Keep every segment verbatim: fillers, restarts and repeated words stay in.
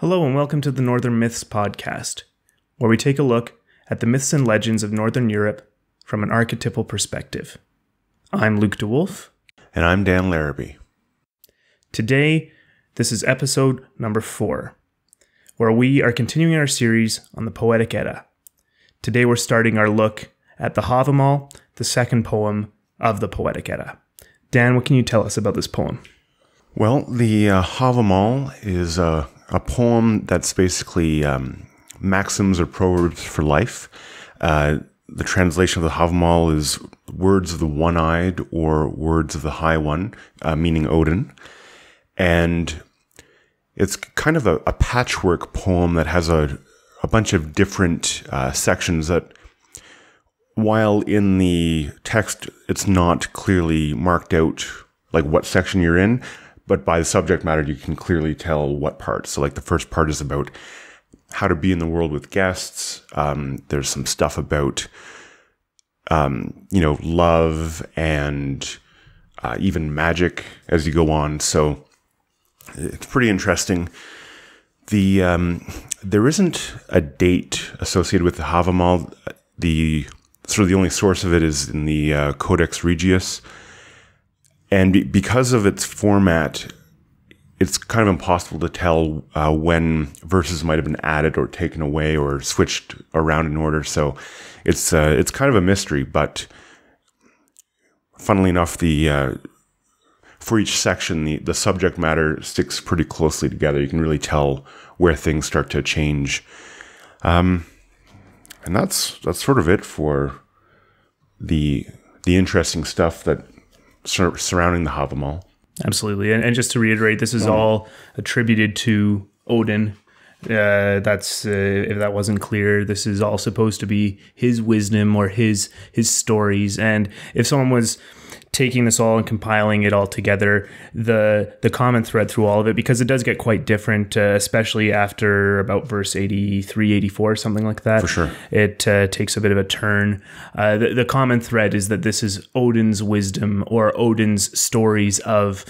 Hello and welcome to the Northern Myths Podcast, where we take a look at the myths and legends of Northern Europe from an archetypal perspective. I'm Luke DeWolf. And I'm Dan Larrabee. Today, this is episode number four, where we are continuing our series on the Poetic Edda. Today we're starting our look at the Havamal, the second poem of the Poetic Edda. Dan, what can you tell us about this poem? Well, the uh, Havamal is a... Uh A poem that's basically um, maxims or proverbs for life. Uh, the translation of the Havamal is words of the one-eyed or words of the high one, uh, meaning Odin. And it's kind of a, a patchwork poem that has a, a bunch of different uh, sections that, while in the text it's not clearly marked out like what section you're in, but by the subject matter, you can clearly tell what part. So like the first part is about how to be in the world with guests. Um, there's some stuff about, um, you know, love and uh, even magic as you go on. So it's pretty interesting. The um, there isn't a date associated with the Havamal. The sort of the only source of it is in the uh, Codex Regius. And because of its format, it's kind of impossible to tell uh, when verses might have been added or taken away or switched around in order. So it's uh, it's kind of a mystery. But funnily enough, the uh, for each section, the, the subject matter sticks pretty closely together. You can really tell where things start to change. Um, and that's that's sort of it for the the interesting stuff that surrounding the Havamal. Absolutely. And, and just to reiterate, this is oh. all attributed to Odin. Uh, that's uh, if that wasn't clear, this is all supposed to be his wisdom or his his stories. And if someone was taking this all and compiling it all together, the the common thread through all of it, because it does get quite different, uh, especially after about verse eighty-three, eighty-four, something like that. For sure. It uh, takes a bit of a turn. Uh, the, the common thread is that this is Odin's wisdom or Odin's stories of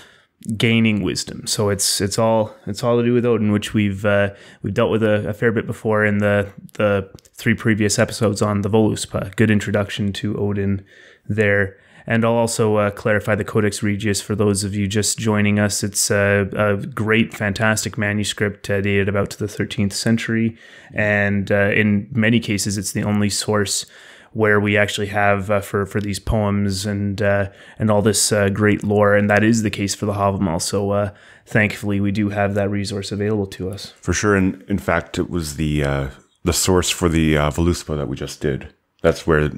gaining wisdom. So it's it's all it's all to do with Odin, which we've uh, we've dealt with a, a fair bit before in the the three previous episodes on the Völuspá. Good introduction to Odin there. And I'll also uh, clarify the Codex Regius for those of you just joining us. It's a, a great, fantastic manuscript uh, dated about to the thirteenth century. And uh, in many cases, it's the only source where we actually have uh, for, for these poems and uh, and all this uh, great lore. And that is the case for the Havamal. So uh, thankfully, we do have that resource available to us. For sure. And in fact, it was the, uh, the source for the uh, Völuspá that we just did. That's where...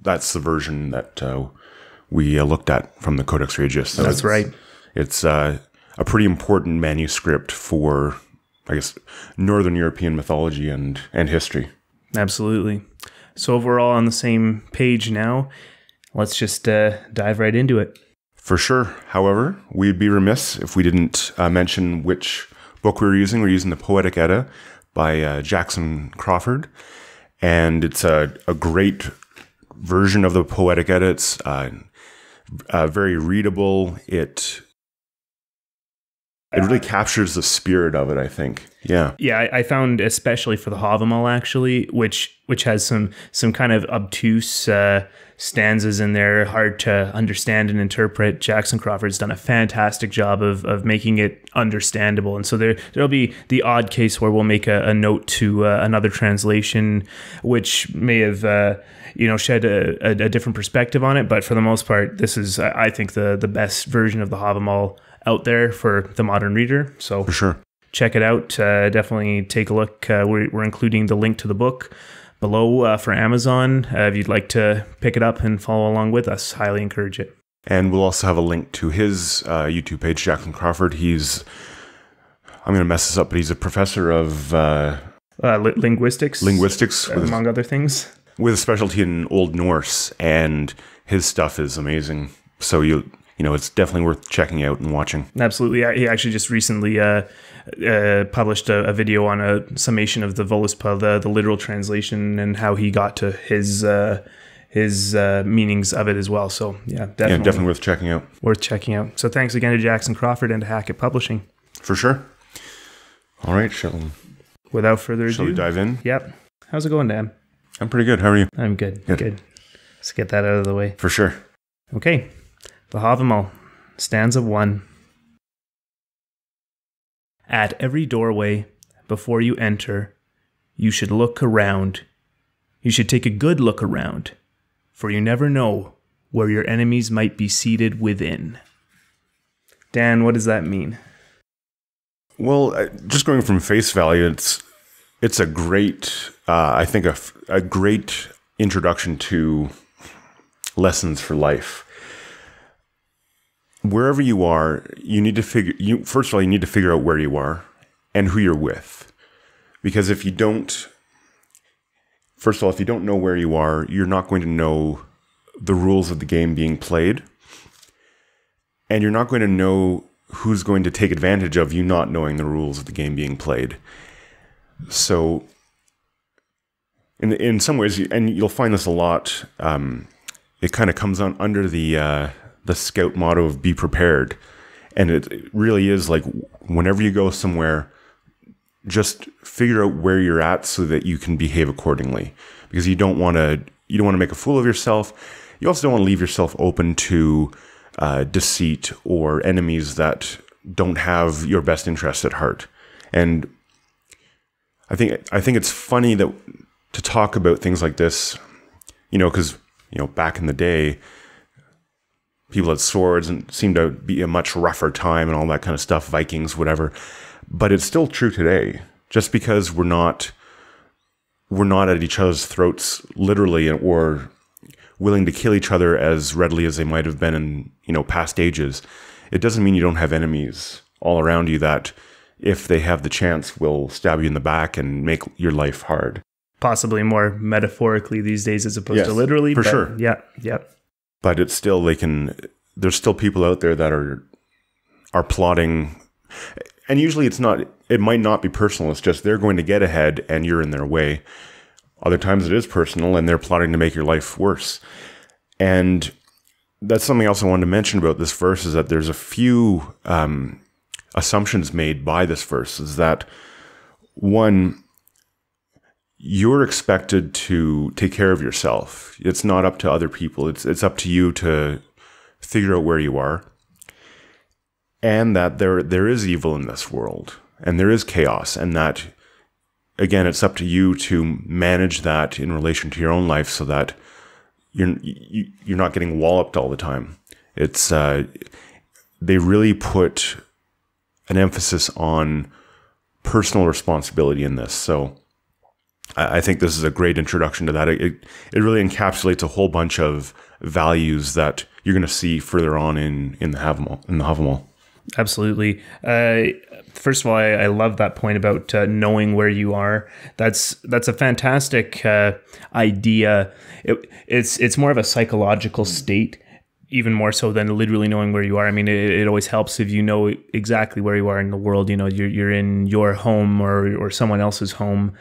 That's the version that uh, we uh, looked at from the Codex Regius. So That's it's, right. It's uh, a pretty important manuscript for, I guess, Northern European mythology and, and history. Absolutely. So if we're all on the same page now, let's just uh, dive right into it. For sure. However, we'd be remiss if we didn't uh, mention which book we were using. We're using the Poetic Edda by uh, Jackson Crawford. And it's a, a great... version of the Poetic Edda. It's uh, uh, very readable. It it really captures the spirit of it, I think. Yeah, yeah. I, I found, especially for the Havamal, actually, which which has some some kind of obtuse uh, stanzas in there, hard to understand and interpret. Jackson Crawford's done a fantastic job of of making it understandable, and so there there'll be the odd case where we'll make a, a note to uh, another translation, which may have uh, you know shed a, a, a different perspective on it. But for the most part, this is, I think, the the best version of the Havamal out there for the modern reader. So for sure. Check it out. Uh, definitely take a look. Uh, we're, we're including the link to the book below uh, for Amazon. Uh, if you'd like to pick it up and follow along with us, highly encourage it. And we'll also have a link to his uh, YouTube page, Jackson Crawford. He's, I'm going to mess this up, but he's a professor of... Uh, uh, li linguistics. Linguistics. With, among other things. With a specialty in Old Norse, and his stuff is amazing. So you you know, it's definitely worth checking out and watching. Absolutely. He actually just recently... Uh, Uh, published a, a video on a summation of the Völuspá, the, the literal translation, and how he got to his uh, his uh, meanings of it as well. So yeah, definitely, yeah, definitely worth checking out. Worth checking out. So thanks again to Jackson Crawford and to Hackett Publishing. For sure. All right, shall without further ado, shall we dive in? Yep. How's it going, Dan? I'm pretty good. How are you? I'm good. Good. good. Let's get that out of the way. For sure. Okay. The Havamal, stanza one. At every doorway, before you enter, you should look around. You should take a good look around, for you never know where your enemies might be seated within. Dan, what does that mean? Well, just going from face value, it's it's a great, uh, I think, a, a great introduction to lessons for life. Wherever you are, you need to figure. You first of all, you need to figure out where you are and who you're with, because if you don't, first of all, if you don't know where you are, you're not going to know the rules of the game being played, and you're not going to know who's going to take advantage of you not knowing the rules of the game being played. So, in in some ways, and you'll find this a lot. Um, it kind of comes on under the. Uh, The scout motto of be prepared, and it really is like whenever you go somewhere, just figure out where you're at so that you can behave accordingly, because you don't want to you don't want to make a fool of yourself. You also don't want to leave yourself open to uh, deceit or enemies that don't have your best interests at heart. And I think I think it's funny that to talk about things like this, you know, because you know back in the day, people had swords and seemed to be a much rougher time and all that kind of stuff, Vikings, whatever. But it's still true today. Just because we're not we're not at each other's throats literally, or willing to kill each other as readily as they might have been in, you know, past ages, it doesn't mean you don't have enemies all around you that, if they have the chance, will stab you in the back and make your life hard. Possibly more metaphorically these days as opposed yes, to literally. For but sure. Yeah, yeah. But it's still, they can, there's still people out there that are, are plotting. And usually it's not, it might not be personal. It's just they're going to get ahead and you're in their way. Other times it is personal and they're plotting to make your life worse. And that's something else I wanted to mention about this verse, is that there's a few um, assumptions made by this verse. Is that, one, you're expected to take care of yourself. It's not up to other people. It's it's up to you to figure out where you are. And that there there is evil in this world, and there is chaos, and that, again, it's up to you to manage that in relation to your own life, so that you're you, you're not getting walloped all the time. It's uh, they really put an emphasis on personal responsibility in this. So I think this is a great introduction to that. It, it really encapsulates a whole bunch of values that you're going to see further on in, in the Havamal. In the Havamal. Absolutely. Uh, first of all, I, I love that point about uh, knowing where you are. That's that's a fantastic uh, idea. It, it's, it's more of a psychological state, even more so than literally knowing where you are. I mean, it, it always helps if you know exactly where you are in the world. You know, you're, you're in your home or, or someone else's home.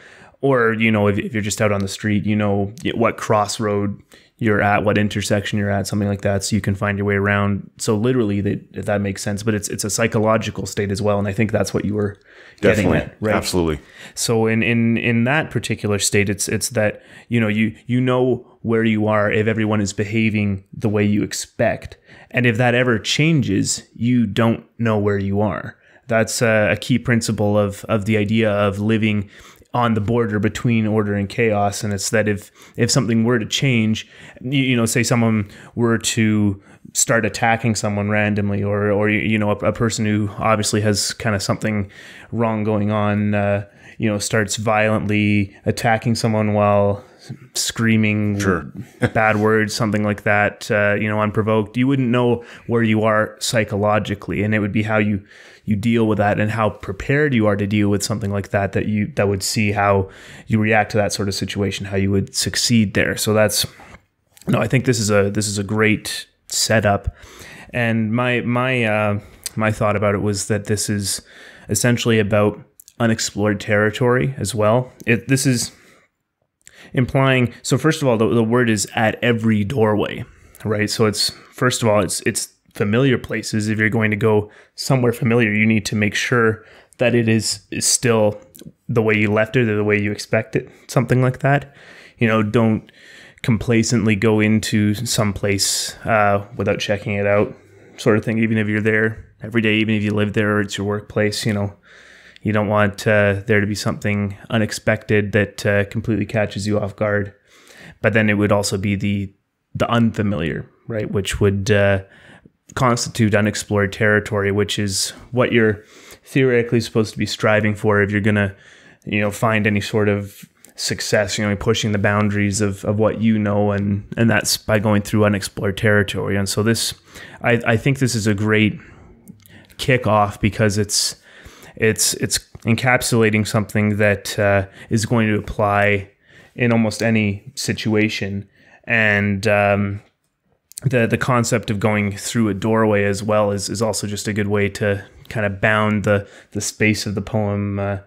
Or, you know, if, if you're just out on the street, you know what crossroad you're at, what intersection you're at, something like that, so you can find your way around. So literally, that that makes sense. But it's it's a psychological state as well, and I think that's what you were getting Definitely. At, right? Absolutely. So in in in that particular state, it's it's that you know you you know where you are if everyone is behaving the way you expect, and if that ever changes, you don't know where you are. That's a, a key principle of of the idea of living on the border between order and chaos. And it's that if if something were to change, you, you know, say someone were to start attacking someone randomly, or, or you know, a, a person who obviously has kind of something wrong going on, uh, you know, starts violently attacking someone while screaming sure. bad words, something like that, uh, you know, unprovoked, you wouldn't know where you are psychologically. And it would be how you you deal with that and how prepared you are to deal with something like that, that you that would see how you react to that sort of situation, how you would succeed there. So that's, no, I think this is a this is a great setup. And my my uh, my thought about it was that this is essentially about unexplored territory as well. It this is implying, so first of all, the, the word is at every doorway, right? So it's, first of all, it's it's familiar places. If you're going to go somewhere familiar, you need to make sure that it is, is still the way you left it or the way you expect it, something like that. You know, don't complacently go into some place uh, without checking it out, sort of thing. Even if you're there every day, even if you live there or it's your workplace, you know, you don't want uh, there to be something unexpected that uh, completely catches you off guard. But then it would also be the the unfamiliar, right, which would uh, constitute unexplored territory, which is what you're theoretically supposed to be striving for if you're going to, you know, find any sort of success, you know, pushing the boundaries of, of what you know, and, and that's by going through unexplored territory. And so this, I, I think this is a great kickoff because it's, it's, it's encapsulating something that uh, is going to apply in almost any situation. And um, the, the concept of going through a doorway as well is, is also just a good way to kind of bound the, the space of the poem. Uh,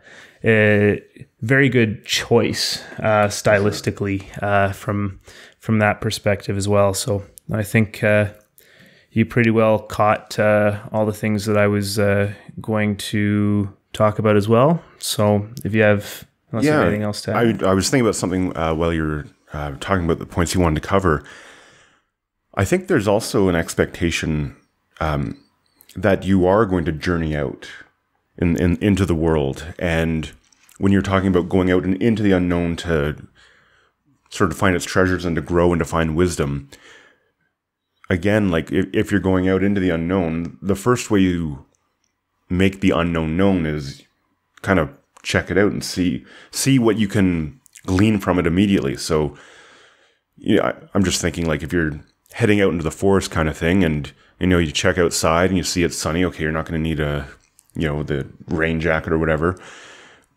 Uh, very good choice uh, stylistically uh, from from that perspective as well. So I think uh, you pretty well caught uh, all the things that I was uh, going to talk about as well. So if you have, unless yeah, you have anything else to add. I, I was thinking about something uh, while you were uh, talking about the points you wanted to cover. I think there's also an expectation um, that you are going to journey out In, in, into the world. And when you're talking about going out and into the unknown to sort of find its treasures and to grow and to find wisdom, again, like if, if you're going out into the unknown, the first way you make the unknown known is kind of check it out and see see what you can glean from it immediately. So yeah, I, I'm just thinking, like, if you're heading out into the forest kind of thing and, you know, you check outside and you see it's sunny, okay, you're not going to need a, you know, the rain jacket or whatever.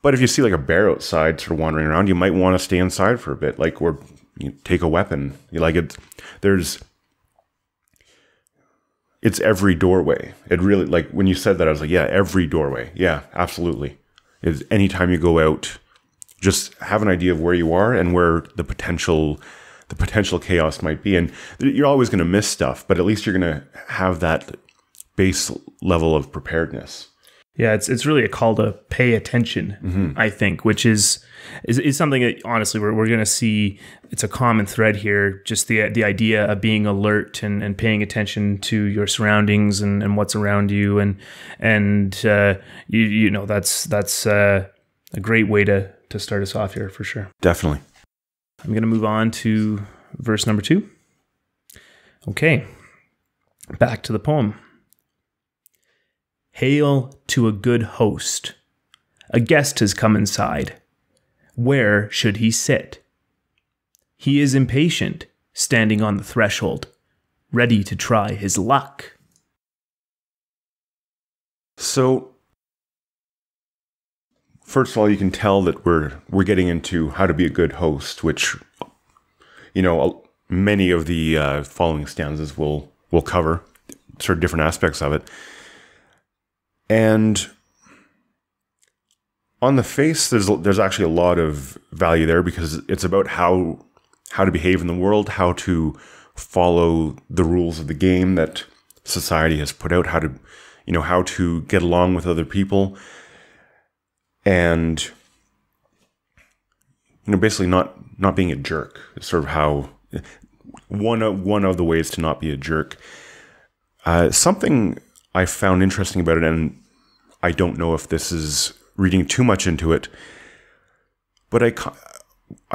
But if you see like a bear outside sort of wandering around, you might want to stay inside for a bit, like, or you take a weapon. You like it. There's, it's every doorway. It really, like when you said that, I was like, yeah, every doorway. Yeah, absolutely. Is anytime you go out, just have an idea of where you are and where the potential, the potential chaos might be. And you're always going to miss stuff, but at least you're going to have that base level of preparedness. Yeah, it's it's really a call to pay attention, mm-hmm. I think, which is, is is something that honestly we're we're going to see. It's a common thread here, just the the idea of being alert and, and paying attention to your surroundings and, and what's around you, and and uh, you you know that's that's uh, a great way to to start us off here for sure. Definitely. I'm going to move on to verse number two. Okay, back to the poem. Hail to a good host. A guest has come inside. Where should he sit? He is impatient, standing on the threshold, ready to try his luck. So, first of all, you can tell that we're we're getting into how to be a good host, which, you know, many of the uh, following stanzas will will cover sort of different aspects of it. And on the face, there's there's actually a lot of value there because it's about how how to behave in the world, how to follow the rules of the game that society has put out, how to, you know, how to get along with other people, and, you know, basically not not being a jerk. It's sort of how one of one of the ways to not be a jerk. Uh, something I found interesting about it, and I don't know if this is reading too much into it, but I,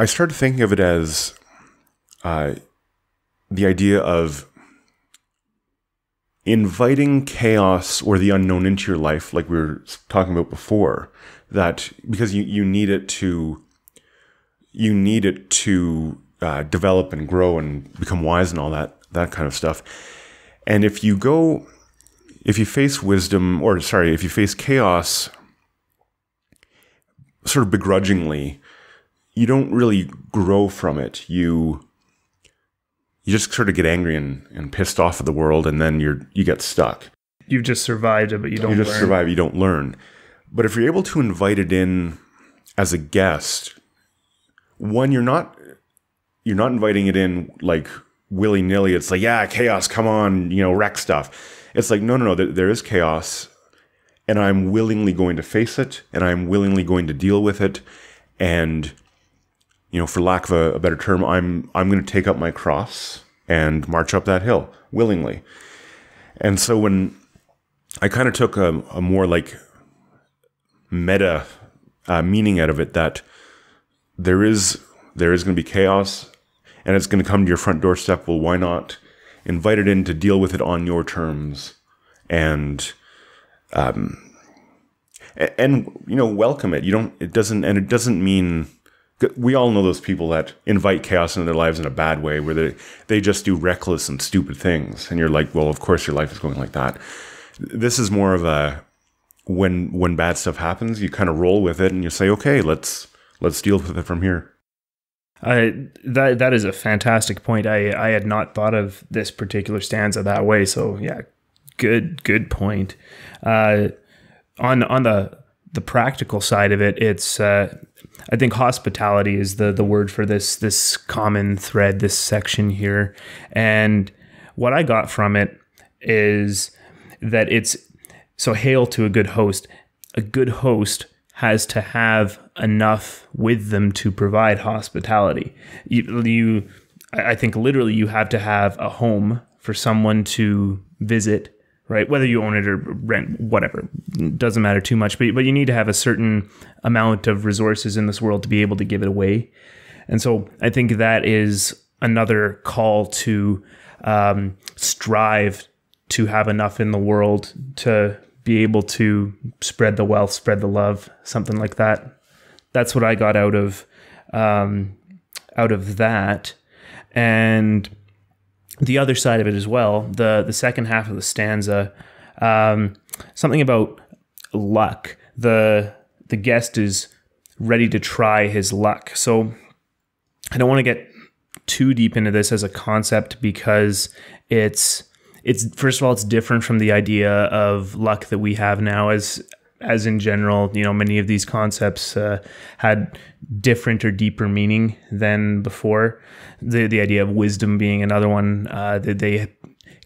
I started thinking of it as uh, the idea of inviting chaos or the unknown into your life, like we were talking about before, that because you, you need it to, you need it to uh, develop and grow and become wise and all that, that kind of stuff. And if you go... If you face wisdom, or sorry, if you face chaos sort of begrudgingly, you don't really grow from it. You you just sort of get angry and, and pissed off at the world, and then you're you get stuck. You've just survived it, but you don't learn. You just survive, you don't learn. But if you're able to invite it in as a guest, one, you're not you're not inviting it in like willy-nilly. It's like, yeah, chaos, come on, you know, wreck stuff. It's like, no, no, no, there is chaos, and I'm willingly going to face it, and I'm willingly going to deal with it, and, you know, for lack of a, a better term, I'm I'm going to take up my cross and march up that hill willingly. And so when I kind of took a, a more like meta uh, meaning out of it, that there is there is going to be chaos, and it's going to come to your front doorstep. Well, why not invite it in to deal with it on your terms, and um, and you know, welcome it. You don't. It doesn't, and it doesn't mean. We all know those people that invite chaos into their lives in a bad way, where they, they just do reckless and stupid things. And you're like, well, of course your life is going like that. This is more of a, when when bad stuff happens, you kind of roll with it and you say, okay, let's let's deal with it from here. Uh, that that is a fantastic point. I, I had not thought of this particular stanza that way. So yeah, good, good point. Uh, on, on the, the practical side of it, it's... Uh, I think hospitality is the the word for this this common thread, this section here. And what I got from it is that it's, so hail to a good host. A good host has to have enough with them to provide hospitality. You, you I think literally you have to have a home for someone to visit, right? Whether you own it or rent, whatever, doesn't matter too much, but, but you need to have a certain amount of resources in this world to be able to give it away. And so I think that is another call to um, strive to have enough in the world to be able to spread the wealth, spread the love, something like that. That's what I got out of, um, out of that. And the other side of it as well, the the second half of the stanza, um, something about luck. The the guest is ready to try his luck. So I don't want to get too deep into this as a concept, because it's it's first of all, it's different from the idea of luck that we have now as as in general. You know, many of these concepts uh, had different or deeper meaning than before. The the idea of wisdom being another one, uh, that they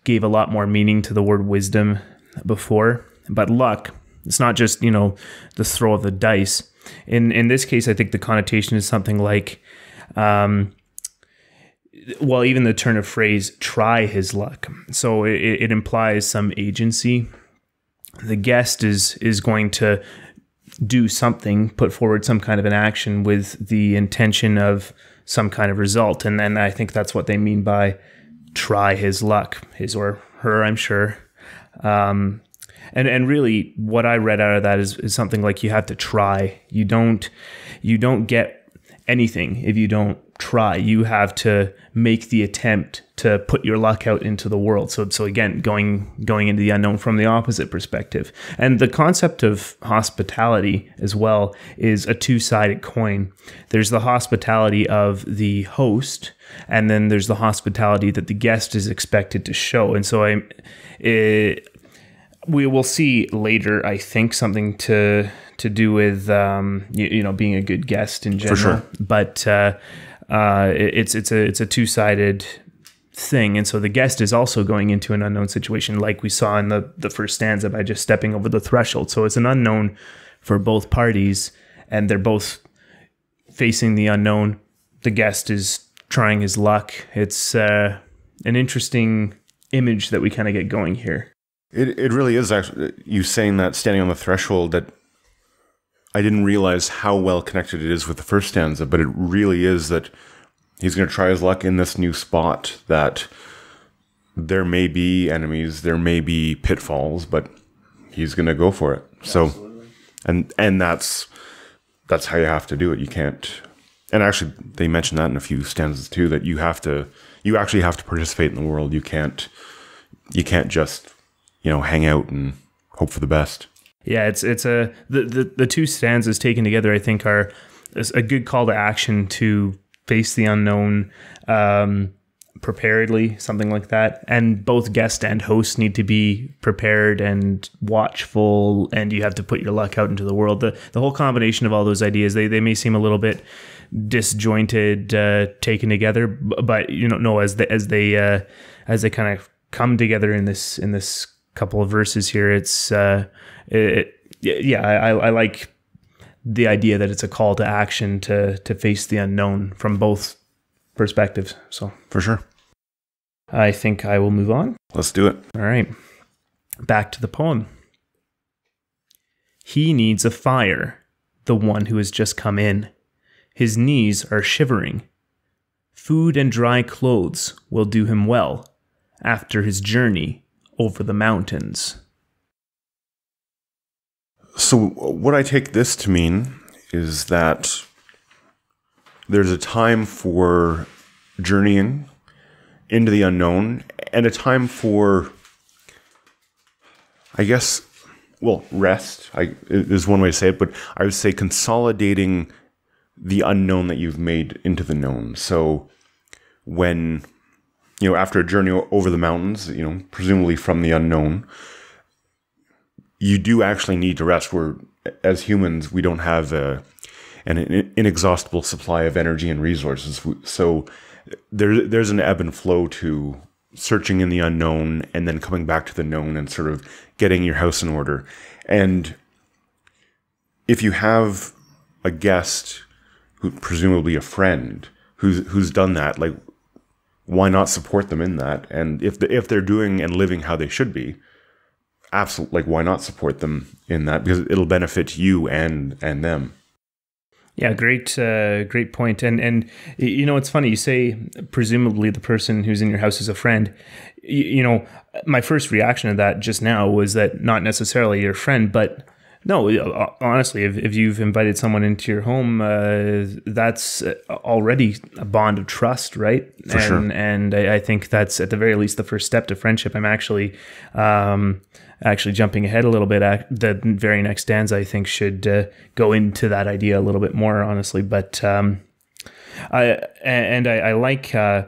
gave a lot more meaning to the word wisdom before. But luck, it's not just, you know, the throw of the dice. In in this case, I think the connotation is something like, um, well, even the turn of phrase, try his luck. So it, it implies some agency. The guest is is going to do something, put forward some kind of an action with the intention of some kind of result. And then I think that's what they mean by try his luck, his or her, I'm sure. Um, and, and really what I read out of that is, is something like, you have to try. You don't, you don't get anything if you don't try. You have to make the attempt to put your luck out into the world. So, so again, going going into the unknown from the opposite perspective. And the concept of hospitality as well is a two-sided coin. There's the hospitality of the host, and then there's the hospitality that the guest is expected to show. And so I, it, we will see later, I think, something to to do with um, you, you know, being a good guest in general. For sure. But uh, uh, it, it's it's a it's a two-sided thing. And so the guest is also going into an unknown situation, like we saw in the, the first stanza, by just stepping over the threshold. So it's an unknown for both parties, and they're both facing the unknown. The guest is trying his luck. It's uh, an interesting image that we kind of get going here. It, it really is, actually, you saying that, standing on the threshold, that I didn't realize how well connected it is with the first stanza, but it really is that he's going to try his luck in this new spot, that there may be enemies, there may be pitfalls, but he's going to go for it. Absolutely. So, and, and that's, that's how you have to do it. You can't, and actually they mentioned that in a few stanzas too, that you have to, you actually have to participate in the world. You can't, you can't just, you know, hang out and hope for the best. Yeah. It's, it's a, the, the, the two stanzas taken together, I think, are a good call to action to face the unknown um, preparedly, something like that. And both guest and host need to be prepared and watchful, and you have to put your luck out into the world. The, the whole combination of all those ideas, they, they may seem a little bit disjointed uh, taken together, but you know, no, as, the, as they uh, as they kind of come together in this in this couple of verses here, it's uh, it, yeah, I, I like the idea that it's a call to action to to face the unknown from both perspectives. So for sure. I think I will move on. Let's do it. All right. Back to the poem. He needs a fire, the one who has just come in. His knees are shivering. Food and dry clothes will do him well after his journey over the mountains. So what I take this to mean is that there's a time for journeying into the unknown and a time for, I guess, well, rest I, is one way to say it, but I would say consolidating the unknown that you've made into the known. So when, you know, after a journey over the mountains, you know, presumably from the unknown, you do actually need to rest. We're, as humans, we don't have a, an inexhaustible supply of energy and resources. So There, there's an ebb and flow to searching in the unknown and then coming back to the known and sort of getting your house in order. And if you have a guest, who presumably a friend, who's who's done that, like, why not support them in that? And if the, if they're doing and living how they should be, absolutely, like, why not support them in that? Because it'll benefit you and and them. Yeah, great, uh, great point. And, and, you know, it's funny, you say, presumably the person who's in your house is a friend. You, you know, my first reaction to that just now was that not necessarily your friend, but no, honestly, if, if you've invited someone into your home, uh, that's already a bond of trust, right? For and, sure. And I, I think that's at the very least the first step to friendship. I'm actually, um, Actually, jumping ahead a little bit, the very next stanza, I think, should uh, go into that idea a little bit more, honestly. But um, I and I, I like uh,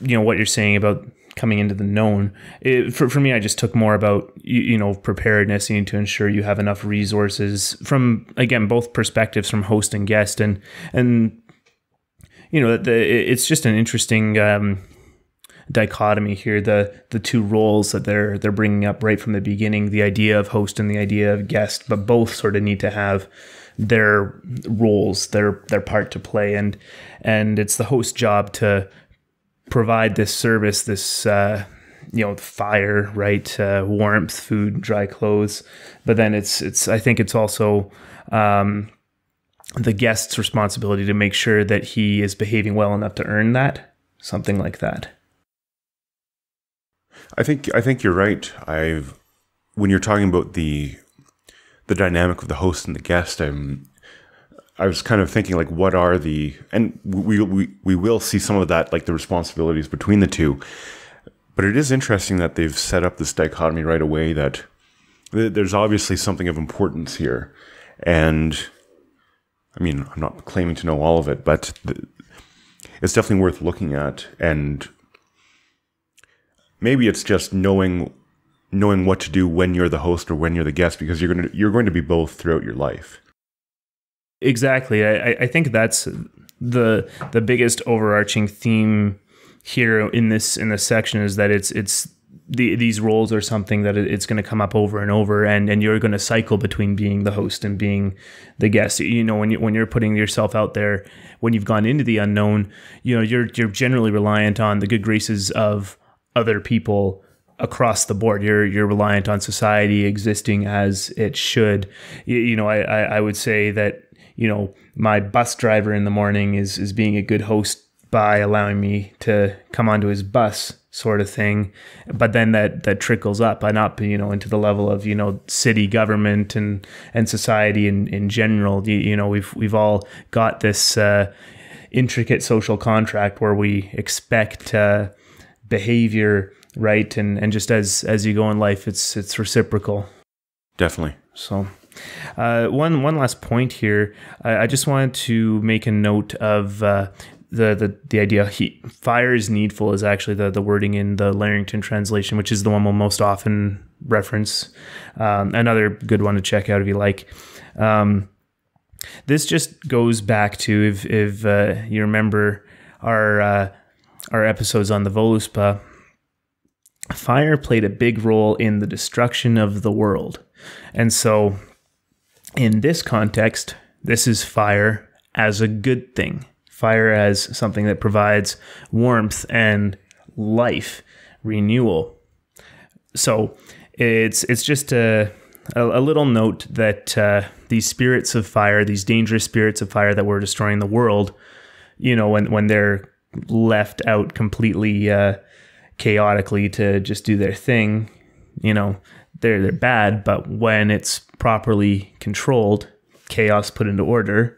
you know, what you're saying about coming into the known. It, for for me, I just took more about you, you know preparedness. You need to ensure you have enough resources from, again, both perspectives, from host and guest, and and you know the, it's just an interesting Um, dichotomy here, the the two roles that they're they're bringing up right from the beginning, the idea of host and the idea of guest, but both sort of need to have their roles, their their part to play, and and it's the host job to provide this service, this uh you know fire, right, uh, warmth, food, dry clothes, but then it's it's I think it's also um the guest's responsibility to make sure that he is behaving well enough to earn that, something like that. I think I think you're right. I've when you're talking about the the dynamic of the host and the guest, I'm I was kind of thinking, like, what are the and we we we will see some of that, like the responsibilities between the two. But it is interesting that they've set up this dichotomy right away, that there's obviously something of importance here. And I mean, I'm not claiming to know all of it, but the, it's definitely worth looking at. And maybe it's just knowing knowing what to do when you're the host or when you're the guest, because you're going to you're going to be both throughout your life. Exactly. I, I think that's the the biggest overarching theme here in this in this section, is that it's it's the, these roles are something that it's going to come up over and over, and and you're going to cycle between being the host and being the guest. You know, when you when you're putting yourself out there, when you've gone into the unknown, you know, you're you're generally reliant on the good graces of other people across the board. You're you're reliant on society existing as it should. You, you know, I, I I would say that you know my bus driver in the morning is is being a good host by allowing me to come onto his bus, sort of thing. But then that that trickles up, and up, you know, into the level of you know city government and and society in in general. You, you know, we've we've all got this uh, intricate social contract where we expect Uh, behavior, right, and and just as as you go in life, it's it's reciprocal. Definitely. So uh one one last point here, i, I just wanted to make a note of uh the the, the idea heat fire is needful is actually the the wording in the Larrington translation, which is the one we'll most often reference. Um another good one to check out if you like. Um this just goes back to, if if uh, you remember our uh our episodes on the Völuspá, fire played a big role in the destruction of the world. And so in this context, this is fire as a good thing. Fire as something that provides warmth and life, renewal. So it's it's just a, a little note that uh, these spirits of fire, these dangerous spirits of fire that were destroying the world, you know, when, when they're left out completely uh, chaotically to just do their thing, you know, they're, they're bad. But when it's properly controlled, chaos put into order,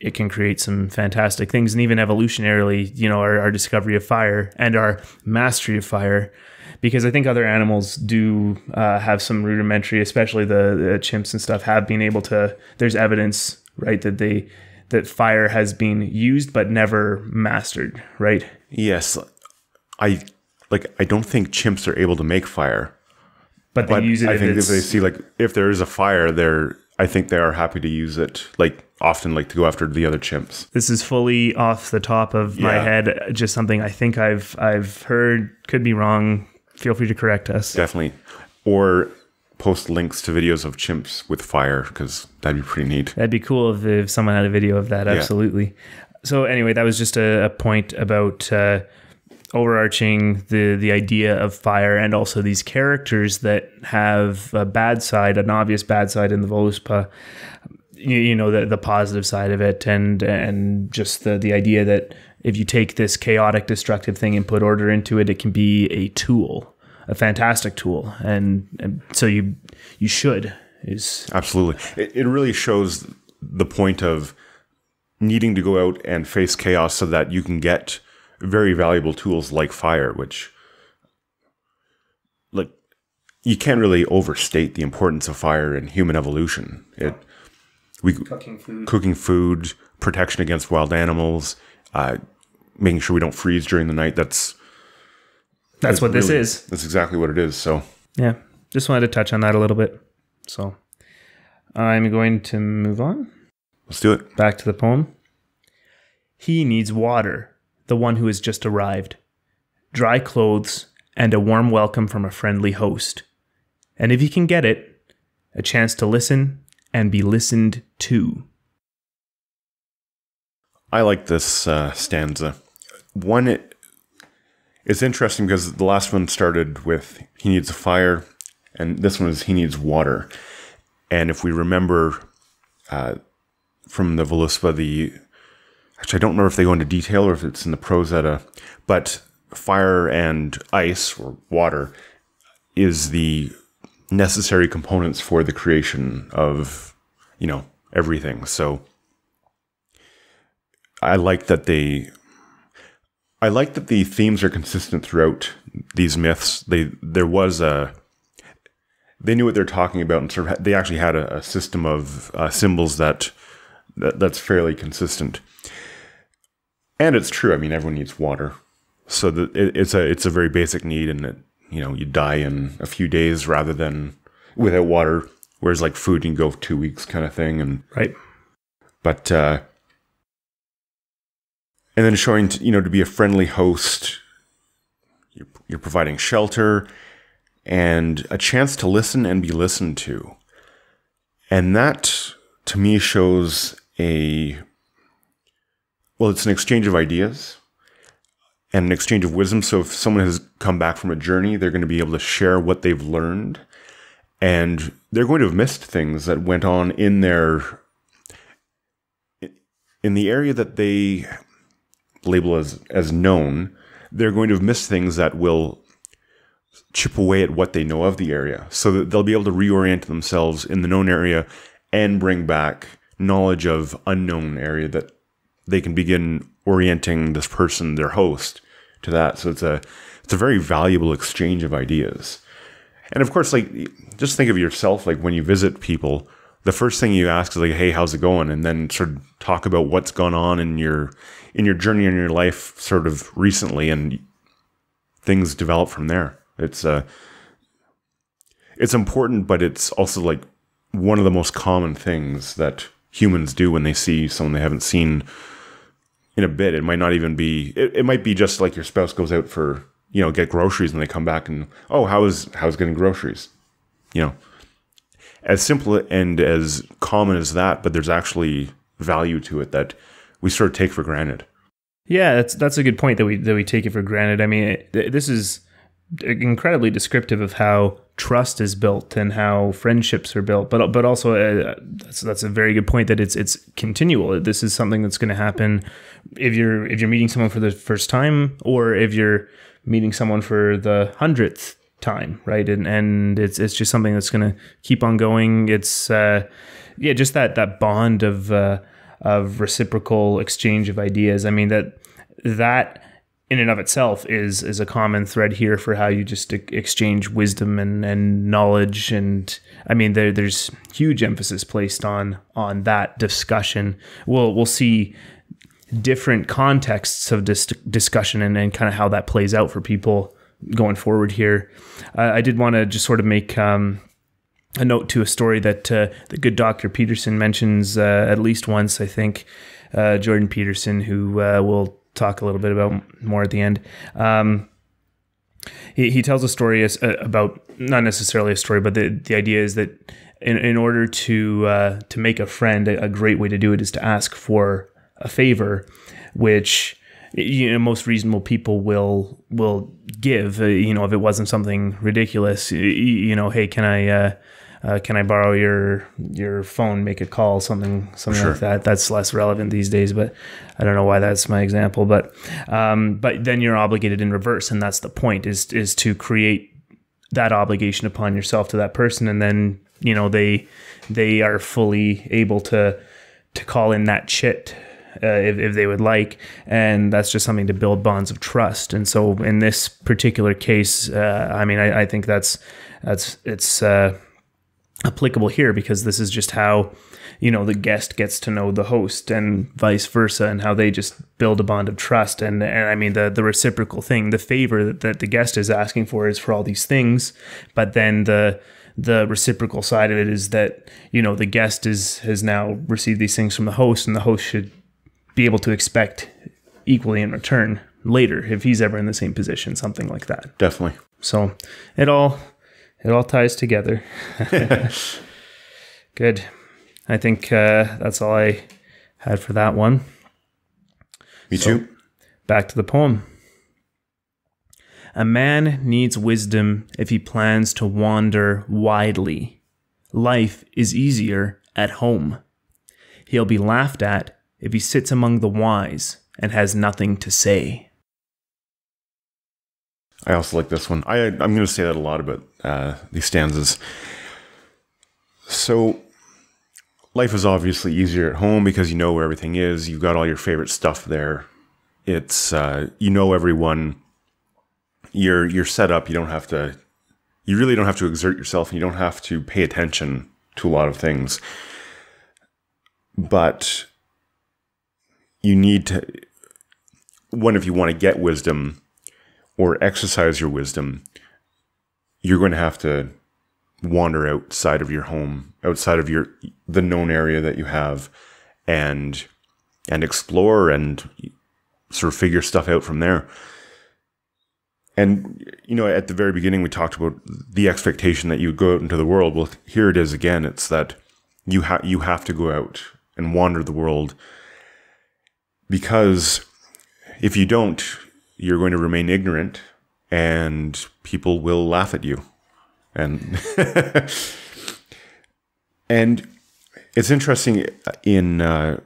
it can create some fantastic things. And even evolutionarily, you know, our, our discovery of fire and our mastery of fire, because I think other animals do uh, have some rudimentary, especially the, the chimps and stuff, have been able to, there's evidence, right, that they, that fire has been used but never mastered, right? Yes. I, like, I don't think chimps are able to make fire. But they but use it. I if think if they see, like, if there is a fire, they're, I think they are happy to use it, like, often, like, to go after the other chimps. This is fully off the top of yeah. my head, just something I think I've, I've heard, could be wrong. Feel free to correct us. Definitely. Or post links to videos of chimps with fire, because that'd be pretty neat. That'd be cool if, if someone had a video of that. Absolutely. Yeah. So anyway, that was just a, a point about uh, overarching the, the idea of fire, and also these characters that have a bad side, an obvious bad side in the Völuspá, you, you know, the, the positive side of it, and, and just the, the idea that if you take this chaotic, destructive thing and put order into it, it can be a tool, a fantastic tool. And, and so you you should. Is Absolutely. It, it really shows the point of needing to go out and face chaos so that you can get very valuable tools like fire, which, like, you can't really overstate the importance of fire in human evolution. It we Cooking food. Cooking food, protection against wild animals, uh, making sure we don't freeze during the night. That's that's, that's what really, this is. That's exactly what it is. So yeah, just wanted to touch on that a little bit. So I'm going to move on. Let's do it. Back to the poem. He needs water, the one who has just arrived, dry clothes, and a warm welcome from a friendly host. And if he can get it, a chance to listen and be listened to. I like this uh, stanza. One, it, it's interesting because the last one started with he needs a fire, and this one is he needs water. And if we remember uh, from the Völuspá, the actually I don't remember if they go into detail or if it's in the Prose Edda, but fire and ice or water is the necessary components for the creation of, you know, everything. So I like that they, I like that the themes are consistent throughout these myths. They, there was a, they knew what they're talking about, and sort of they actually had a, a system of uh, symbols that, that that's fairly consistent. And it's true. I mean, everyone needs water, so the, it, it's a it's a very basic need, and it, you know, you die in a few days rather than without water. Whereas like food, you can go two weeks kind of thing, and right, but. Uh, And then showing, you know, to be a friendly host, you're, you're providing shelter and a chance to listen and be listened to. And that, to me, shows a, well, it's an exchange of ideas and an exchange of wisdom. So if someone has come back from a journey, they're going to be able to share what they've learned. And they're going to have missed things that went on in their, in the area that they label as as known. They're going to have missed things that will chip away at what they know of the area, so that they'll be able to reorient themselves in the known area and bring back knowledge of unknown area that they can begin orienting this person, their host, to that. So it's a it's a very valuable exchange of ideas. And of course, like, just think of yourself, like when you visit people, the first thing you ask is like, hey, how's it going? And then sort of talk about what's gone on in your in your journey in your life sort of recently, and things develop from there. It's uh, it's important, but it's also like one of the most common things that humans do when they see someone they haven't seen in a bit. It might not even be, it, it might be just like your spouse goes out for, you know, get groceries, and they come back and, oh, how is, how's getting groceries? You know, as simple and as common as that, but there's actually value to it that we sort of take for granted. Yeah, that's that's a good point, that we that we take it for granted. I mean, it, this is incredibly descriptive of how trust is built and how friendships are built, but but also uh, that's that's a very good point, that it's it's continual. This is something that's going to happen if you're if you're meeting someone for the first time, or if you're meeting someone for the hundredth time, right? And and it's it's just something that's going to keep on going. It's uh, yeah, just that that bond of uh, of reciprocal exchange of ideas. I mean, that that. in and of itself is is a common thread here for how you just exchange wisdom and, and knowledge. And I mean, there, there's huge emphasis placed on on that discussion. We'll we'll see different contexts of dis discussion and, and kind of how that plays out for people going forward here. Uh, I did want to just sort of make um, a note to a story that uh, the good Doctor Peterson mentions uh, at least once, I think, uh, Jordan Peterson, who uh, will talk a little bit about more at the end. Um, he, he tells a story as, uh, about, not necessarily a story, but the, the idea is that in, in order to uh, to make a friend, a great way to do it is to ask for a favor, which, you know, most reasonable people will will give. Uh, you know, if it wasn't something ridiculous, you, you know, hey, can I uh, uh, can I borrow your your phone, make a call, something something sure. like that. That's less relevant these days, but I don't know why that's my example. But um, but then you're obligated in reverse, and that's the point, is is to create that obligation upon yourself to that person, and then, you know, they they are fully able to to call in that chit uh, if if they would like, and that's just something to build bonds of trust. And so in this particular case, uh, I mean, I, I think that's that's it's. Uh, applicable here, because this is just how, you know, the guest gets to know the host and vice versa, and how they just build a bond of trust. And, and I mean, the, the reciprocal thing, the favor that, that the guest is asking for is for all these things. But then the, the reciprocal side of it is that, you know, the guest is, has now received these things from the host, and the host should be able to expect equally in return later, if he's ever in the same position, something like that. Definitely. So it all, It all ties together. Good. I think uh, that's all I had for that one. Me so, too. Back to the poem. A man needs wisdom if he plans to wander widely. Life is easier at home. He'll be laughed at if he sits among the wise and has nothing to say. I also like this one. I, I'm going to say that a lot about uh, these stanzas. So, life is obviously easier at home because you know where everything is. You've got all your favorite stuff there. It's uh, you know everyone. You're you're set up. You don't have to. You really don't have to exert yourself, and you don't have to pay attention to a lot of things. But you need to. One, if you want to get wisdom or exercise your wisdom, you're going to have to wander outside of your home, outside of your the known area that you have, and and explore and sort of figure stuff out from there. And, you know, at the very beginning we talked about the expectation that you go out into the world. Well, here it is again. It's that you ha you have to go out and wander the world, because if you don't, you're going to remain ignorant, and people will laugh at you. And and it's interesting, in uh,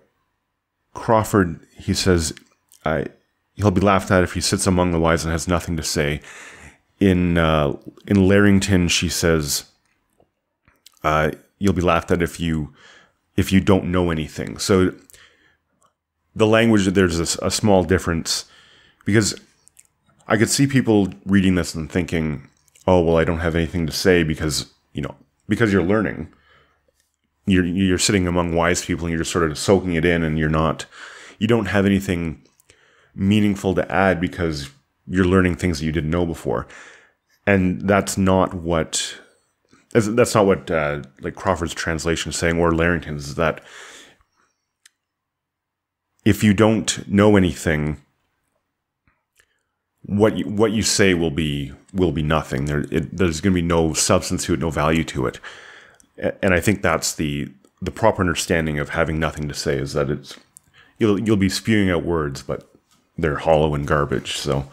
Crawford, he says, uh, he'll be laughed at if he sits among the wise and has nothing to say. In, uh, in Larrington, she says, uh, you'll be laughed at if you, if you don't know anything. So the language, there's a, a small difference, because I could see people reading this and thinking, oh, well, I don't have anything to say because, you know, because you're learning. You're, you're sitting among wise people, and you're just sort of soaking it in, and you're not, you don't have anything meaningful to add because you're learning things that you didn't know before. And that's not what, that's, that's not what uh, like Crawford's translation is saying, or Larrington's, is that if you don't know anything, what you, what you say will be will be nothing. There it, there's going to be no substance to it, no value to it. And I think that's the the proper understanding of having nothing to say, is that it's you'll you'll be spewing out words, but they're hollow and garbage. So,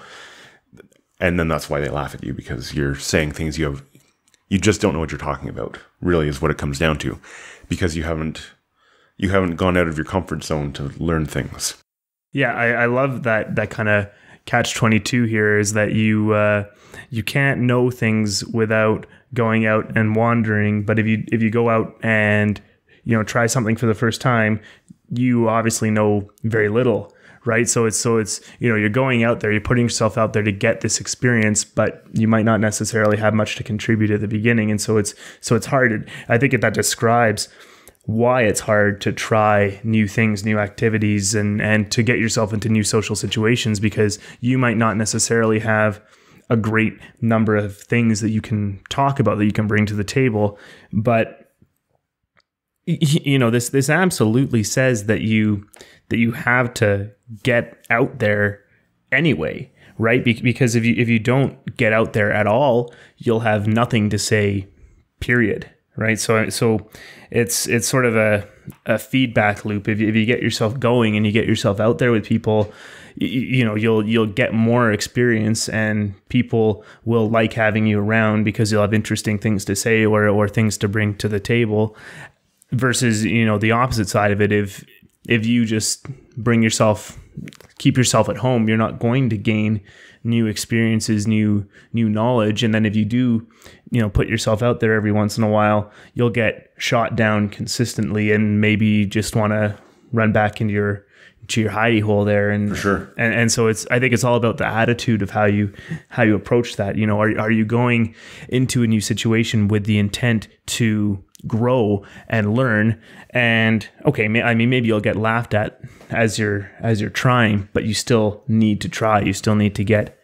and then that's why they laugh at you, because you're saying things you have you just don't know what you're talking about. Really, is what it comes down to, because you haven't you haven't gone out of your comfort zone to learn things. Yeah, I, I love that that kind of catch twenty-two here, is that you uh, you can't know things without going out and wandering. But if you if you go out and, you know, try something for the first time, you obviously know very little, right? So it's, so it's, you know, you're going out there, you're putting yourself out there to get this experience, but you might not necessarily have much to contribute at the beginning. And so it's, so it's hard. I think that describes why it's hard to try new things, new activities, and, and to get yourself into new social situations, because you might not necessarily have a great number of things that you can talk about, that you can bring to the table. But you know, this this absolutely says that you that you have to get out there anyway, right? Be because if you if you don't get out there at all, you'll have nothing to say, period, right? So so it's it's sort of a a feedback loop. If you, if you get yourself going and you get yourself out there with people, you, you know, you'll you'll get more experience, and people will like having you around because you'll have interesting things to say, or or things to bring to the table. Versus, you know, the opposite side of it, if if you just bring yourself, keep yourself at home, you're not going to gain new experiences, new new knowledge. And then if you do, you know, put yourself out there every once in a while, you'll get shot down consistently, and maybe just want to run back into your to your hidey hole there. And for sure. And and so it's, I think it's all about the attitude of how you how you approach that. You know, are are you going into a new situation with the intent to grow and learn? And okay, I mean, maybe you'll get laughed at as you're as you're trying, but you still need to try. You still need to get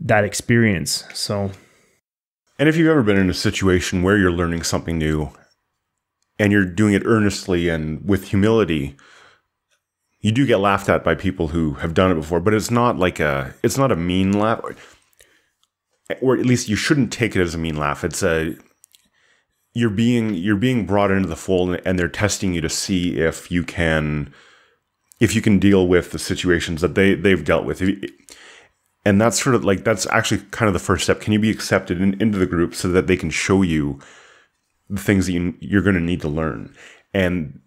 that experience. So, and if you've ever been in a situation where you're learning something new and you're doing it earnestly and with humility, you do get laughed at by people who have done it before, but it's not like a it's not a mean laugh, or, or at least you shouldn't take it as a mean laugh. It's a You're being you're being brought into the fold, and they're testing you to see if you can if you can deal with the situations that they they've dealt with. And that's sort of like that's actually kind of the first step. Can you be accepted in, into the group so that they can show you the things that you, you're going to need to learn? And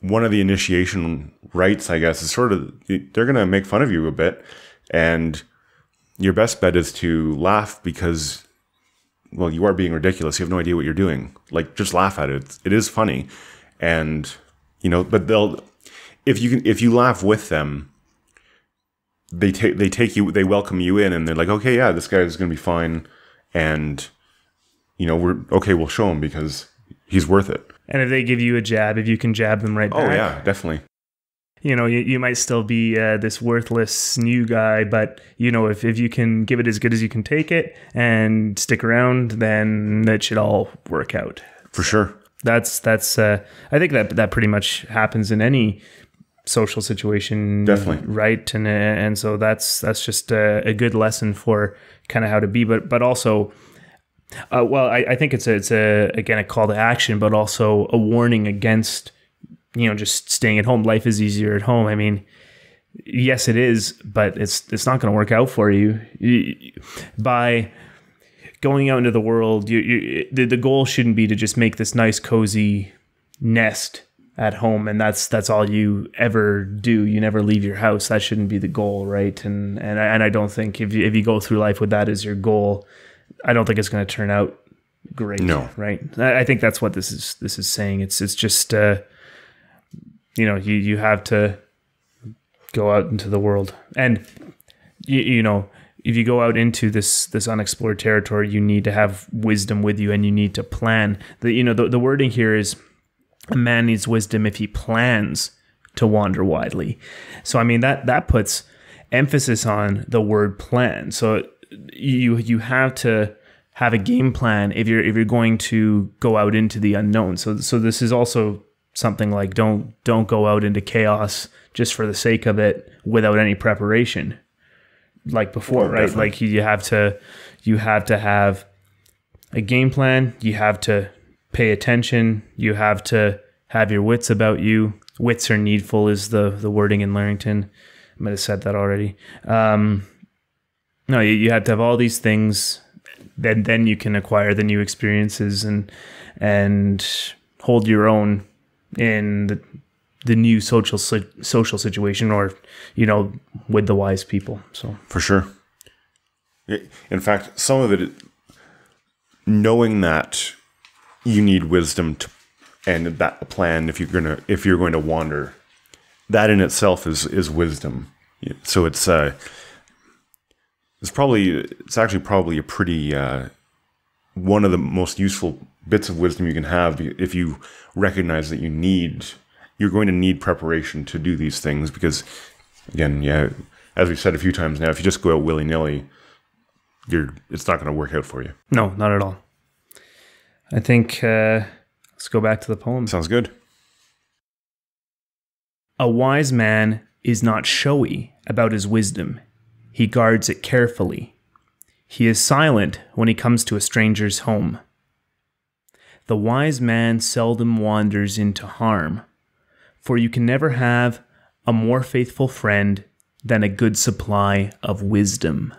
one of the initiation rites, I guess, is sort of they're going to make fun of you a bit, and your best bet is to laugh, because, well, you are being ridiculous. You have no idea what you're doing. Like, just laugh at it. It's, it is funny. And, you know, but they'll, if you can, if you laugh with them, they take, they take you, they welcome you in, and they're like, okay, yeah, this guy is going to be fine. And, you know, we're okay. We'll show him, because he's worth it. And if they give you a jab, if you can jab them right back. Oh yeah, definitely. You know, you, you might still be uh, this worthless new guy, but, you know, if, if you can give it as good as you can take it and stick around, then that should all work out. For sure. That's, that's, uh, I think that, that pretty much happens in any social situation. Definitely. Right. And, and so that's, that's just a, a good lesson for kind of how to be, but, but also, uh, well, I, I think it's a, it's a, again, a call to action, but also a warning against, you know, just staying at home. Life is easier at home. I mean, yes, it is, but it's it's not going to work out for you. By going out into the world, you, you, the, the goal shouldn't be to just make this nice, cozy nest at home, and that's that's all you ever do. You never leave your house. That shouldn't be the goal, right? And and I, and I don't think if you, if you go through life with that as your goal, I don't think it's going to turn out great. No, right? I, I think that's what this is this is saying. It's it's just. Uh, You know, you, you have to go out into the world, and, you, you know, if you go out into this, this unexplored territory, you need to have wisdom with you, and you need to plan. The, you know, the, the wording here is a man needs wisdom if he plans to wander widely. So, I mean, that, that puts emphasis on the word plan. So you, you have to have a game plan if you're, if you're going to go out into the unknown. So, so this is also something like don't don't go out into chaos just for the sake of it without any preparation, like before. Oh, right? Definitely. Like you have to you have to have a game plan. You have to pay attention. You have to have your wits about you. Wits are needful is the the wording in Larrington. I might have said that already. Um, no, you, you have to have all these things. Then then you can acquire the new experiences and and hold your own in the the new social social situation, or you know, with the wise people. So for sure. In fact, some of it, knowing that you need wisdom to, and that plan if you're gonna if you're going to wander, that in itself is is wisdom. So it's uh, it's probably it's actually probably a pretty uh, one of the most useful bits of wisdom you can have if you recognize that you need. You're going to need preparation to do these things because, again, yeah, as we've said a few times now, if you just go out willy-nilly, you're it's not going to work out for you. No, not at all. I think uh, let's go back to the poem. Sounds good. A wise man is not showy about his wisdom. He guards it carefully. He is silent when he comes to a stranger's home. The wise man seldom wanders into harm. For you can never have a more faithful friend than a good supply of wisdom.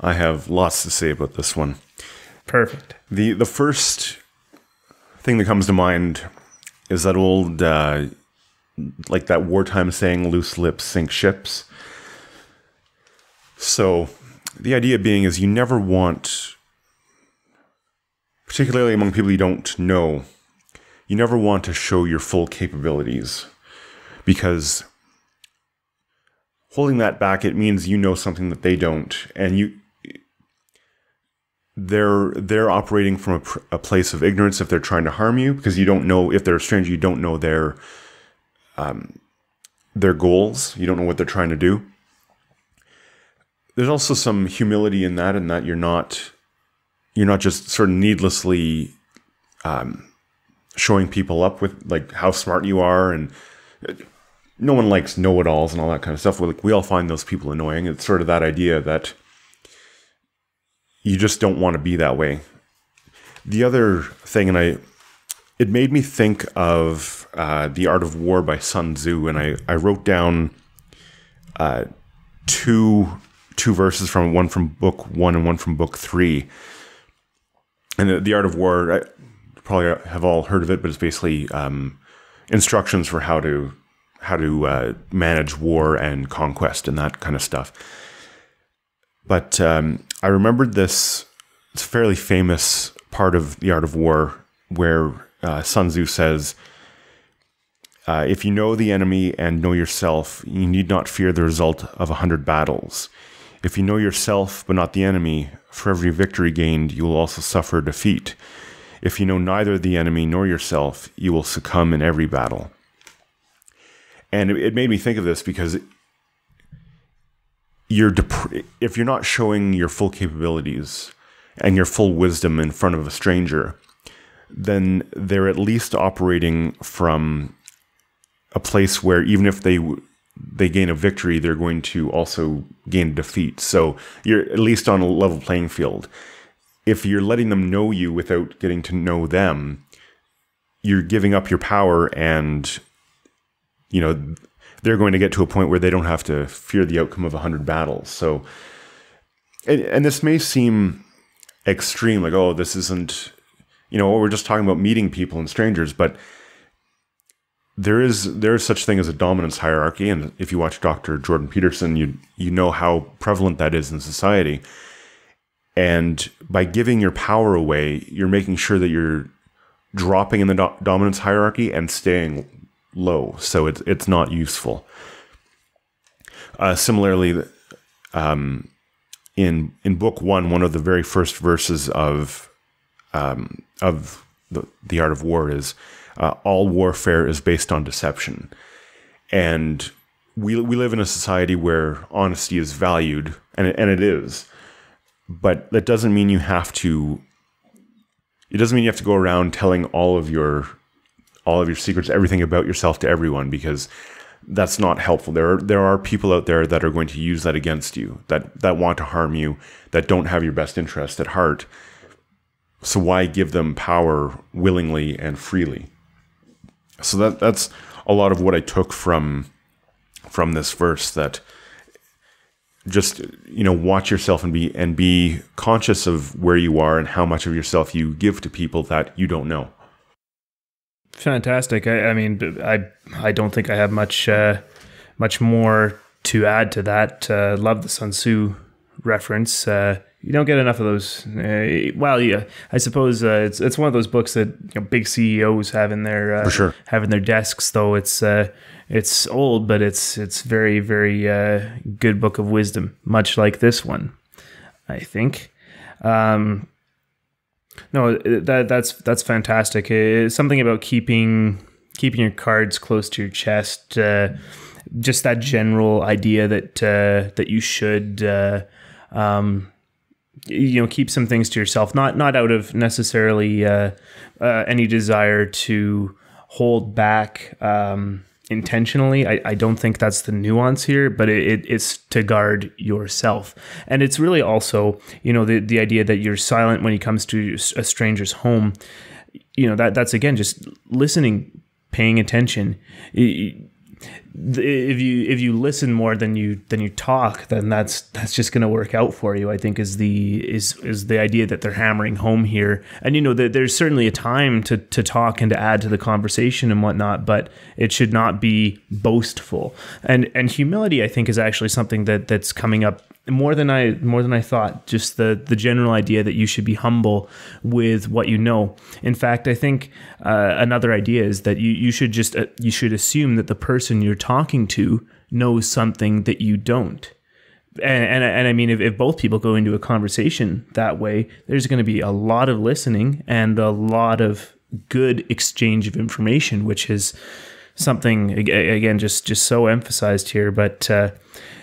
I have lots to say about this one. Perfect. The the first thing that comes to mind is that old, uh, like that wartime saying, loose lips sink ships. So the idea being is you never want, particularly among people you don't know, you never want to show your full capabilities, because holding that back, it means you know something that they don't, and you they're they're operating from a, a place of ignorance if they're trying to harm you, because you don't know if they're a stranger, you don't know their um, their goals, you don't know what they're trying to do. There's also some humility in that, in that you're not you're not just sort of needlessly Um, showing people up with like how smart you are, and no one likes know-it-alls and all that kind of stuff. We, like, we all find those people annoying. It's sort of that idea that you just don't want to be that way. The other thing, and I, it made me think of uh, The Art of War by Sun Tzu, and I, I wrote down uh, two two verses from one from book one and one from book three. And the, the Art of War, I, probably have all heard of it, but it's basically um, instructions for how to how to uh, manage war and conquest and that kind of stuff. But um, I remembered this. It's a fairly famous part of The Art of War where uh, Sun Tzu says, uh, "If you know the enemy and know yourself, you need not fear the result of a hundred battles. If you know yourself but not the enemy, for every victory gained, you will also suffer defeat. If you know neither the enemy nor yourself, you will succumb in every battle." And it, it made me think of this because you're dep- if you're not showing your full capabilities and your full wisdom in front of a stranger, then they're at least operating from a place where even if they they gain a victory, they're going to also gain defeat. So you're at least on a level playing field. If you're letting them know you without getting to know them, you're giving up your power, and you know they're going to get to a point where they don't have to fear the outcome of a hundred battles. So, and, and this may seem extreme, like, oh, this isn't, you know, we're just talking about meeting people and strangers, but there is there is such thing as a dominance hierarchy, and if you watch Doctor Jordan Peterson, you you know how prevalent that is in society. And by giving your power away, you're making sure that you're dropping in the do dominance hierarchy and staying low. So it's, it's not useful. Uh, similarly, um, in in book one, one of the very first verses of um, of the, the Art of War is, uh, all warfare is based on deception. And we, we live in a society where honesty is valued, and it, and it is. But that doesn't mean you have to, it doesn't mean you have to go around telling all of your, all of your secrets, everything about yourself to everyone, because that's not helpful. There are, there are people out there that are going to use that against you, that, that want to harm you, that don't have your best interest at heart. So why give them power willingly and freely? So that that's a lot of what I took from from this verse, that just, you know, watch yourself and be and be conscious of where you are and how much of yourself you give to people that you don't know. Fantastic. I, I mean, I I don't think I have much uh, much more to add to that. Uh, love the Sun Tzu reference. Uh, you don't get enough of those. Uh, well, yeah, I suppose uh, it's it's one of those books that, you know, big C E Os have in their uh, For sure. have in their desks. Though it's uh, it's old, but it's it's very very uh, good book of wisdom, much like this one, I think. Um, No, that that's that's fantastic. It's something about keeping keeping your cards close to your chest. Uh, just that general idea that uh, that you should, uh, um, you know, keep some things to yourself. Not not out of necessarily uh, uh, any desire to hold back um, intentionally. I, I don't think that's the nuance here, but it, it, it's to guard yourself. And it's really also, you know, the, the idea that you're silent when it comes to a stranger's home, you know, that that's again, just listening, paying attention. If you, if you listen more than you, than you talk, then that's, that's just going to work out for you, I think, is the, is, is the idea that they're hammering home here. And, you know, there, there's certainly a time to, to talk and to add to the conversation and whatnot, but it should not be boastful. And, and humility, I think, is actually something that that's coming up more than I, more than I thought, just the, the general idea that you should be humble with what you know. In fact, I think, uh, another idea is that you, you should just, uh, you should assume that the person you're talking to knows something that you don't. And, and, and I mean, if, if both people go into a conversation that way, there's going to be a lot of listening and a lot of good exchange of information, which is something, again, just, just so emphasized here, but, uh,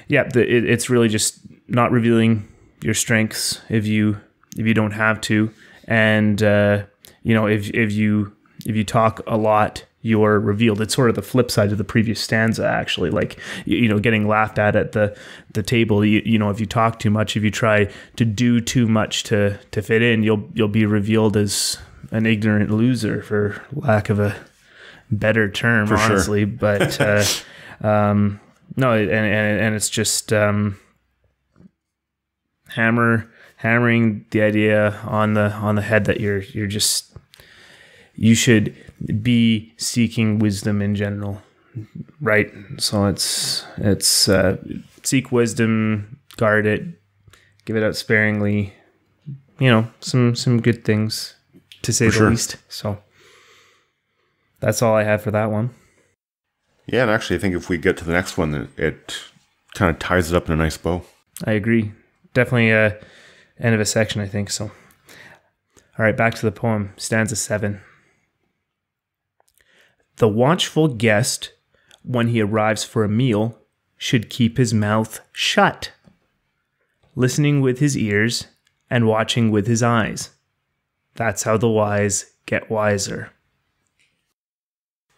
yeah, the, it, it's really just not revealing your strengths if you if you don't have to, and uh, you know, if if you if you talk a lot, you're revealed. It's sort of the flip side of the previous stanza, actually. Like, you know, getting laughed at at the the table. You, you know, if you talk too much, if you try to do too much to to fit in, you'll you'll be revealed as an ignorant loser, for lack of a better term, for honestly. Sure. But uh, um. No, and, and and it's just um, hammer hammering the idea on the on the head that you're you're just you should be seeking wisdom in general, right? So it's it's uh, seek wisdom, guard it, give it out sparingly. You know, some some good things to say the least. So that's all I have for that one. Yeah, and actually, I think if we get to the next one, it kind of ties it up in a nice bow. I agree. Definitely uh, end of a section, I think, so. All right, back to the poem, stanza seven. The watchful guest, when he arrives for a meal, should keep his mouth shut, listening with his ears and watching with his eyes. That's how the wise get wiser.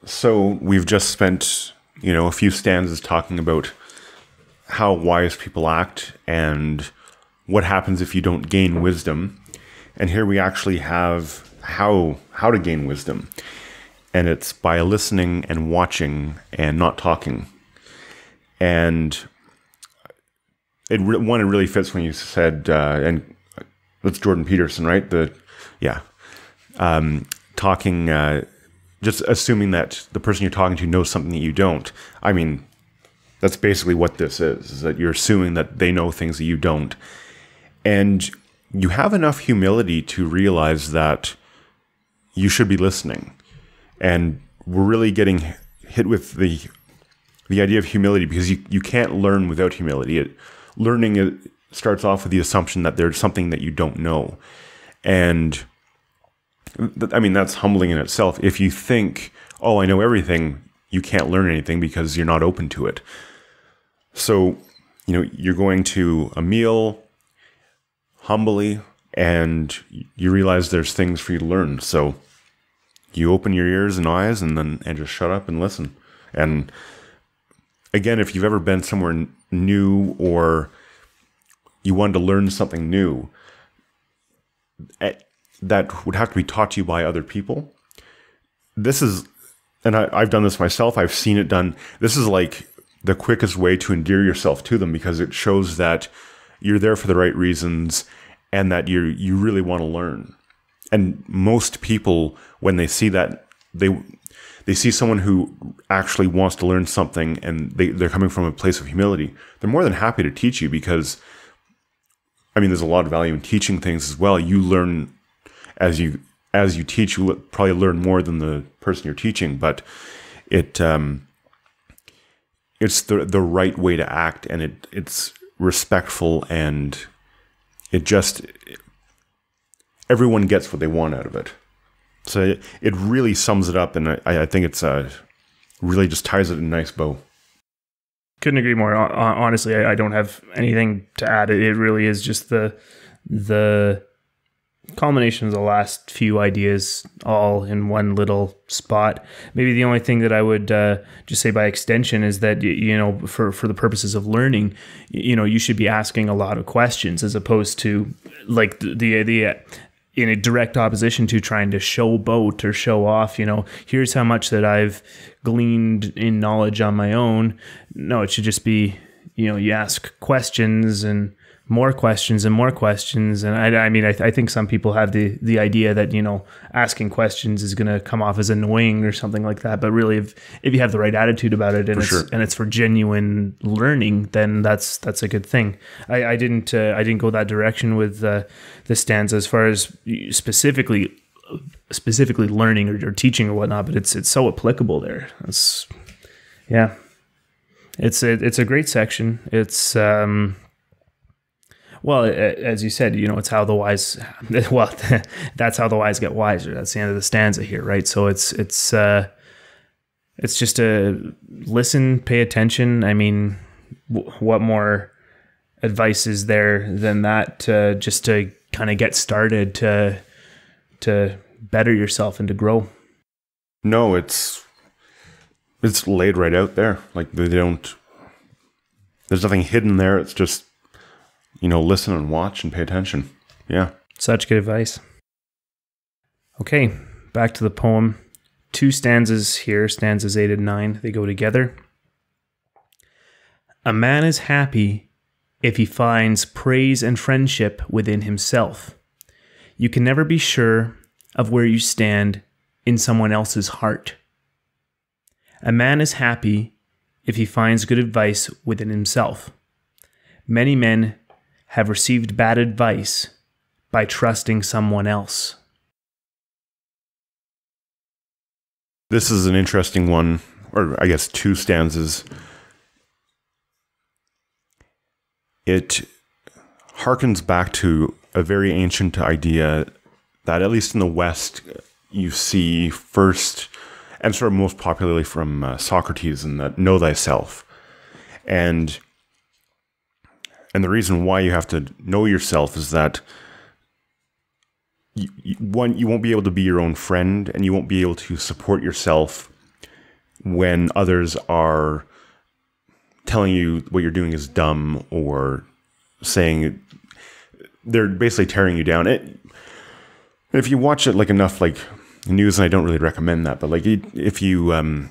So we've just spent, you know, a few stanzas talking about how wise people act and what happens if you don't gain wisdom. And here we actually have how how to gain wisdom. And it's by listening and watching and not talking. And it re one, it really fits when you said, uh, and that's Jordan Peterson, right? The, yeah, um, talking... Uh, Just assuming that the person you're talking to knows something that you don't. I mean, that's basically what this is, is that you're assuming that they know things that you don't. And you have enough humility to realize that you should be listening. And we're really getting hit with the the idea of humility, because you, you can't learn without humility. It, learning it starts off with the assumption that there's something that you don't know. And... I mean, that's humbling in itself. If you think, oh, I know everything, you can't learn anything because you're not open to it. So, you know, you're going to a meal humbly and you realize there's things for you to learn. So you open your ears and eyes and then and just shut up and listen. And again, if you've ever been somewhere new or you wanted to learn something new, at that would have to be taught to you by other people. This is, and I, I've done this myself, I've seen it done. This is like the quickest way to endear yourself to them, because it shows that you're there for the right reasons and that you you really want to learn. And most people, when they see that, they they see someone who actually wants to learn something and they, they're coming from a place of humility, they're more than happy to teach you, because, I mean, there's a lot of value in teaching things as well. You learn as you as you teach, you probably learn more than the person you're teaching, but it um, it's the the right way to act, and it it's respectful, and it just, it, everyone gets what they want out of it. So it, it really sums it up, and I, I think it's uh, really just ties it in a nice bow. Couldn't agree more. Honestly, I don't have anything to add. It really is just the the culmination of the last few ideas all in one little spot. Maybe the only thing that I would uh, just say by extension is that, you know, for, for the purposes of learning, you know, you should be asking a lot of questions, as opposed to like the the, the in a direct opposition to trying to showboat or show off, you know, here's how much that I've gleaned in knowledge on my own. No, it should just be, you know, you ask questions and more questions and more questions. And I, I mean, I, th I think some people have the, the idea that, you know, asking questions is going to come off as annoying or something like that. But really, if, if you have the right attitude about it, and it's, sure. and it's for genuine learning, then that's, that's a good thing. I, I didn't, uh, I didn't go that direction with uh, the stanza as far as specifically, specifically learning or, or teaching or whatnot, but it's, it's so applicable there. That's, yeah, it's a, it's a great section. It's, um, well, as you said, you know, it's how the wise, well, that's how the wise get wiser. That's the end of the stanza here, right? So it's, it's, uh, it's just a listen, pay attention. I mean, w what more advice is there than that, uh, just to kind of get started, to, to better yourself and to grow? No, it's, it's laid right out there. Like, they don't, there's nothing hidden there. It's just, you know, listen and watch and pay attention. Yeah. Such good advice. Okay, back to the poem. Two stanzas here, stanzas eight and nine. They go together. A man is happy if he finds praise and friendship within himself. You can never be sure of where you stand in someone else's heart. A man is happy if he finds good advice within himself. Many men have received bad advice by trusting someone else. This is an interesting one, or I guess two stanzas. It harkens back to a very ancient idea that, at least in the West, you see first, and sort of most popularly from uh, Socrates, in that know thyself. And And the reason why you have to know yourself is that you, you, one, you won't be able to be your own friend, and you won't be able to support yourself when others are telling you what you're doing is dumb, or saying, they're basically tearing you down. It, if you watch it like enough, like news, and I don't really recommend that, but like if you, um,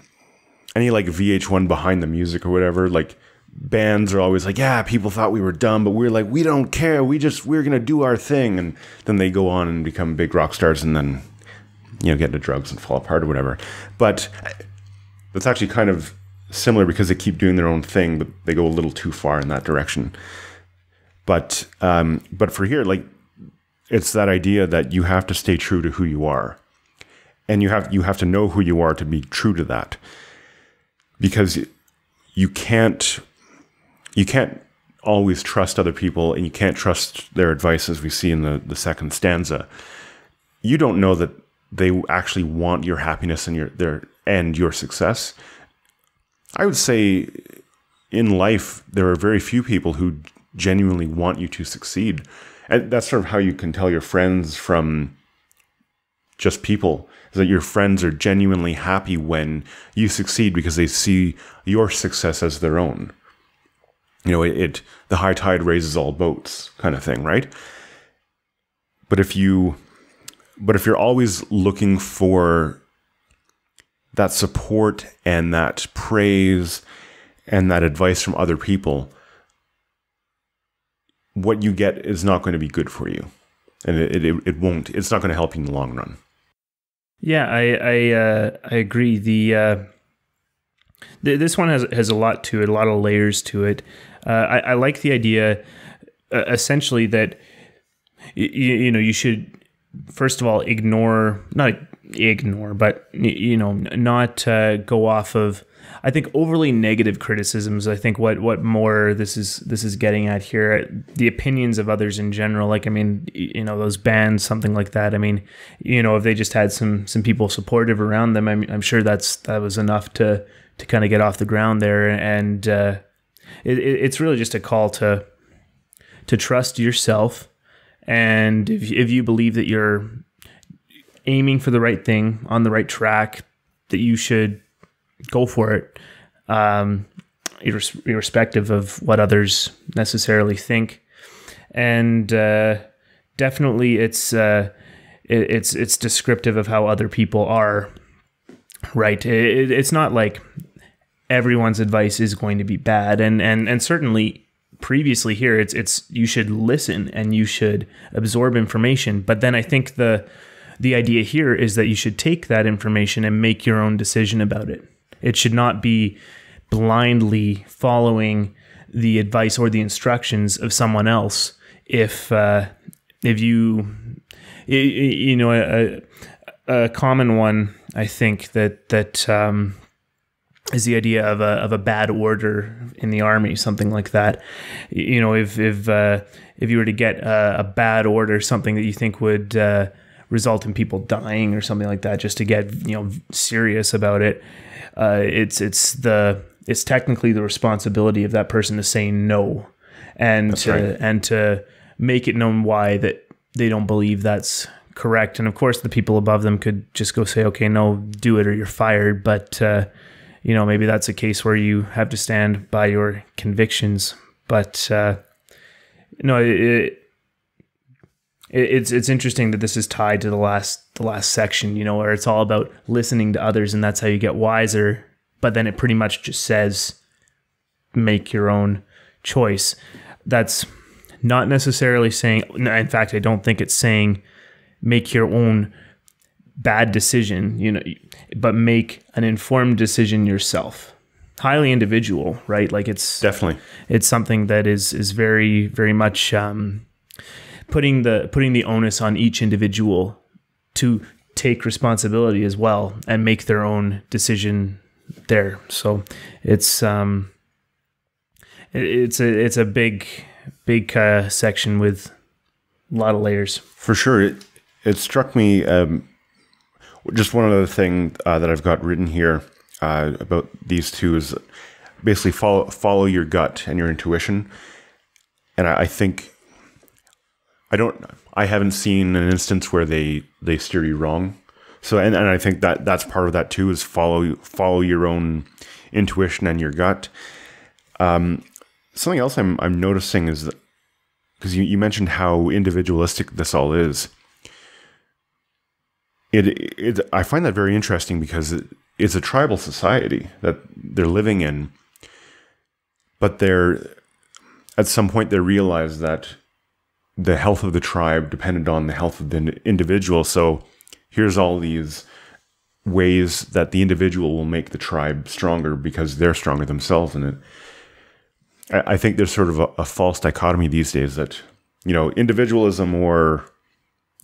any like V H one Behind the Music or whatever, like, bands are always like, yeah, people thought we were dumb, but we're like, we don't care. We just, we're going to do our thing. And then they go on and become big rock stars, and then, you know, get into drugs and fall apart or whatever. But that's actually kind of similar, because they keep doing their own thing, but they go a little too far in that direction. But, um, but for here, like, it's that idea that you have to stay true to who you are, and you have, you have to know who you are to be true to that, because you can't, You can't always trust other people, and you can't trust their advice, as we see in the, the second stanza. You don't know that they actually want your happiness and your their and your success. I would say in life, there are very few people who genuinely want you to succeed. And that's sort of how you can tell your friends from just people, is that your friends are genuinely happy when you succeed, because they see your success as their own. You know, it, it, the high tide raises all boats kind of thing, right? But if you But if you're always looking for that support and that praise and that advice from other people, what you get is not going to be good for you. And it, it, it won't, it's not going to help you in the long run. Yeah, I I, uh, I agree. The uh, th this one has has a lot to it, a lot of layers to it. Uh, I, I like the idea, uh, essentially, that you, you know you should first of all ignore, not ignore, but you know not uh, go off of, I think, overly negative criticisms. I think what what more this is this is getting at here, the opinions of others in general. Like, I mean, you know, those bands, something like that. I mean, you know, if they just had some some people supportive around them, I'm, I'm sure that's that was enough to to kind of get off the ground there. And uh, it, it's really just a call to to trust yourself, and if if you believe that you're aiming for the right thing, on the right track, that you should go for it, um, irrespective of what others necessarily think. And uh, definitely, it's uh, it, it's it's descriptive of how other people are. Right? It, it's not like everyone's advice is going to be bad, and and and certainly previously here, it's it's you should listen and you should absorb information. But then I think the the idea here is that you should take that information and make your own decision about it. It should not be blindly following the advice or the instructions of someone else. If uh, if you you know a, a common one, I think that that um, is the idea of a of a bad order in the army, something like that. You know, if if uh, if you were to get a, a bad order, something that you think would uh, result in people dying or something like that, just to get you know serious about it. Uh, it's it's the it's technically the responsibility of that person to say no, and to, right. and to make it known why that they don't believe that's correct. And of course, the people above them could just go say, okay, no, do it or you're fired. But uh, you know, maybe that's a case where you have to stand by your convictions. But uh, no, it, it, it's it's interesting that this is tied to the last. The last section, you know, where it's all about listening to others and that's how you get wiser. But then it pretty much just says, make your own choice. That's not necessarily saying, in fact, I don't think it's saying make your own bad decision, you know, but make an informed decision yourself. Highly individual, right? Like it's definitely, it's something that is, is very, very much um, putting the, putting the onus on each individual to take responsibility as well and make their own decision there. So it's um, it's a it's a big big uh, section with a lot of layers. For sure, it it struck me. Um, just one other thing uh, that I've got written here uh, about these two is basically follow follow your gut and your intuition. And I, I think I don't. I haven't seen an instance where they they steer you wrong. So and, and I think that that's part of that too, is follow follow your own intuition and your gut. Um, something else I'm I'm noticing is that, because you, you mentioned how individualistic this all is. It it I find that very interesting because it, it's a tribal society that they're living in, but they're at some point they realize that the health of the tribe depended on the health of the individual. So here's all these ways that the individual will make the tribe stronger because they're stronger themselves. And it, I think there's sort of a, a false dichotomy these days that, you know, individualism or,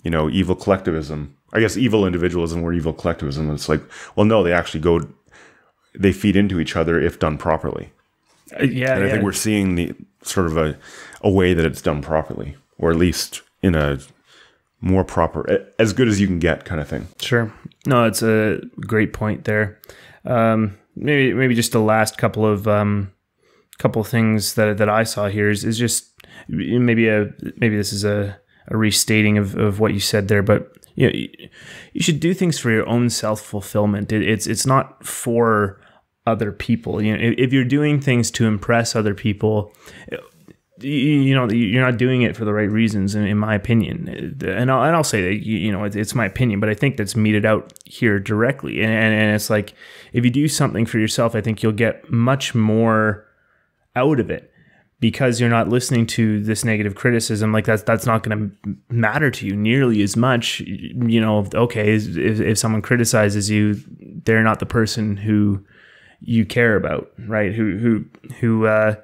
you know, evil collectivism, I guess evil individualism or evil collectivism. It's like, well, no, they actually go, they feed into each other if done properly. Uh, yeah. And I yeah. think we're seeing the sort of a, a way that it's done properly. Or at least in a more proper, as good as you can get kind of thing. Sure. No, it's a great point there. Um, maybe maybe just the last couple of um, couple of things that that I saw here is, is just maybe a maybe this is a, a restating of, of what you said there, but you know, you should do things for your own self-fulfillment. It, it's it's not for other people. You know, if you're doing things to impress other people, you know, you're not doing it for the right reasons, in, in my opinion. And I'll, and I'll say that, you know, it's my opinion, but I think that's meted out here directly. And, and, and it's like, if you do something for yourself, I think you'll get much more out of it, because you're not listening to this negative criticism. Like that's, that's not going to matter to you nearly as much. You know, okay, if, if someone criticizes you, they're not the person who you care about, right? Who, who, who, uh,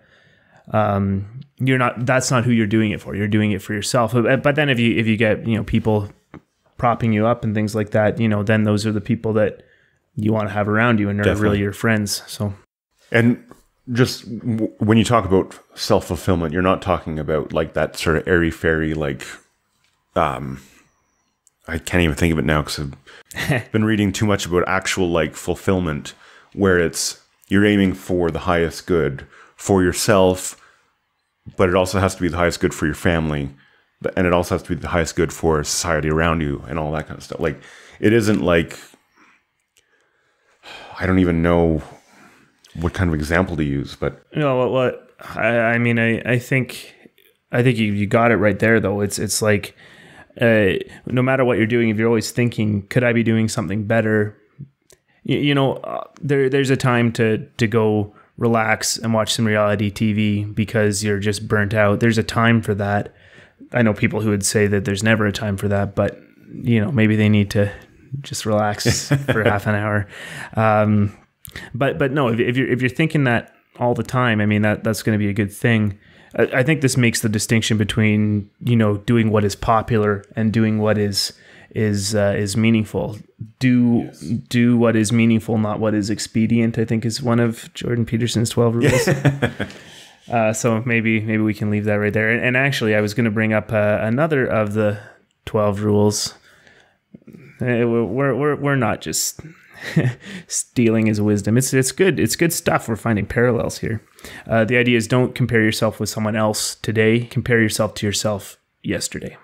um, you're not, that's not who you're doing it for. You're doing it for yourself. But then if you, if you get, you know, people propping you up and things like that, you know, then those are the people that you want to have around you, and they're Definitely. really your friends. So, and just w when you talk about self-fulfillment, you're not talking about like that sort of airy fairy, like, um, I can't even think of it now, 'cause I've been reading too much about actual like fulfillment, where it's, you're aiming for the highest good for yourself, but it also has to be the highest good for your family, and it also has to be the highest good for society around you and all that kind of stuff. Like, it isn't like, I don't even know what kind of example to use, but no, what, what I, I mean, I, I think, I think you, you got it right there though. It's, it's like, uh, no matter what you're doing, if you're always thinking, could I be doing something better? You, you know, uh, there, there's a time to, to go relax and watch some reality T V because you're just burnt out. There's a time for that. I know people who would say that there's never a time for that, but you know, maybe they need to just relax for half an hour. Um, but, but no, if, if you're, if you're thinking that all the time, I mean, that, that's going to be a good thing. I, I think this makes the distinction between, you know, doing what is popular and doing what is, is, uh, is meaningful. Do, yes. do what is meaningful, not what is expedient, I think is one of Jordan Peterson's twelve rules. uh, so maybe, maybe we can leave that right there. And, and actually I was going to bring up uh, another of the twelve rules. Uh, we're, we're, we're not just stealing his wisdom. It's, it's good. It's good stuff. We're finding parallels here. Uh, the idea is, don't compare yourself with someone else today. Compare yourself to yourself yesterday.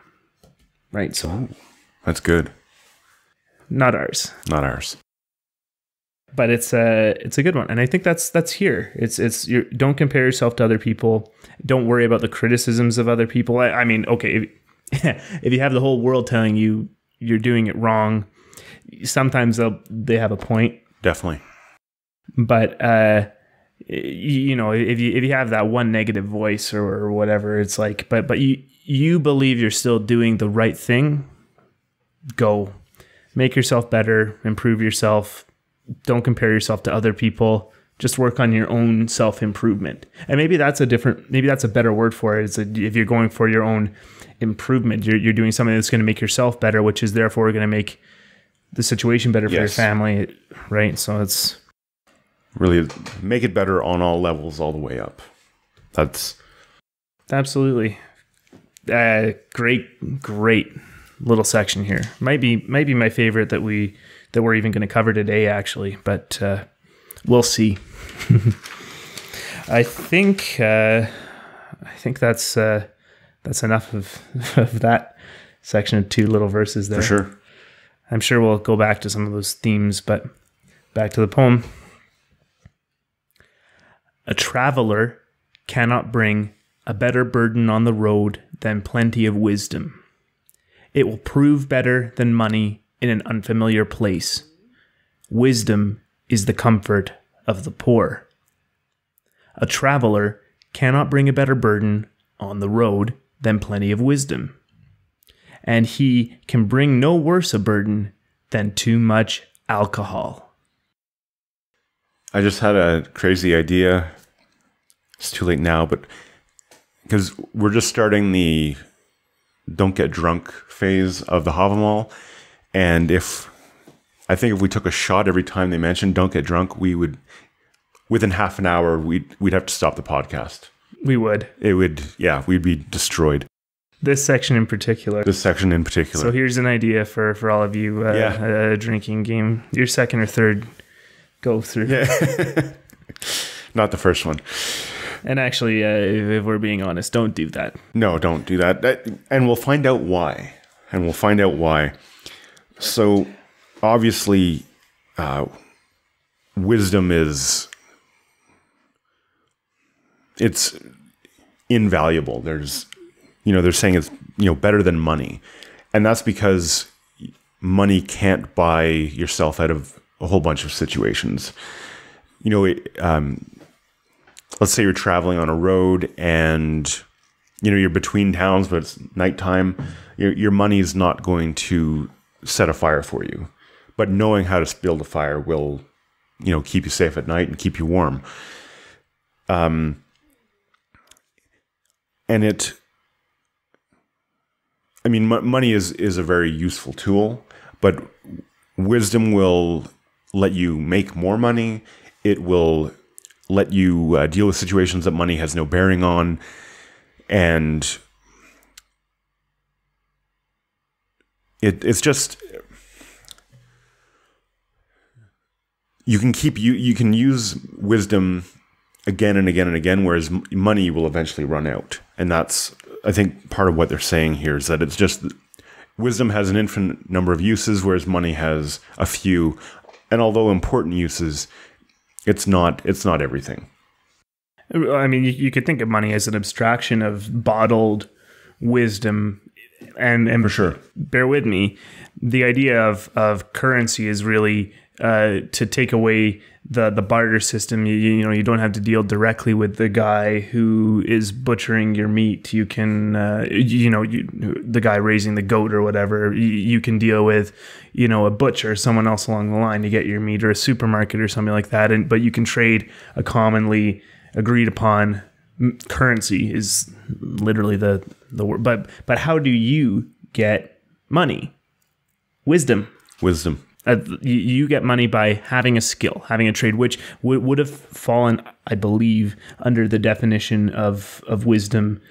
Right. So, oh. That's good. Not ours. Not ours. But it's a it's a good one, and I think that's that's here. It's it's you don't compare yourself to other people. Don't worry about the criticisms of other people. I, I mean, okay, if, if you have the whole world telling you you're doing it wrong, sometimes they'll they have a point. Definitely. But uh, you know, if you if you have that one negative voice or, or whatever, it's like, but but you you believe you're still doing the right thing. Go make yourself better, improve yourself. Don't compare yourself to other people. Just work on your own self-improvement. And maybe that's a different, maybe that's a better word for it. It's a, if you're going for your own improvement, you're, you're doing something that's going to make yourself better, which is therefore going to make the situation better for yes. your family. Right. So it's really make it better on all levels, all the way up. That's absolutely uh, great. Great. Little section here might be might be my favorite that we that we're even going to cover today, actually, but uh we'll see. I think uh I think that's uh that's enough of, of that section of two little verses there. For sure. I'm sure we'll go back to some of those themes, but back to the poem. A traveler cannot bring a better burden on the road than plenty of wisdom. It will prove better than money in an unfamiliar place. Wisdom is the comfort of the poor. A traveler cannot bring a better burden on the road than plenty of wisdom. And he can bring no worse a burden than too much alcohol. I just had a crazy idea. It's too late now, but because we're just starting the don't get drunk phase of the Havamal. And if, I think if we took a shot every time they mentioned don't get drunk, we would, within half an hour, we'd, we'd have to stop the podcast. We would. It would, yeah, we'd be destroyed. This section in particular. This section in particular. So here's an idea for, for all of you, uh, yeah. a drinking game. Your second or third go through. Yeah. Not the first one. And actually, uh, if we're being honest, don't do that. No, don't do that. that. And we'll find out why. And we'll find out why. So, obviously, uh, wisdom is... It's invaluable. There's, you know, they're saying it's, you know, better than money. And that's because money can't buy yourself out of a whole bunch of situations. You know, it, um, let's say you're traveling on a road and, you know, you're between towns, but it's nighttime. Your, your money is not going to set a fire for you. But knowing how to build a fire will, you know, keep you safe at night and keep you warm. Um, and it, I mean, m money is, is a very useful tool, but wisdom will let you make more money. It will let you uh, deal with situations that money has no bearing on. And it, it's just, you can keep, you, you can use wisdom again and again and again, whereas money will eventually run out. And that's, I think, part of what they're saying here is that it's just, wisdom has an infinite number of uses, whereas money has a few. And although important uses, it's not, it's not everything. I mean, you, you could think of money as an abstraction of bottled wisdom. And, and for sure, bear with me, the idea of, of currency is really uh, to take away the, the barter system. You, you know, you don't have to deal directly with the guy who is butchering your meat. You can, uh, you know, you, the guy raising the goat or whatever, you, you can deal with, you know, a butcher, someone else along the line to get your meat, or a supermarket or something like that. And, but you can trade a commonly agreed upon currency is literally the the word. But but how do you get money? Wisdom. Wisdom. Uh, you get money by having a skill, having a trade, which w would have fallen, I believe, under the definition of of wisdom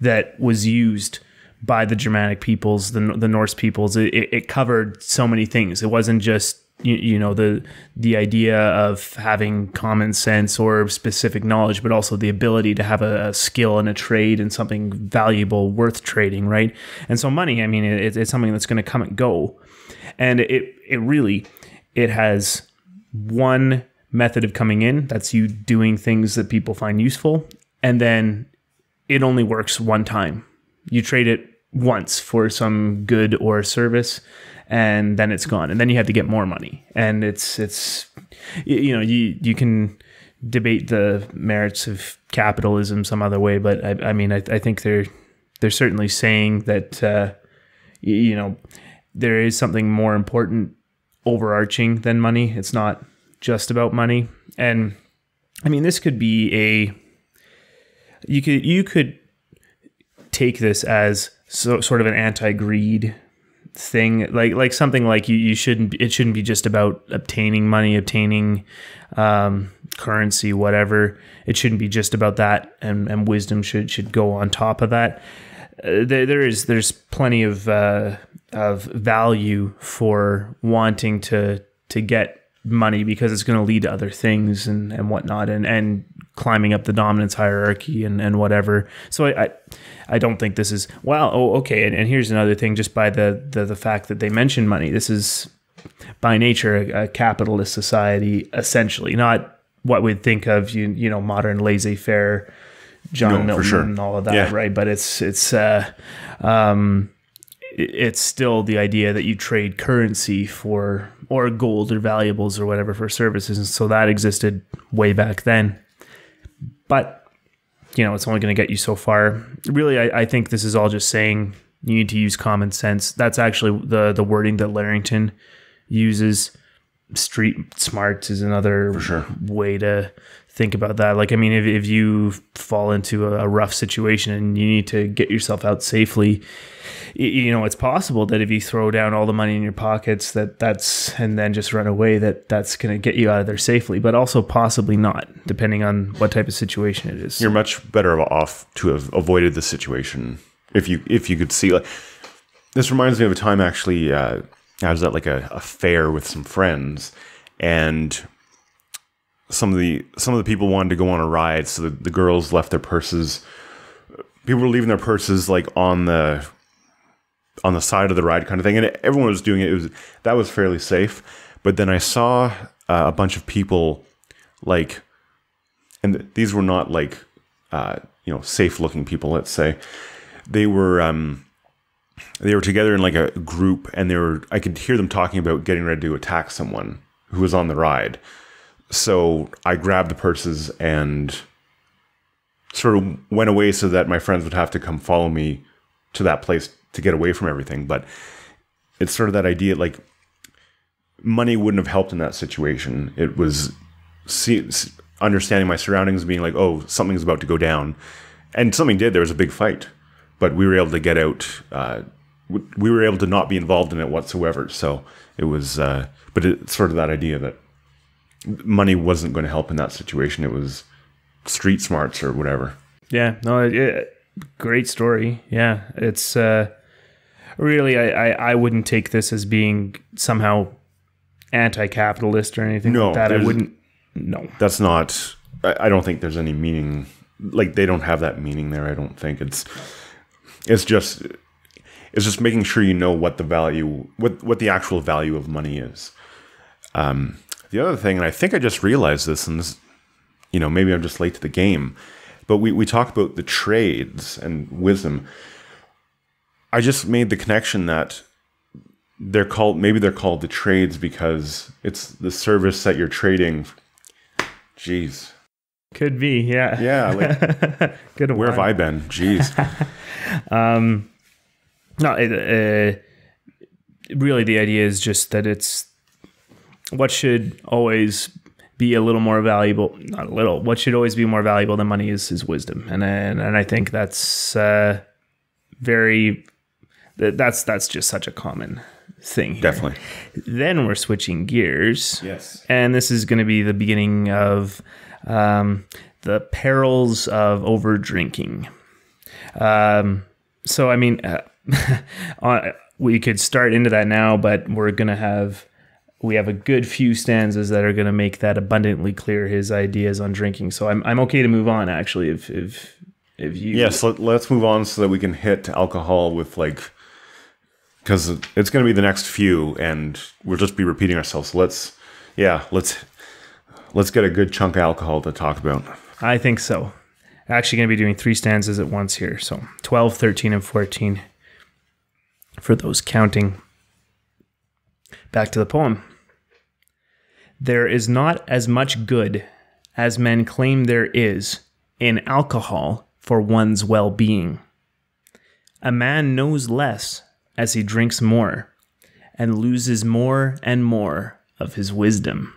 that was used by the Germanic peoples, the the Norse peoples. It, it, it covered so many things. It wasn't just, You, you know, the the idea of having common sense or specific knowledge, but also the ability to have a, a skill and a trade and something valuable worth trading, right? And so money, I mean, it, it's something that's going to come and go. And it, it really, it has one method of coming in. That's you doing things that people find useful. And then it only works one time. You trade it once for some good or service, and then it's gone, and then you have to get more money. And it's it's you know, you you can debate the merits of capitalism some other way, but I, I mean I, I think they're they're certainly saying that uh, you know, there is something more important overarching than money. It's not just about money. And I mean, this could be a you could you could take this as so, sort of an anti-greed thing, like like something like you you shouldn't it shouldn't be just about obtaining money, obtaining um currency, whatever. It shouldn't be just about that, and and wisdom should should go on top of that. Uh, there, there is there's plenty of uh of value for wanting to to get money, because it's going to lead to other things and and whatnot, and and climbing up the dominance hierarchy and and whatever. So I I, I don't think this is well. Oh, okay. And, and here's another thing, just by the, the the fact that they mention money. This is by nature a, a capitalist society, essentially. Not what we'd think of you you know modern laissez-faire, John no, Milton sure. and all of that, yeah. right? But it's it's uh, um, it's still the idea that you trade currency for, or gold or valuables or whatever, for services. And so that existed way back then. But, you know, it's only going to get you so far. Really, I, I think this is all just saying you need to use common sense. That's actually the, the wording that Larrington uses. Street smarts is another For sure. way to think about that. Like, I mean, if, if you fall into a, a rough situation and you need to get yourself out safely, you know, it's possible that if you throw down all the money in your pockets, that that's, and then just run away, that that's going to get you out of there safely, but also possibly not, depending on what type of situation it is. You're much better off to have avoided the situation. If you, if you could see, like, this reminds me of a time actually, uh, I was at like a, a fair with some friends, and some of the some of the people wanted to go on a ride, so the, the girls left their purses. People were leaving their purses like on the on the side of the ride, kind of thing, and everyone was doing it. It was that was fairly safe, but then I saw uh, a bunch of people like, and th these were not like uh, you know, safe-looking people, let's say, they were um, they were together in like a group, and they were. I could hear them talking about getting ready to attack someone who was on the ride. So I grabbed the purses and sort of went away so that my friends would have to come follow me to that place to get away from everything. But it's sort of that idea, like, money wouldn't have helped in that situation. It was see, understanding my surroundings, being like, oh, something's about to go down. And something did. There was a big fight. But we were able to get out. Uh, we were able to not be involved in it whatsoever. So it was, uh, but it's sort of that idea that money wasn't going to help in that situation. It was street smarts or whatever. Yeah, no, it, it, great story. Yeah, it's uh, really, I, I, I wouldn't take this as being somehow anti-capitalist or anything no, like that. I wouldn't, no. That's not, I, I don't think there's any meaning, like they don't have that meaning there, I don't think. It's, it's just, it's just making sure you know what the value, what, what the actual value of money is. Um, the other thing, and I think I just realized this, and this, you know, maybe I'm just late to the game, but we, we talk about the trades and wisdom. I just made the connection that they're called, maybe they're called the trades because it's the service that you're trading. Jeez. Could be, yeah. Yeah. Like, Good where one. Have I been? Jeez. um, no, it, uh, really the idea is just that it's what should always be a little more valuable, not a little, what should always be more valuable than money is, is wisdom. And, and, and I think that's uh, very, that's, that's just such a common thing here. Definitely. Then we're switching gears. Yes. And this is going to be the beginning of um, the perils of over drinking. Um, so, I mean, uh, we could start into that now, but we're going to have, we have a good few stanzas that are going to make that abundantly clear, his ideas on drinking. So I'm I'm okay to move on, actually, if if if you... Yes, let, let's move on so that we can hit alcohol with, like... Because it's going to be the next few, and we'll just be repeating ourselves. So let's... Yeah, let's, let's get a good chunk of alcohol to talk about. I think so. Actually going to be doing three stanzas at once here. So twelve, thirteen, and fourteen for those counting. Back to the poem. There is not as much good as men claim there is in alcohol for one's well-being. A man knows less as he drinks more and loses more and more of his wisdom.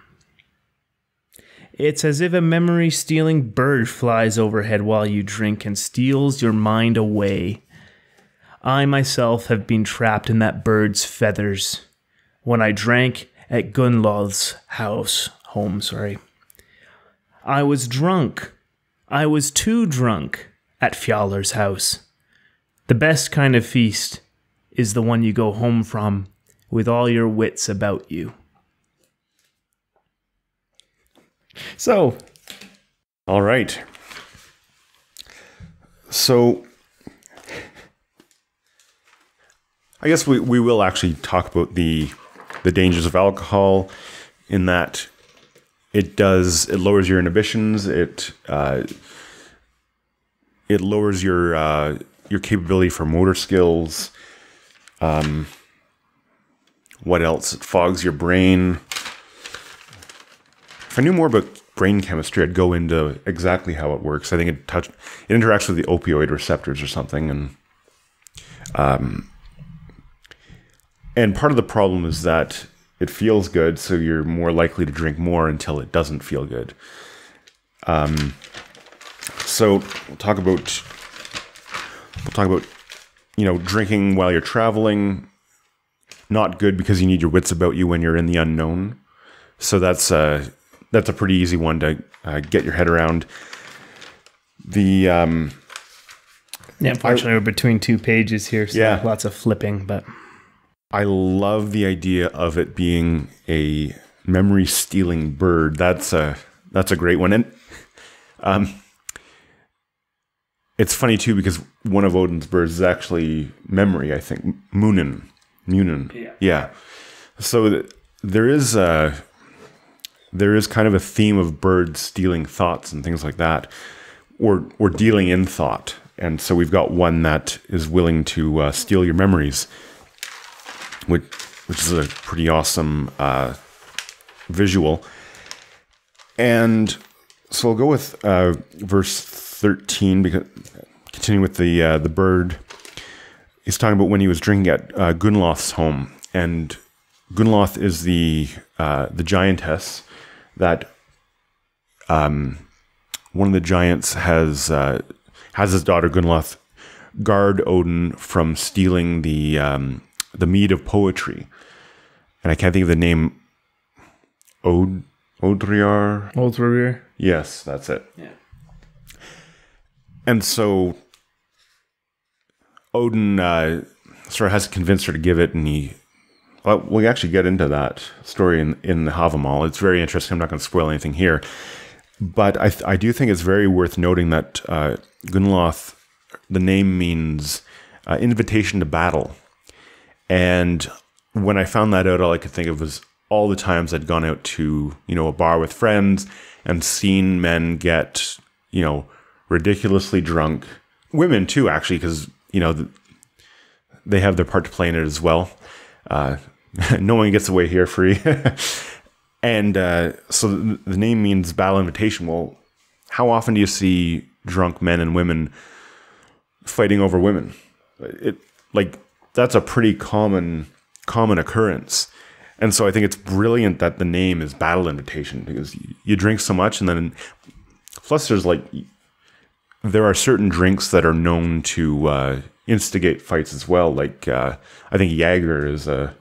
It's as if a memory-stealing bird flies overhead while you drink and steals your mind away. I myself have been trapped in that bird's feathers when I drank at Gunnlöð's house, home, sorry. I was drunk. I was too drunk at Fjalar's house. The best kind of feast is the one you go home from with all your wits about you. So. All right. So, I guess we, we will actually talk about the... the dangers of alcohol, in that it does it lowers your inhibitions, it uh, it lowers your uh, your capability for motor skills. Um, what else? It fogs your brain. If I knew more about brain chemistry, I'd go into exactly how it works. I think it touch it interacts with the opioid receptors or something, and um. And part of the problem is that it feels good, so you're more likely to drink more until it doesn't feel good. Um, so we'll talk about we'll talk about you know drinking while you're traveling. Not good because you need your wits about you when you're in the unknown. So that's a that's a pretty easy one to uh, get your head around. The um, yeah, unfortunately, I, we're between two pages here, so yeah. Lots of flipping, but. I love the idea of it being a memory-stealing bird. That's a that's a great one, and um, it's funny too because one of Odin's birds is actually memory. I think Munin, Munin. Yeah. yeah. So th there is a there is kind of a theme of birds stealing thoughts and things like that, we're we're dealing in thought, and so we've got one that is willing to uh, steal your memories, which which is a pretty awesome uh, visual. And so I'll go with uh, verse thirteen, because continuing with the uh, the bird. He's talking about when he was drinking at uh, Gunnlöð's home, and Gunnlöð is the uh, the giantess that um, one of the giants has uh, has his daughter Gunnlöð guard Odin from stealing the um, the mead of poetry, and I can't think of the name. Od Óðrerir. Óðrerir. Yes, that's it. Yeah. And so Odin uh, sort of has to convince her to give it, and he... Well, we actually get into that story in, in the Havamal. It's very interesting. I'm not going to spoil anything here. But I, th I do think it's very worth noting that uh, Gunnlöð, the name means uh, invitation to battle. And when I found that out, all I could think of was all the times I'd gone out to, you know, a bar with friends and seen men get, you know, ridiculously drunk. Women, too, actually, because... You know, they have their part to play in it as well. Uh, no one gets away here free. And uh, so the name means battle invitation. Well, how often do you see drunk men and women fighting over women? It like that's a pretty common common occurrence. And so I think it's brilliant that the name is battle invitation, because you drink so much, and then plus there's like. There are certain drinks that are known to uh, instigate fights as well. Like uh, I think Jaeger is a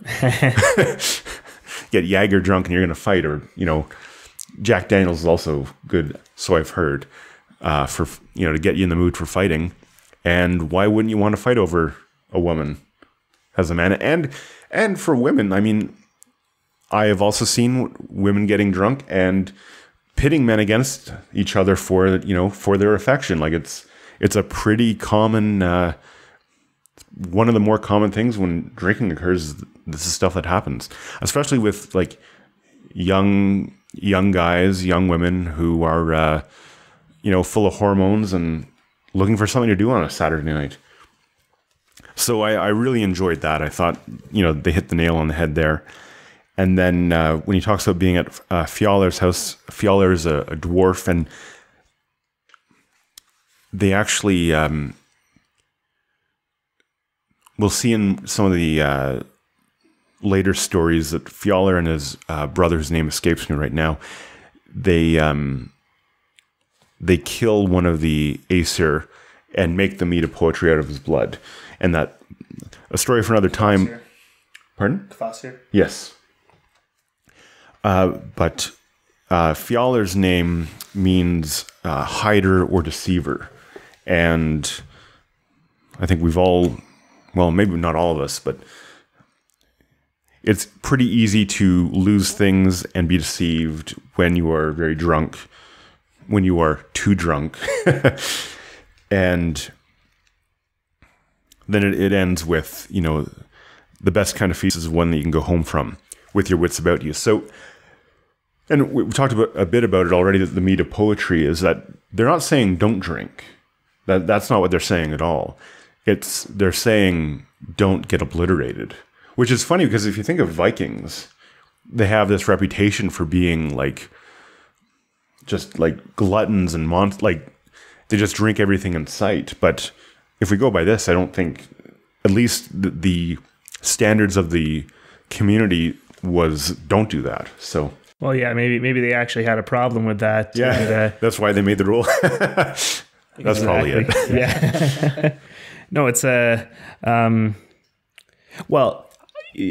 get Jaeger drunk and you're going to fight, or you know, Jack Daniels is also good. So I've heard uh, for you know to get you in the mood for fighting. And why wouldn't you want to fight over a woman as a man? And and for women, I mean, I have also seen women getting drunk and pitting men against each other for you know for their affection. Like it's it's a pretty common uh, one of the more common things when drinking occurs. This is stuff that happens, especially with like young young guys, young women who are uh, you know full of hormones and looking for something to do on a Saturday night. So I, I really enjoyed that. I thought you know they hit the nail on the head there. And then uh, when he talks about being at uh, Fjalar's house, Fjalar is a, a dwarf, and they actually um, we'll see in some of the uh, later stories that Fjalar and his uh, brother, whose name escapes me right now, they um, they kill one of the Æsir and make the mead of poetry out of his blood, and that a story for another time. Kvassir. Pardon? Kvassir. Yes. Uh, but uh, Fjalar's name means uh, hider or deceiver, and I think we've all, well, maybe not all of us, but it's pretty easy to lose things and be deceived when you are very drunk, when you are too drunk, and then it, it ends with, you know, the best kind of feast is one that you can go home from with your wits about you. So. And we talked about a bit about it already, that the meat of poetry is that they're not saying don't drink. That that's not what they're saying at all. It's they're saying don't get obliterated, which is funny because if you think of Vikings, they have this reputation for being like just like gluttons and mon like they just drink everything in sight. But if we go by this, I don't think at least the, the standards of the community was don't do that. So. Well, yeah, maybe maybe they actually had a problem with that. Yeah, and, uh, that's why they made the rule. That's exactly. Probably it. Yeah. No, it's a. Uh, um, well,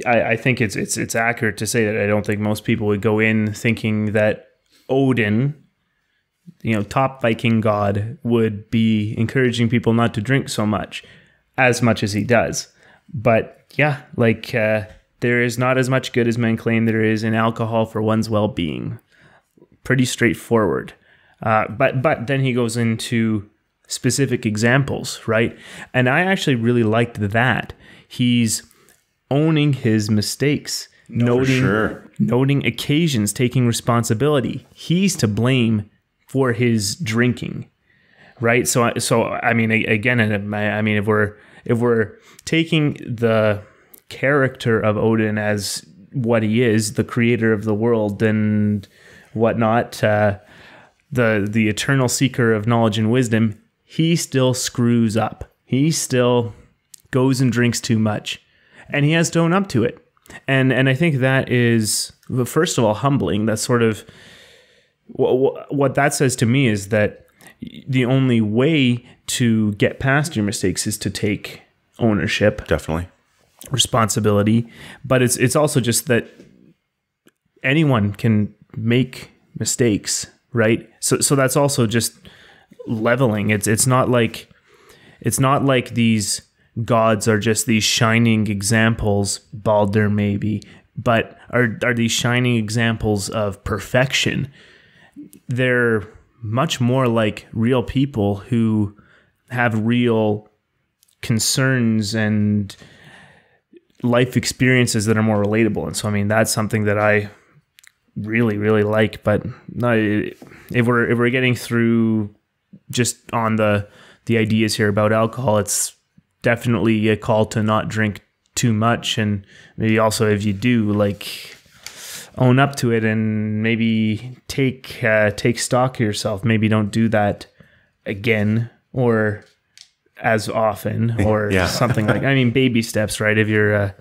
I, I think it's it's it's accurate to say that I don't think most people would go in thinking that Odin, you know, top Viking god, would be encouraging people not to drink so much, as much as he does. But yeah, like. Uh, There is not as much good as men claim there is in alcohol for one's well-being. Pretty straightforward. Uh, but but then he goes into specific examples, right? And I actually really liked that. He's owning his mistakes, no, noting, sure. noting occasions, taking responsibility. He's to blame for his drinking, right? So, so I mean, again, I mean, if we're if we're taking the character of Odin as what he is, the creator of the world and whatnot, uh, the the eternal seeker of knowledge and wisdom, he still screws up. He still goes and drinks too much, and he has to own up to it. And and I think that is, first of all, humbling. That's sort of what, what that says to me, is that the only way to get past your mistakes is to take ownership, definitely responsibility. But it's it's also just that anyone can make mistakes, right? So so that's also just leveling. It's it's not like it's not like these gods are just these shining examples, Baldur maybe, but are are these shining examples of perfection. They're much more like real people who have real concerns and life experiences that are more relatable. And so, I mean, that's something that I really, really like. But no, if we're if we're getting through just on the the ideas here about alcohol, it's definitely a call to not drink too much, and maybe also if you do, like, own up to it and maybe take uh, take stock of yourself. Maybe don't do that again or as often, or yeah. something like. I mean, baby steps, right? If you're uh,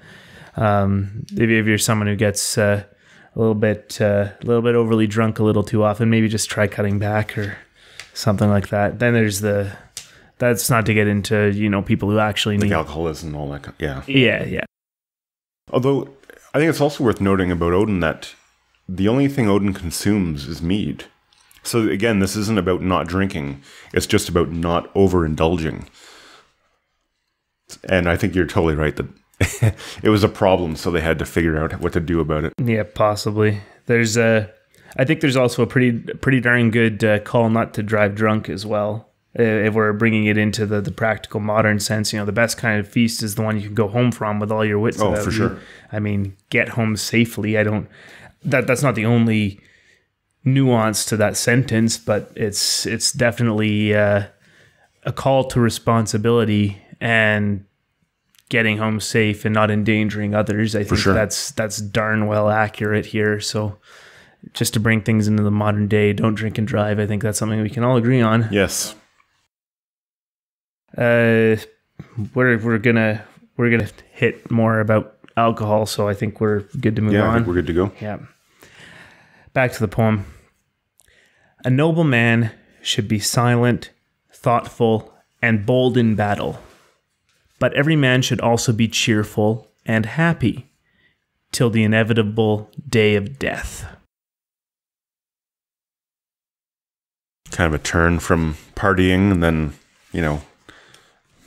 um, if, if you're someone who gets uh, a little bit uh, a little bit overly drunk a little too often, maybe just try cutting back or something like that. Then there's the That's not to get into, you know, people who actually need... Like alcoholism and all that. Yeah. Yeah, yeah. Although, I think it's also worth noting about Odin that the only thing Odin consumes is mead. So, again, this isn't about not drinking. It's just about not overindulging. And I think you're totally right that it was a problem, so they had to figure out what to do about it. Yeah, possibly. There's a... I think there's also a pretty, pretty darn good uh, call not to drive drunk as well. If we're bringing it into the, the practical modern sense, you know, the best kind of feast is the one you can go home from with all your wits about you. Oh, for sure. I mean, get home safely. I don't, that that's not the only nuance to that sentence, but it's, it's definitely uh, a call to responsibility and getting home safe and not endangering others. I think that's, that's darn well accurate here. So just to bring things into the modern day, don't drink and drive. I think that's something we can all agree on. Yes. Uh, we're we're gonna we're gonna hit more about alcohol, so I think we're good to move yeah, on. I think we're good to go. Yeah. Back to the poem. A noble man should be silent, thoughtful, and bold in battle, but every man should also be cheerful and happy till the inevitable day of death. Kind of a turn from partying, and then, you know,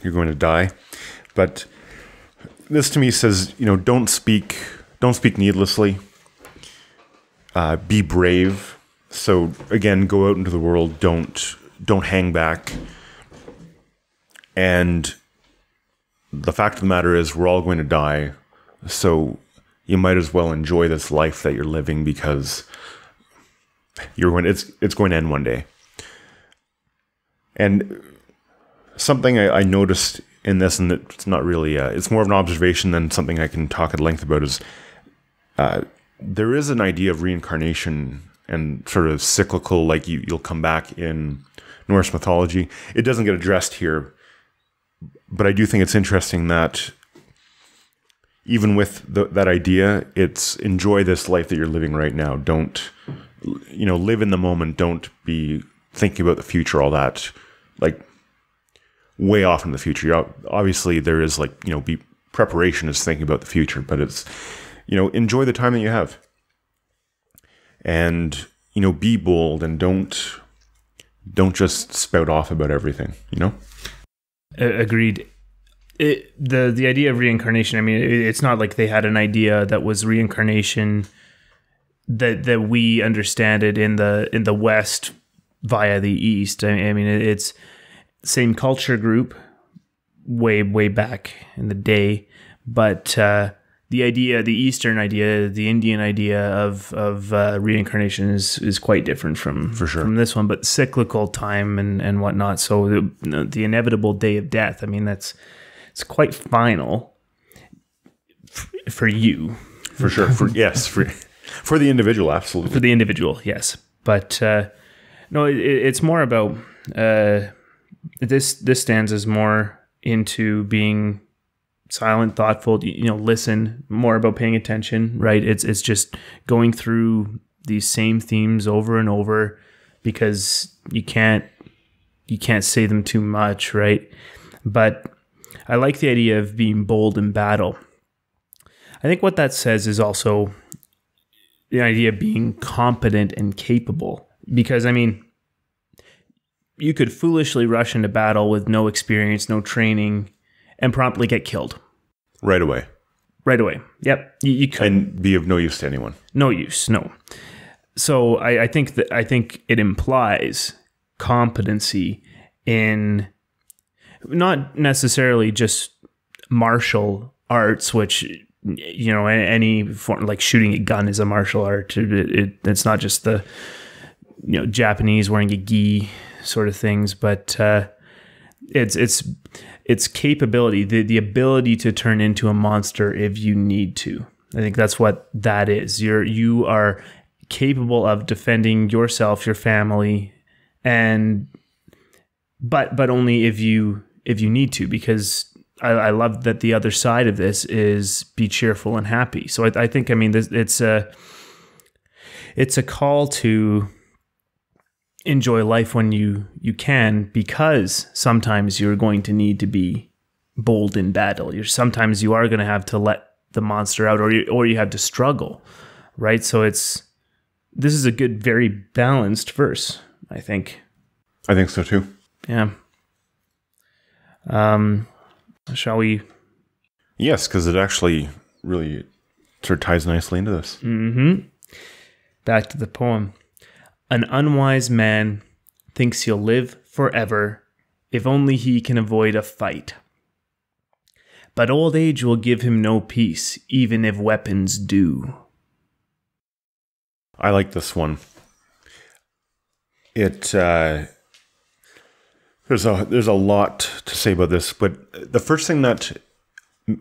you're going to die. But this to me says, you know, don't speak, don't speak needlessly. Uh, be brave. So again, go out into the world. Don't, don't hang back. And the fact of the matter is we're all going to die. So you might as well enjoy this life that you're living, because you're going, it's, it's going to end one day. And something I, I noticed in this, and it's not really, uh, it's more of an observation than something I can talk at length about, is uh, there is an idea of reincarnation and sort of cyclical, like you, you'll come back in Norse mythology. It doesn't get addressed here, but I do think it's interesting that even with the, that idea, it's enjoy this life that you're living right now. Don't, you know, live in the moment. Don't be thinking about the future, all that, like, way off in the future. Obviously, there is, like, you know, be, preparation is thinking about the future, but it's, you know, enjoy the time that you have. And, you know, be bold and don't, don't just spout off about everything, you know? Agreed. It, the, the idea of reincarnation, I mean, it's not like they had an idea that was reincarnation that, that we understand it in the, in the West via the East. I mean, it's, same culture group way, way back in the day, but uh, the idea, the Eastern idea, the Indian idea of of uh, reincarnation is is quite different from for sure. from this one, but cyclical time and and whatnot. So the, the inevitable day of death. I mean, that's it's quite final f for you, for sure. For yes, for for the individual, absolutely. For the individual, yes. But uh, no, it, it's more about uh, this. This stanza is more into being silent, thoughtful, you know, listen, more about paying attention, right? It's it's just going through these same themes over and over because you can't you can't say them too much, right? But I like the idea of being bold in battle. I think what that says is also the idea of being competent and capable, because I mean, you could foolishly rush into battle with no experience, no training, and promptly get killed. Right away. Right away. Yep. You, you could. And be of no use to anyone. No use. No. So I, I think that I think it implies competency in not necessarily just martial arts, which, you know, any form, like shooting a gun is a martial art. It, it, it's not just the, you know, Japanese wearing a gi sort of things, but uh, it's it's. It's capability, the, the ability to turn into a monster if you need to. I think that's what that is. You're, you are capable of defending yourself, your family, and but but only if you if you need to, because I, I love that the other side of this is be cheerful and happy. So I, I think, I mean, this, it's a it's a call to enjoy life when you you can, because sometimes you're going to need to be bold in battle. You're sometimes you are going to have to let the monster out, or you, or you have to struggle, right? So it's this is a good, very balanced verse, I think. I think so too. Yeah. Um, shall we? Yes, because it actually really sort of ties nicely into this. Mm-hmm. Back to the poem. An unwise man thinks he'll live forever if only he can avoid a fight. But old age will give him no peace, even if weapons do. I like this one. It uh, there's a there's a lot to say about this, but the first thing that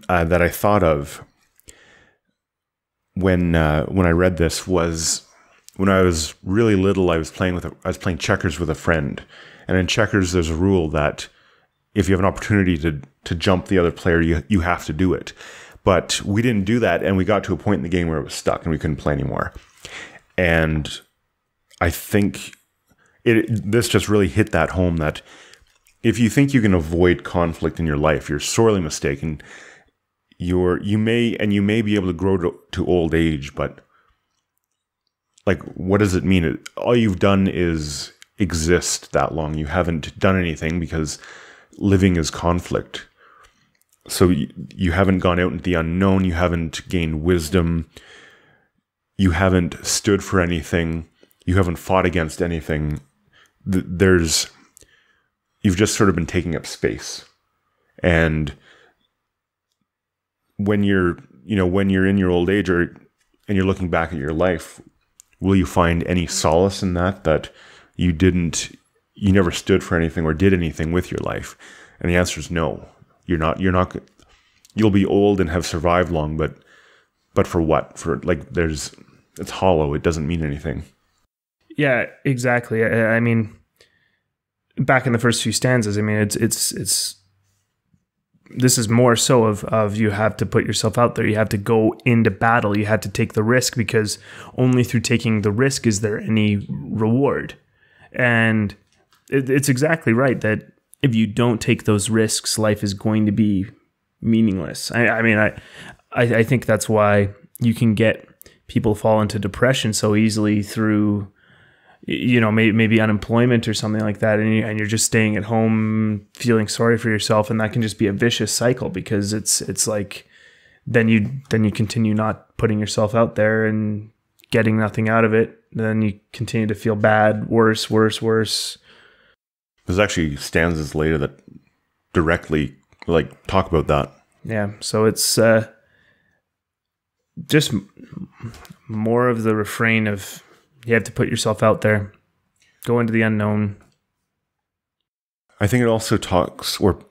uh, that I thought of when uh, when I read this was, when I was really little, I was playing with a, I was playing checkers with a friend, and in checkers, there's a rule that if you have an opportunity to to jump the other player, you you have to do it. But we didn't do that, and we got to a point in the game where it was stuck, and we couldn't play anymore. And I think it this just really hit that home, that if you think you can avoid conflict in your life, you're sorely mistaken. You're you may and you may be able to grow to, to old age, but like, what does it mean? It, all you've done is exist that long. You haven't done anything, because living is conflict. So you, you haven't gone out into the unknown. You haven't gained wisdom. You haven't stood for anything. You haven't fought against anything. There's, you've just sort of been taking up space. And when you're, you know, when you're in your old age, or and you're looking back at your life, will you find any solace in that, that you didn't, you never stood for anything or did anything with your life? And the answer is no. You're not, you're not, you'll be old and have survived long, but, but for what? For like, there's, it's hollow. It doesn't mean anything. Yeah, exactly. I, I mean, back in the first few stanzas, I mean, it's, it's, it's, this is more so of, of you have to put yourself out there. You have to go into battle. You have to take the risk, because only through taking the risk is there any reward. And it, it's exactly right that if you don't take those risks, life is going to be meaningless. I, I mean, I, I, I think that's why you can get people fall into depression so easily through, you know, maybe, maybe unemployment or something like that, and, you, and you're just staying at home feeling sorry for yourself, and that can just be a vicious cycle, because it's it's like then you then you continue not putting yourself out there and getting nothing out of it, then you continue to feel bad, worse, worse, worse. There's actually stanzas later that directly like talk about that. Yeah, so it's uh, just more of the refrain of you have to put yourself out there, go into the unknown. I think it also talks or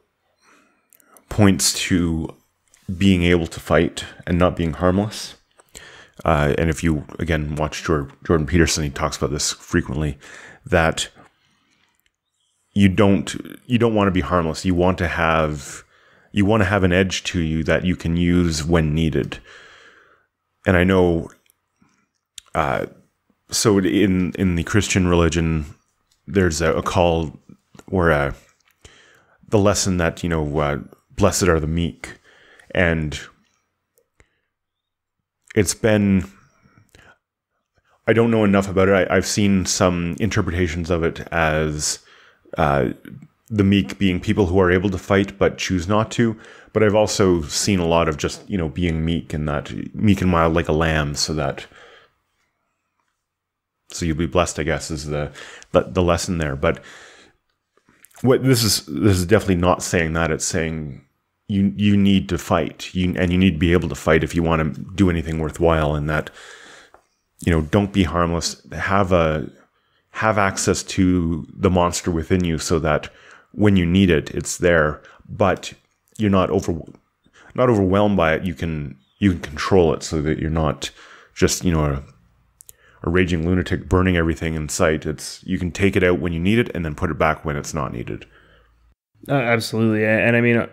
points to being able to fight and not being harmless. Uh, and if you, again, watch Jordan Peterson, he talks about this frequently, that you don't, you don't want to be harmless. You want to have, you want to have an edge to you that you can use when needed. And I know, uh, so in, in the Christian religion, there's a, a call or a, the lesson that, you know, uh, blessed are the meek. And it's been, I don't know enough about it. I, I've seen some interpretations of it as uh, the meek being people who are able to fight but choose not to. But I've also seen a lot of just, you know, being meek and that meek and mild like a lamb, so that, so you'll be blessed, I guess, is the, the, the lesson there. But what this is, this is definitely not saying that. It's saying, You, you need to fight, you, and you need to be able to fight if you want to do anything worthwhile, and that, you know, don't be harmless. Have a, have access to the monster within you so that when you need it, it's there, but you're not over, not overwhelmed by it. You can, you can control it so that you're not just, you know, a, a raging lunatic burning everything in sight. It's, you can take it out when you need it and then put it back when it's not needed. Uh, absolutely. And I mean, uh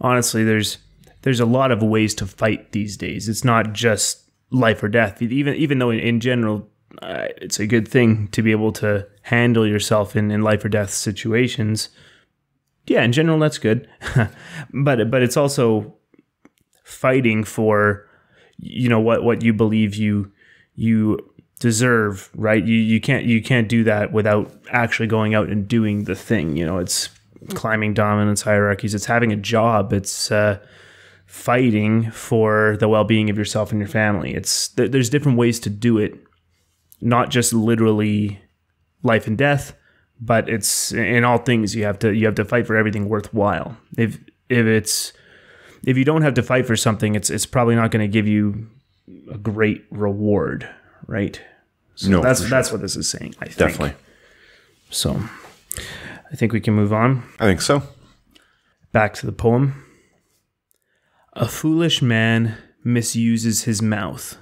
honestly, there's there's a lot of ways to fight these days. It's not just life or death. Even even though in, in general, uh, it's a good thing to be able to handle yourself in, in life or death situations. Yeah, in general, that's good. but but it's also fighting for, you know, what what you believe you you deserve, right? You you can't you can't do that without actually going out and doing the thing. You know, it's climbing dominance hierarchies, it's having a job, it's uh, fighting for the well-being of yourself and your family. It's th there's different ways to do it, not just literally life and death, but it's in all things. You have to you have to fight for everything worthwhile. If if it's if you don't have to fight for something, it's it's probably not going to give you a great reward, right? So no, that's for sure. That's what this is saying. I think. Definitely. So. I think we can move on. I think so. Back to the poem. A foolish man misuses his mouth.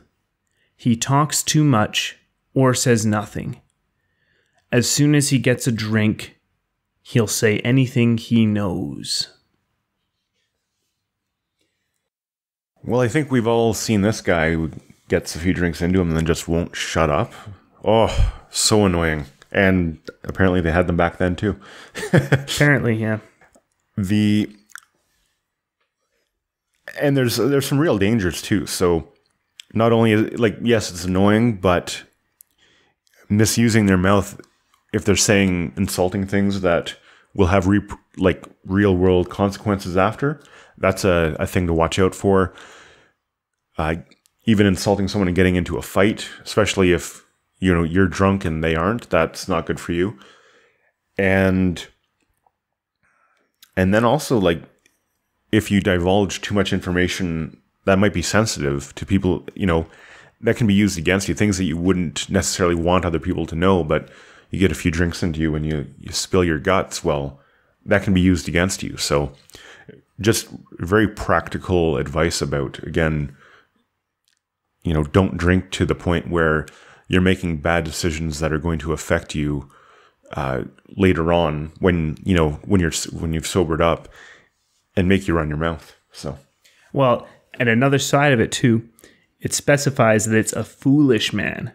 He talks too much or says nothing. As soon as he gets a drink, he'll say anything he knows. Well, I think we've all seen this guy who gets a few drinks into him and then just won't shut up. Oh, so annoying. And apparently they had them back then too. Apparently, yeah. The and there's there's some real dangers too. So not only is it, like, yes, it's annoying, but misusing their mouth if they're saying insulting things that will have re like real world consequences after. That's a, a thing to watch out for. Uh, even insulting someone and getting into a fight, especially if, you know, you're drunk and they aren't, that's not good for you. And, and then also, like, if you divulge too much information that might be sensitive to people, you know, that can be used against you, things that you wouldn't necessarily want other people to know, but you get a few drinks into you and you, you spill your guts. Well, that can be used against you. So just very practical advice about, again, you know, don't drink to the point where you're making bad decisions that are going to affect you uh, later on when, you know, when you're, when you've sobered up and make you run your mouth. So, well, and another side of it too, it specifies that it's a foolish man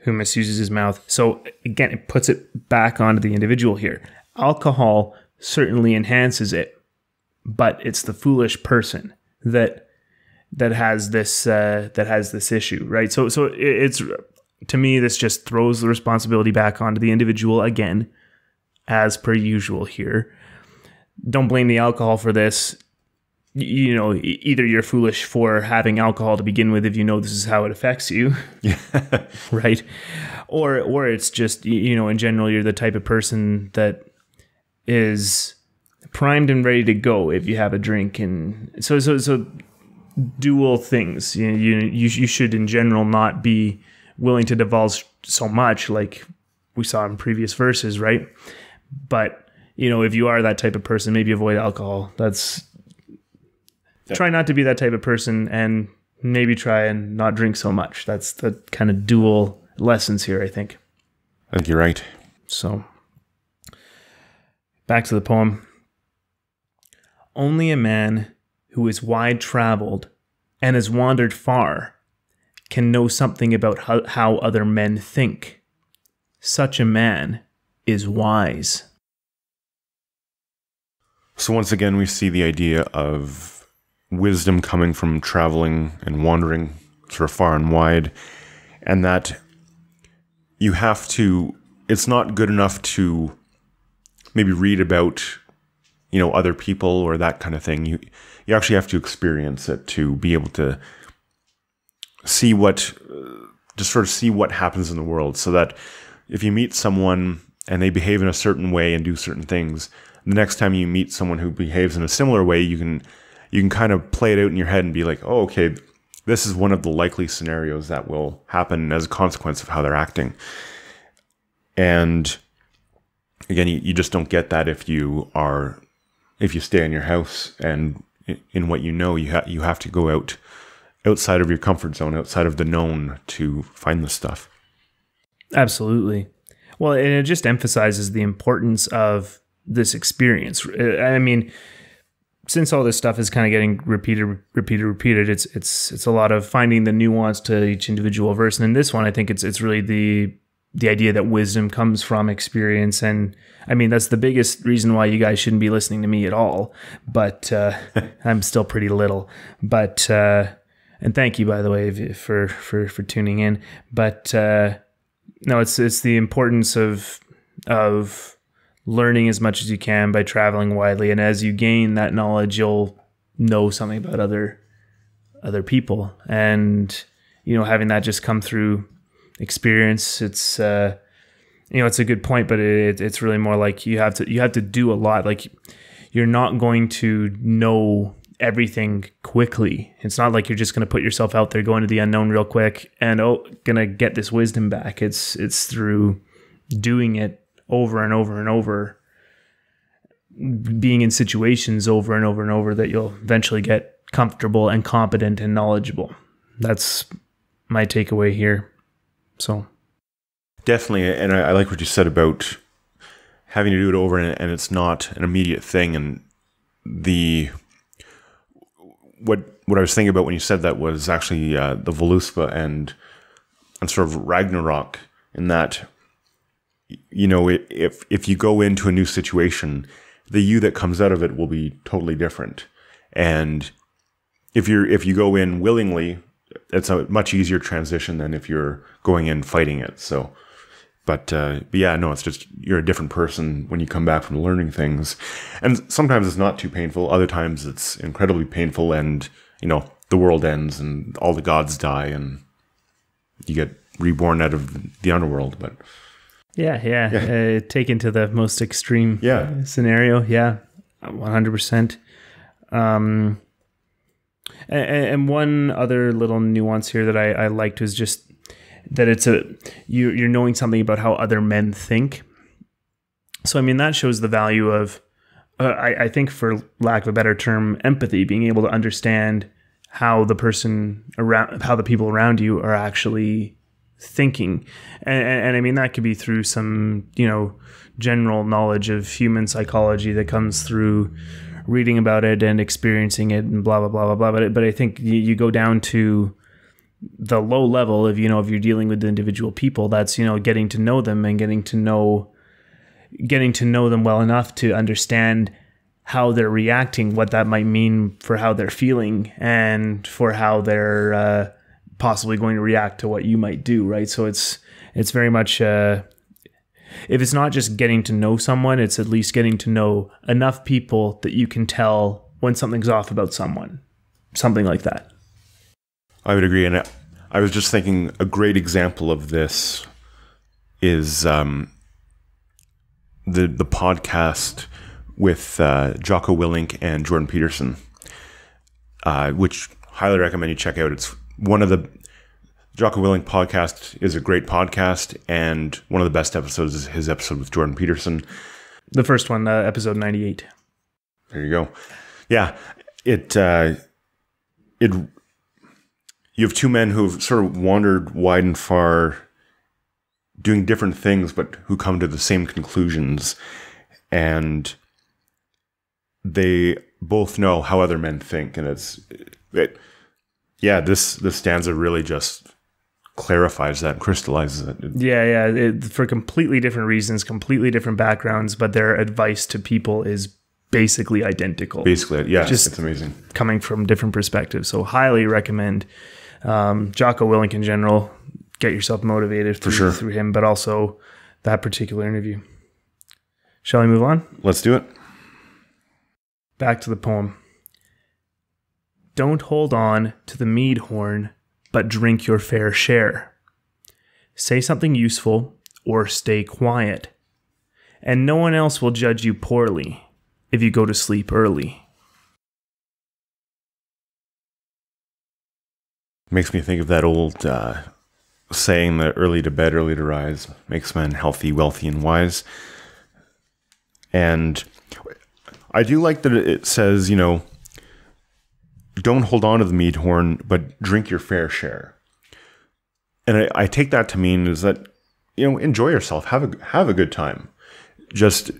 who misuses his mouth. So again, it puts it back onto the individual here. Alcohol certainly enhances it, but it's the foolish person that, that has this, uh, that has this issue, right? So, so it, it's, to me, this just throws the responsibility back onto the individual again, as per usual here. Don't blame the alcohol for this. You know, either you're foolish for having alcohol to begin with if you know this is how it affects you, yeah. Right? Or, or it's just, you know, in general, you're the type of person that is primed and ready to go if you have a drink. And so, so, so dual things. You know, you, you you should in general not be willing to divulge so much, like we saw in previous verses, right? But you know, if you are that type of person, maybe avoid alcohol. That's yeah. Try not to be that type of person, and maybe try and not drink so much. That's the kind of dual lessons here, I think. I think you're right. So back to the poem. Only a man who is wide traveled and has wandered far can know something about how, how other men think. Such a man is wise. So once again, we see the idea of wisdom coming from traveling and wandering sort of far and wide, and that you have to, it's not good enough to maybe read about, you know, other people or that kind of thing. You you actually have to experience it to be able to see what, uh, just sort of see what happens in the world, so that if you meet someone and they behave in a certain way and do certain things, the next time you meet someone who behaves in a similar way, you can, you can kind of play it out in your head and be like, oh, okay, this is one of the likely scenarios that will happen as a consequence of how they're acting. And again, you, you just don't get that if you are, if you stay in your house and in what you know, you, ha you have to go out outside of your comfort zone, outside of the known to find this stuff. Absolutely. Well, and it just emphasizes the importance of this experience. I mean, since all this stuff is kind of getting repeated, repeated, repeated, it's it's it's a lot of finding the nuance to each individual verse. And in this one, I think it's it's really the the idea that wisdom comes from experience. And I mean, that's the biggest reason why you guys shouldn't be listening to me at all. But uh, I'm still pretty little. But uh, and thank you, by the way, for for for tuning in. But uh, no, it's it's the importance of of learning as much as you can by traveling widely, and as you gain that knowledge, you'll know something about other other people, and you know, having that just come through experience, it's uh you know, it's a good point, but it, it's really more like you have to you have to do a lot. Like, you're not going to know everything quickly. It's not like you're just going to put yourself out there, go into the unknown real quick, and oh, gonna get this wisdom back. It's it's through doing it over and over and over, being in situations over and over and over, that you'll eventually get comfortable and competent and knowledgeable. That's my takeaway here. So definitely, and I, I like what you said about having to do it over, and, and it's not an immediate thing. And the what what I was thinking about when you said that was actually uh, the Völuspá and and sort of Ragnarok, in that, you know, if if you go into a new situation, the you that comes out of it will be totally different. And if you're if you go in willingly, it's a much easier transition than if you're going in fighting it. So, but, uh, but yeah, no, it's just you're a different person when you come back from learning things. And sometimes it's not too painful. Other times it's incredibly painful, and you know, the world ends and all the gods die, and you get reborn out of the underworld. But Yeah, yeah, yeah. Uh, taken to the most extreme yeah. scenario, yeah, one hundred percent. Um, and, and one other little nuance here that I, I liked was just that it's a you, you're knowing something about how other men think. So I mean, that shows the value of, uh, I, I think, for lack of a better term, empathy, being able to understand how the person around, how the people around you are actually thinking. And, and, and I mean, that could be through some, you know, general knowledge of human psychology that comes through reading about it and experiencing it and blah, blah, blah, blah, blah. But, but I think you, you go down to the low level of, you know, if you're dealing with the individual people, that's, you know, getting to know them and getting to know, getting to know them well enough to understand how they're reacting, what that might mean for how they're feeling and for how they're, uh, possibly going to react to what you might do, right? So it's it's very much uh if it's not just getting to know someone, it's at least getting to know enough people that you can tell when something's off about someone, something like that. I would agree. And I, I was just thinking a great example of this is um the the podcast with uh Jocko Willink and Jordan Peterson, uh which highly recommend you check out. It's one of the Jocko Willink podcast is a great podcast, and one of the best episodes is his episode with Jordan Peterson. The first one, uh, episode ninety-eight. There you go. Yeah, it uh, it you have two men who've sort of wandered wide and far, doing different things, but who come to the same conclusions, and they both know how other men think, and it's it. Yeah, this this stanza really just clarifies that and crystallizes it. Yeah, yeah, it, for completely different reasons, completely different backgrounds, but their advice to people is basically identical. Basically, yeah, just it's amazing. Coming from different perspectives, so highly recommend um, Jocko Willink in general. Get yourself motivated through, for sure. through him, but also that particular interview. Shall we move on? Let's do it. Back to the poem. Don't hold on to the mead horn, but drink your fair share. Say something useful or stay quiet, and no one else will judge you poorly if you go to sleep early. Makes me think of that old uh, saying that early to bed, early to rise makes men healthy, wealthy, and wise. And I do like that it says, you know, don't hold on to the mead horn, but drink your fair share. And I, I take that to mean is that, you know, enjoy yourself, have a have a good time, just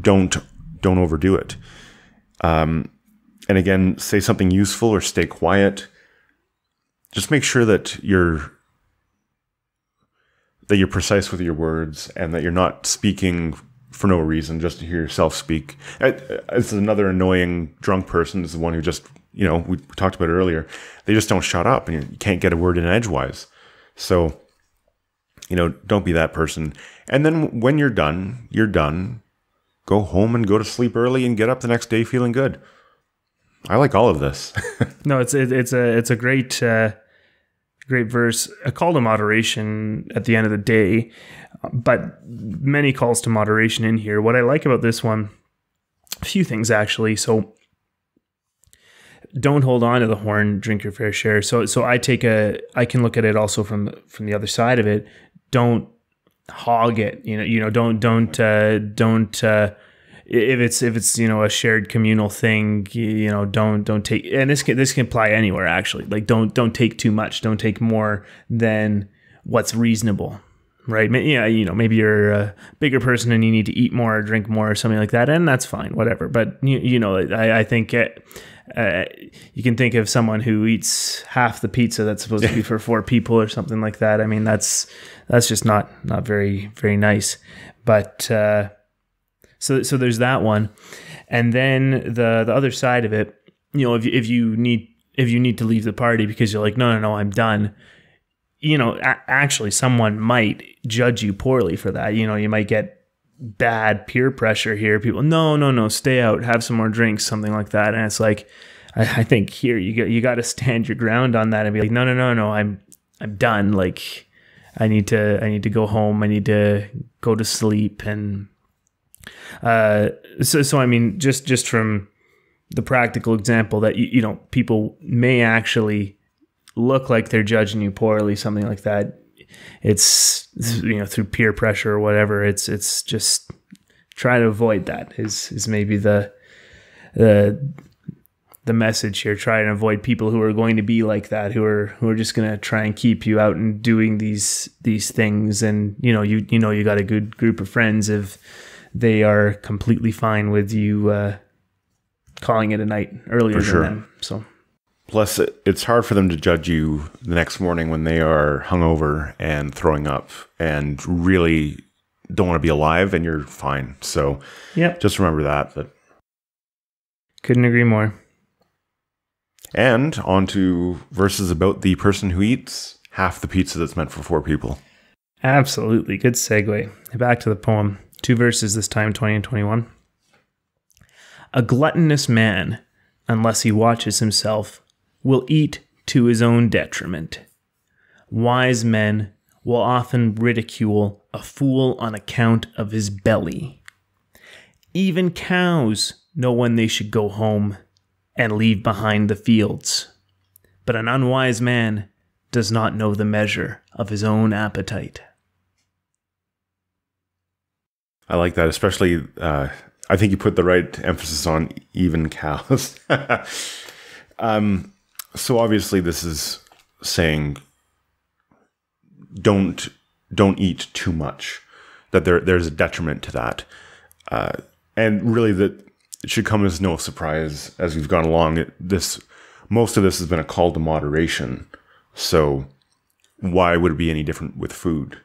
don't don't overdo it. Um, and again, say something useful or stay quiet. Just make sure that you're that you're precise with your words and that you're not speaking for no reason just to hear yourself speak. It's another annoying drunk person is the one who just, you know, we talked about it earlier. They just don't shut up, and you can't get a word in edgewise. So, you know, don't be that person. And then when you're done, you're done. Go home and go to sleep early, and get up the next day feeling good. I like all of this. No, it's it, it's a it's a great uh, great verse. A call to moderation at the end of the day, but many calls to moderation in here. What I like about this one, a few things actually. So, don't hold on to the horn, drink your fair share. So so I take a I can look at it also from the, from the other side of it. Don't hog it. You know, you know, don't don't uh, don't uh, if it's if it's, you know, a shared communal thing, you know, don't don't take, and this can this can apply anywhere actually. Like don't don't take too much. Don't take more than what's reasonable. Right. Yeah, you know, maybe you're a bigger person and you need to eat more or drink more or something like that, and that's fine, whatever. But you, you know, I, I think it, uh, you can think of someone who eats half the pizza that's supposed to be for four people or something like that. I mean, that's that's just not not very very nice. But uh, so so there's that one, and then the the other side of it, you know, if you, if you need if you need to leave the party because you're like, no no no, I'm done. You know, actually, someone might judge you poorly for that. You know, you might get bad peer pressure here. People, no, no, no, stay out, have some more drinks, something like that. And it's like, I, I think here you got you got to stand your ground on that and be like, no, no, no, no, I'm I'm done. Like, I need to I need to go home. I need to go to sleep. And uh, so so I mean, just just from the practical example that you, you know, people may actually look like they're judging you poorly, something like that. It's, you know, through peer pressure or whatever. It's it's just try to avoid that is is maybe the the the message here. Try and avoid people who are going to be like that, who are who are just gonna try and keep you out and doing these these things. And you know you you know you got a good group of friends if they are completely fine with you uh, calling it a night earlier than them. So. Plus, it's hard for them to judge you the next morning when they are hungover and throwing up and really don't want to be alive, and you're fine. So yep. Just remember that. But. Couldn't agree more. And on to verses about the person who eats half the pizza that's meant for four people. Absolutely. Good segue. Back to the poem. Two verses this time, twenty and twenty-one. A gluttonous man, unless he watches himself, will eat to his own detriment. Wise men will often ridicule a fool on account of his belly. Even cows know when they should go home and leave behind the fields. but an unwise man does not know the measure of his own appetite. I like that, especially, uh, I think you put the right emphasis on even cows. um, so obviously this is saying don't don't eat too much, that there there's a detriment to that. Uh, and really that it should come as no surprise as we've gone along. It, this most of this has been a call to moderation. So why would it be any different with food?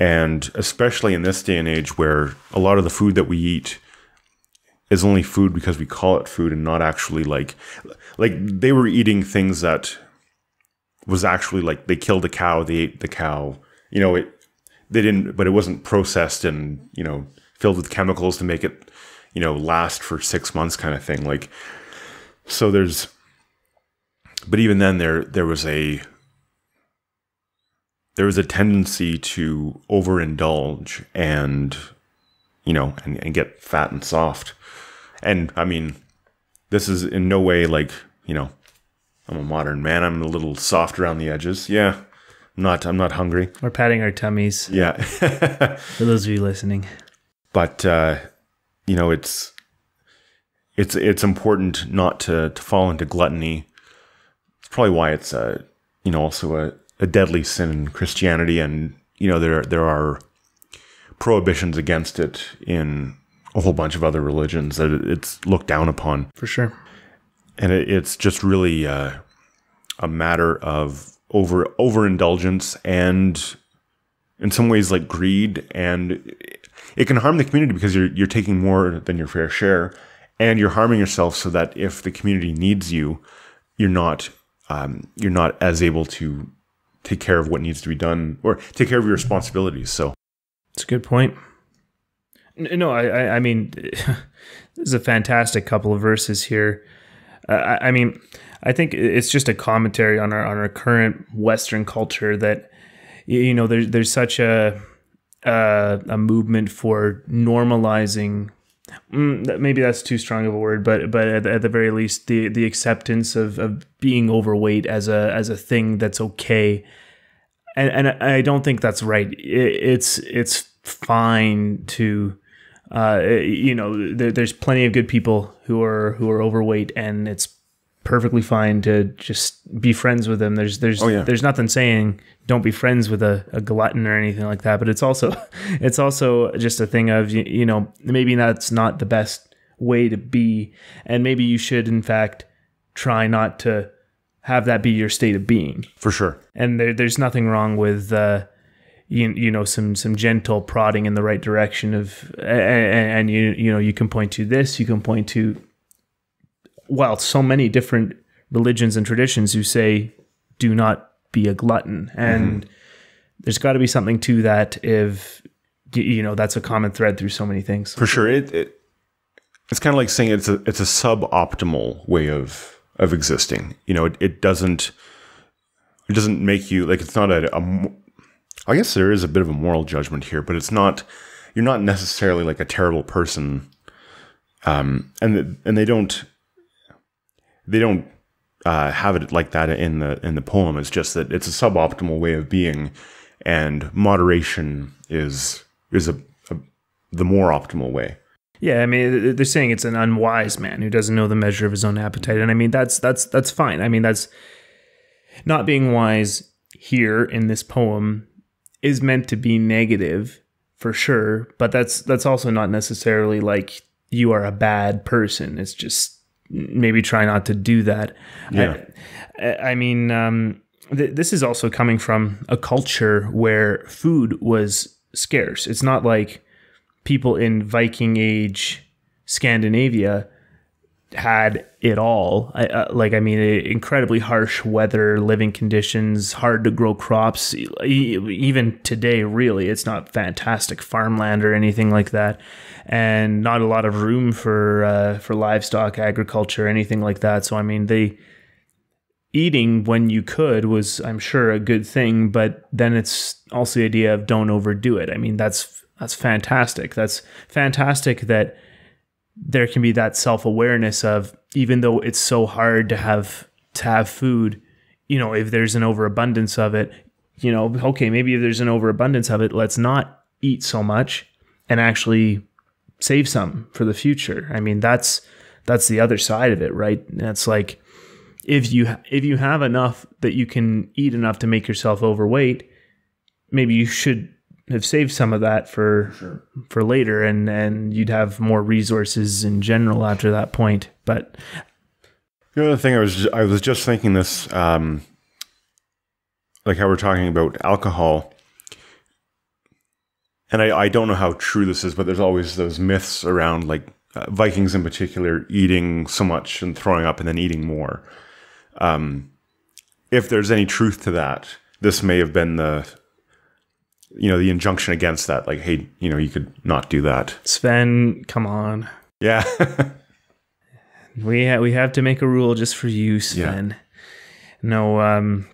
And especially in this day and age where a lot of the food that we eat is only food because we call it food and not actually like, like they were eating things that was actually like they killed a cow, they ate the cow, you know, it, they didn't, but it wasn't processed and, you know, filled with chemicals to make it, you know, last for six months kind of thing. Like, so there's, but even then there, there was a, there was a tendency to overindulge and, you know, and, and get fat and soft. And I mean, this is in no way like, you know, I'm a modern man. I'm a little soft around the edges. Yeah. I'm not, I'm not hungry. We're patting our tummies. Yeah. For those of you listening. But, uh, you know, it's, it's, it's important not to, to fall into gluttony. It's probably why it's, uh, you know, also a, a deadly sin in Christianity, and you know there there are prohibitions against it in a whole bunch of other religions that it's looked down upon for sure. And it, it's just really uh, a matter of over overindulgence and in some ways like greed, and it, it can harm the community because you're you're taking more than your fair share, and you're harming yourself so that if the community needs you, you're not um, you're not as able to take care of what needs to be done or take care of your responsibilities. So it's a good point. No, I, I mean, this is a fantastic couple of verses here. Uh, I, I mean, I think it's just a commentary on our, on our current Western culture that, you know, there's, there's such a, uh, a movement for normalizing. Maybe that's too strong of a word, but but at, at the very least, the the acceptance of, of being overweight as a as a thing that's okay, and and I don't think that's right. It, it's it's fine to, uh, you know, there, there's plenty of good people who are who are overweight, and it's perfectly fine to just be friends with them. There's there's oh, yeah. there's nothing saying don't be friends with a, a glutton or anything like that. But it's also it's also just a thing of you, you know maybe that's not the best way to be, and maybe you should in fact try not to have that be your state of being for sure. And there, there's nothing wrong with uh, you you know some some gentle prodding in the right direction of and, and you you know you can point to this you can point to. Well, so many different religions and traditions who say, do not be a glutton. And mm. there's got to be something to that if, you know, that's a common thread through so many things. For sure. It, it It's kind of like saying it's a, it's a suboptimal way of, of existing. You know, it, it doesn't, it doesn't make you like, it's not a, a, I guess there is a bit of a moral judgment here, but it's not, you're not necessarily like a terrible person. Um, and, and they don't, They don't uh, have it like that in the in the poem. It's just that it's a suboptimal way of being, and moderation is is a, a the more optimal way. Yeah, I mean, they're saying it's an unwise man who doesn't know the measure of his own appetite, and I mean that's that's that's fine. I mean, that's not being wise here in this poem is meant to be negative for sure, but that's that's also not necessarily like you are a bad person. It's just maybe try not to do that. Yeah. I, I mean, um, th this is also coming from a culture where food was scarce. It's not like people in Viking age Scandinavia had it all. I, uh, like, I mean, incredibly harsh weather, living conditions, hard to grow crops. E even today, really, it's not fantastic farmland or anything like that. And not a lot of room for, uh, for livestock, agriculture, anything like that. So, I mean, they eating when you could was, I'm sure, a good thing, but then it's also the idea of don't overdo it. I mean, that's, that's fantastic. That's fantastic that there can be that self-awareness of, even though it's so hard to have to have food, you know, if there's an overabundance of it, you know, okay, maybe if there's an overabundance of it, let's not eat so much and actually save some for the future. I mean, that's, that's the other side of it, right? That's like, if you, if you have enough that you can eat enough to make yourself overweight, maybe you should have saved some of that for, sure. for later. And, and you'd have more resources in general after that point. But the other thing I was, I was just thinking this, um, like how we're talking about alcohol, and I, I don't know how true this is, but there's always those myths around, like, uh, Vikings in particular, eating so much and throwing up and then eating more. Um, if there's any truth to that, this may have been the, you know, the injunction against that. Like, hey, you know, you could not do that. Sven, come on. Yeah. we, ha we have to make a rule just for you, Sven. Yeah. No, um...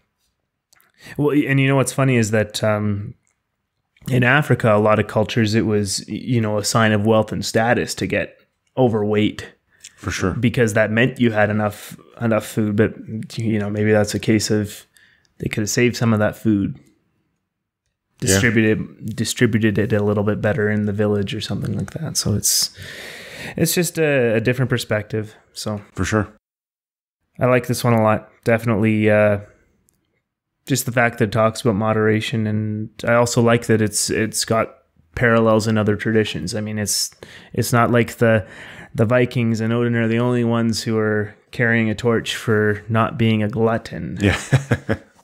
Well, and you know what's funny is that um, in Africa, a lot of cultures, it was, you know, a sign of wealth and status to get overweight, for sure, because that meant you had enough enough food. But you know, maybe that's a case of they could have saved some of that food, distributed yeah. distributed it a little bit better in the village or something like that. So it's it's just a, a different perspective. So for sure, I like this one a lot. Definitely. Uh, Just the fact that it talks about moderation, and I also like that it's it's got parallels in other traditions. I mean, it's it's not like the the Vikings and Odin are the only ones who are carrying a torch for not being a glutton. Yeah.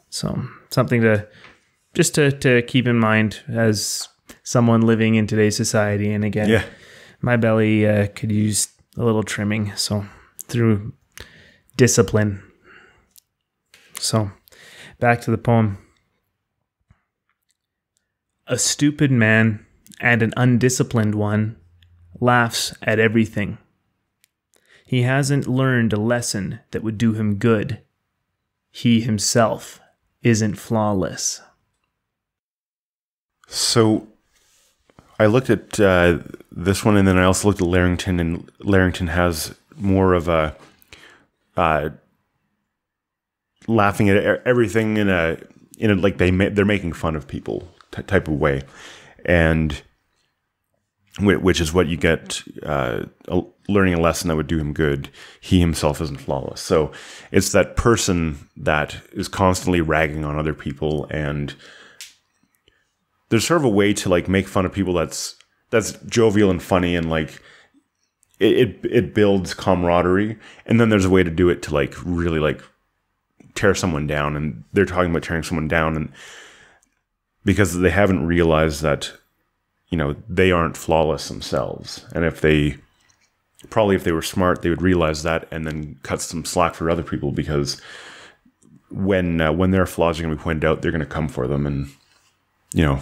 So something to just to to keep in mind as someone living in today's society. And again, yeah. my belly uh, could use a little trimming. So through discipline. So. Back to the poem. A stupid man and an undisciplined one laughs at everything. He hasn't learned a lesson that would do him good. He himself isn't flawless. So I looked at uh, this one, and then I also looked at Larrington, and Larrington has more of a... Uh, laughing at everything in a in a like they ma they're making fun of people t type of way, and which is what you get uh, a, learning a lesson that would do him good. He himself isn't flawless. So it's that person that is constantly ragging on other people, and there's sort of a way to like make fun of people that's that's jovial and funny, and like it it, it builds camaraderie. And then there's a way to do it to like really like tear someone down, and they're talking about tearing someone down, and because they haven't realized that, you know, they aren't flawless themselves. And if they probably, if they were smart, they would realize that and then cut some slack for other people, because when, uh, when their flaws are going to be pointed out, they're going to come for them and, you know,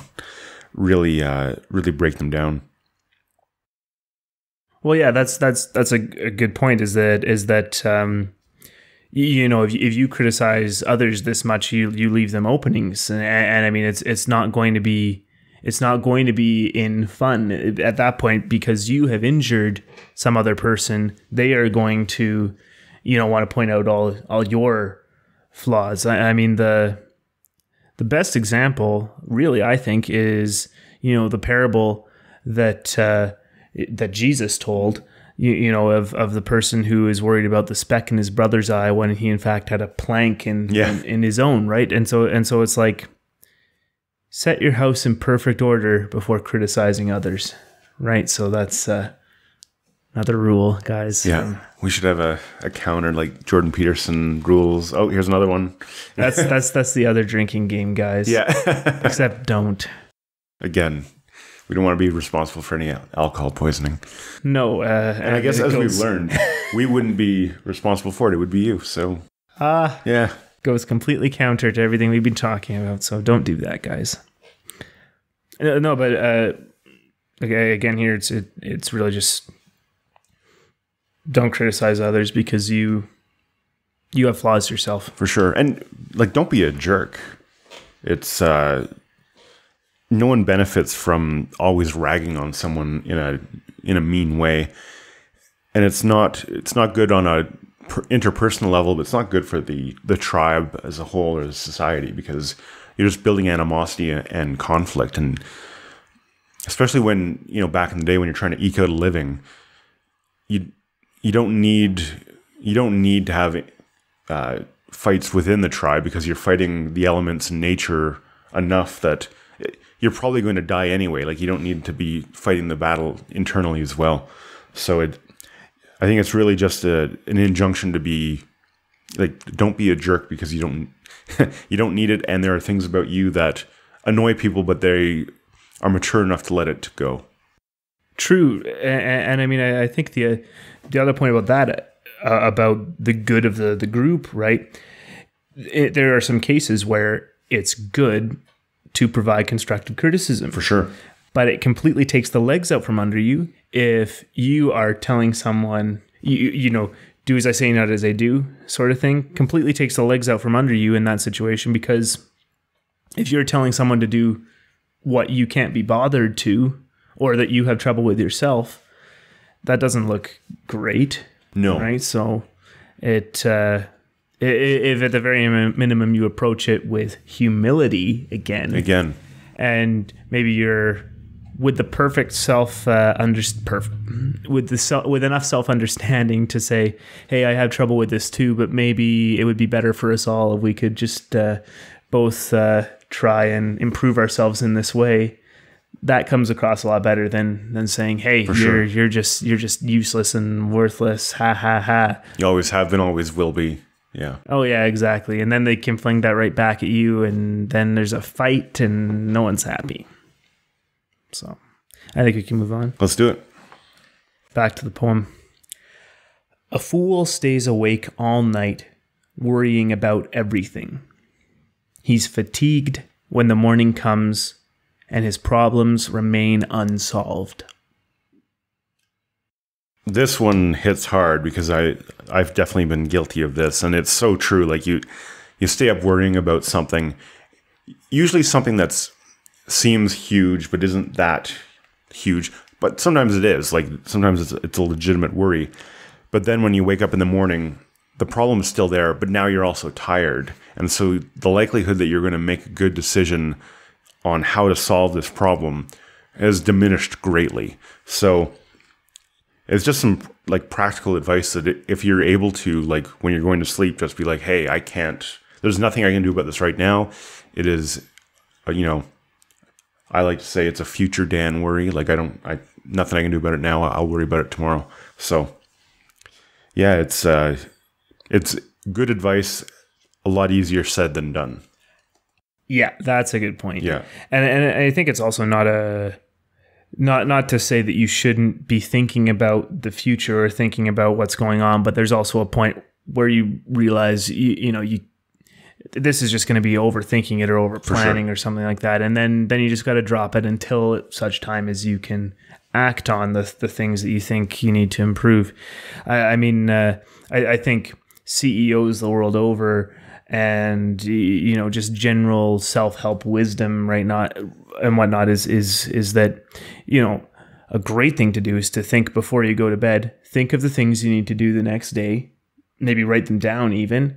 really, uh, really break them down. Well, yeah, that's, that's, that's a, a good point is that, is that, um, you know, if you, if you criticize others this much, you you leave them openings, and, and I mean, it's it's not going to be it's not going to be in fun at that point, because you have injured some other person. They are going to, you know, want to point out all all your flaws. I, I mean, the the best example, really, I think, is, you know, the parable that uh, that Jesus told. You, you know, of, of the person who is worried about the speck in his brother's eye when he in fact had a plank in, yeah. in, in his own, right? And so and so it's like, set your house in perfect order before criticizing others, right? So that's uh, another rule, guys. Yeah, um, we should have a, a counter, like Jordan Peterson rules. Oh, here's another one. that's, that's, that's the other drinking game, guys. Yeah. Except don't. Again. We don't want to be responsible for any alcohol poisoning. No. Uh, and I guess as goes, we've learned, we wouldn't be responsible for it. It would be you. So, ah, uh, yeah. Goes completely counter to everything we've been talking about. So don't do that, guys. No, no but uh, okay, again, here, it's it, it's really just don't criticize others, because you, you have flaws yourself. For sure. And like, don't be a jerk. It's... Uh, no one benefits from always ragging on someone in a in a mean way, and it's not it's not good on a per interpersonal level, but it's not good for the the tribe as a whole or the society, because you're just building animosity and conflict. And especially when, you know, back in the day when you're trying to eke out a living, you you don't need you don't need to have uh, fights within the tribe, because you're fighting the elements in nature enough that you're probably going to die anyway. Like, you don't need to be fighting the battle internally as well. So it, I think it's really just a, an injunction to be like, don't be a jerk, because you don't, you don't need it. And there are things about you that annoy people, but they are mature enough to let it go. True. And, and I mean, I, I think the, the other point about that, uh, about the good of the, the group, right? It, there are some cases where it's good to provide constructive criticism. For sure. But it completely takes the legs out from under you if you are telling someone, you, you know, do as I say, not as I do sort of thing. Completely takes the legs out from under you in that situation, because if you're telling someone to do what you can't be bothered to, or that you have trouble with yourself, that doesn't look great. No. Right? So it... Uh, if at the very minimum you approach it with humility again, again, and maybe you're with the perfect self, uh, under perfect with the self, with enough self understanding to say, "Hey, I have trouble with this too, but maybe it would be better for us all if we could just uh, both uh, try and improve ourselves in this way." That comes across a lot better than than saying, "Hey, for you're sure. you're just you're just useless and worthless." Ha ha ha! You always have been, always will be. Yeah. Oh, yeah, exactly. And then they can fling that right back at you, and then there's a fight, and no one's happy. So I think we can move on. Let's do it. Back to the poem. A fool stays awake all night, worrying about everything. He's fatigued when the morning comes, and his problems remain unsolved. This one hits hard, because I, I've definitely been guilty of this, and it's so true. Like, you, you stay up worrying about something, usually something that's seems huge, but isn't that huge. But sometimes it is. Like, sometimes it's, it's a legitimate worry. But then when you wake up in the morning, the problem's still there, but now you're also tired. And so the likelihood that you're going to make a good decision on how to solve this problem has diminished greatly. So... it's just some like practical advice that if you're able to, like when you're going to sleep, just be like, hey, I can't, there's nothing I can do about this right now. It is, you know, I like to say it's a future Dan worry. Like I don't, I, nothing I can do about it now. I'll worry about it tomorrow. So yeah, it's, uh, it's good advice. A lot easier said than done. Yeah, that's a good point. Yeah. And, and I think it's also not a, Not not to say that you shouldn't be thinking about the future or thinking about what's going on, but there's also a point where you realize, you, you know, you this is just going to be overthinking it or over planning or something like that. And then, then you just got to drop it until such time as you can act on the, the things that you think you need to improve. I, I mean, uh, I, I think C E Os the world over and, you know, just general self-help wisdom, right? Not... and whatnot is is is that, you know, a great thing to do is to think before you go to bed. Think of the things you need to do the next day, maybe write them down even,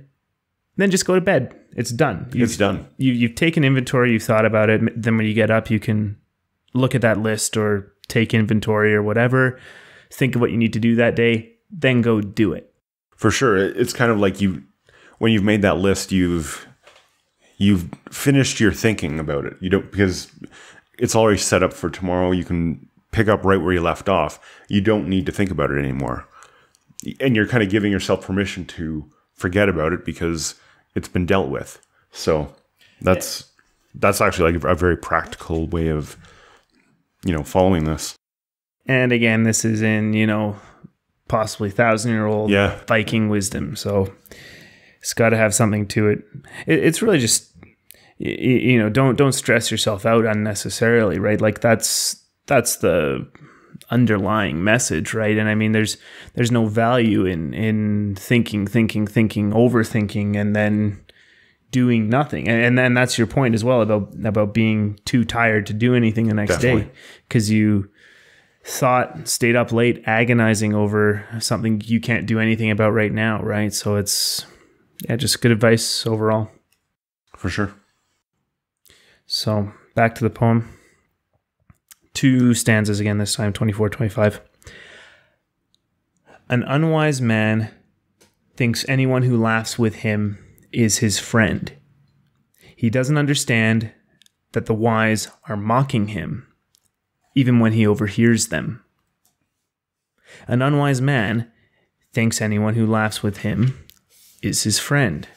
then just go to bed. It's done. You've, it's done. You, you've taken inventory, you've thought about it. Then when you get up, you can look at that list or take inventory or whatever, think of what you need to do that day, then go do it. For sure. It's kind of like you, when you've made that list, you've... you've finished your thinking about it. You don't, because it's already set up for tomorrow. You can pick up right where you left off. You don't need to think about it anymore. And you're kind of giving yourself permission to forget about it because it's been dealt with. So that's, that's actually like a very practical way of, you know, following this. And again, this is in, you know, possibly thousand year old yeah. Viking wisdom. So it's got to have something to it. It's really just, you know, don't don't stress yourself out unnecessarily, right? Like that's that's the underlying message, right? And I mean, there's there's no value in in thinking, thinking, thinking, overthinking, and then doing nothing. And, and then that's your point as well about about being too tired to do anything the next Definitely. day, because you thought, stayed up late agonizing over something you can't do anything about right now, right? So it's, yeah, just good advice overall. For sure. So back to the poem. Two stanzas again this time, twenty-four, twenty-five. An unwise man thinks anyone who laughs with him is his friend. He doesn't understand that the wise are mocking him, even when he overhears them. An unwise man thinks anyone who laughs with him is his friend.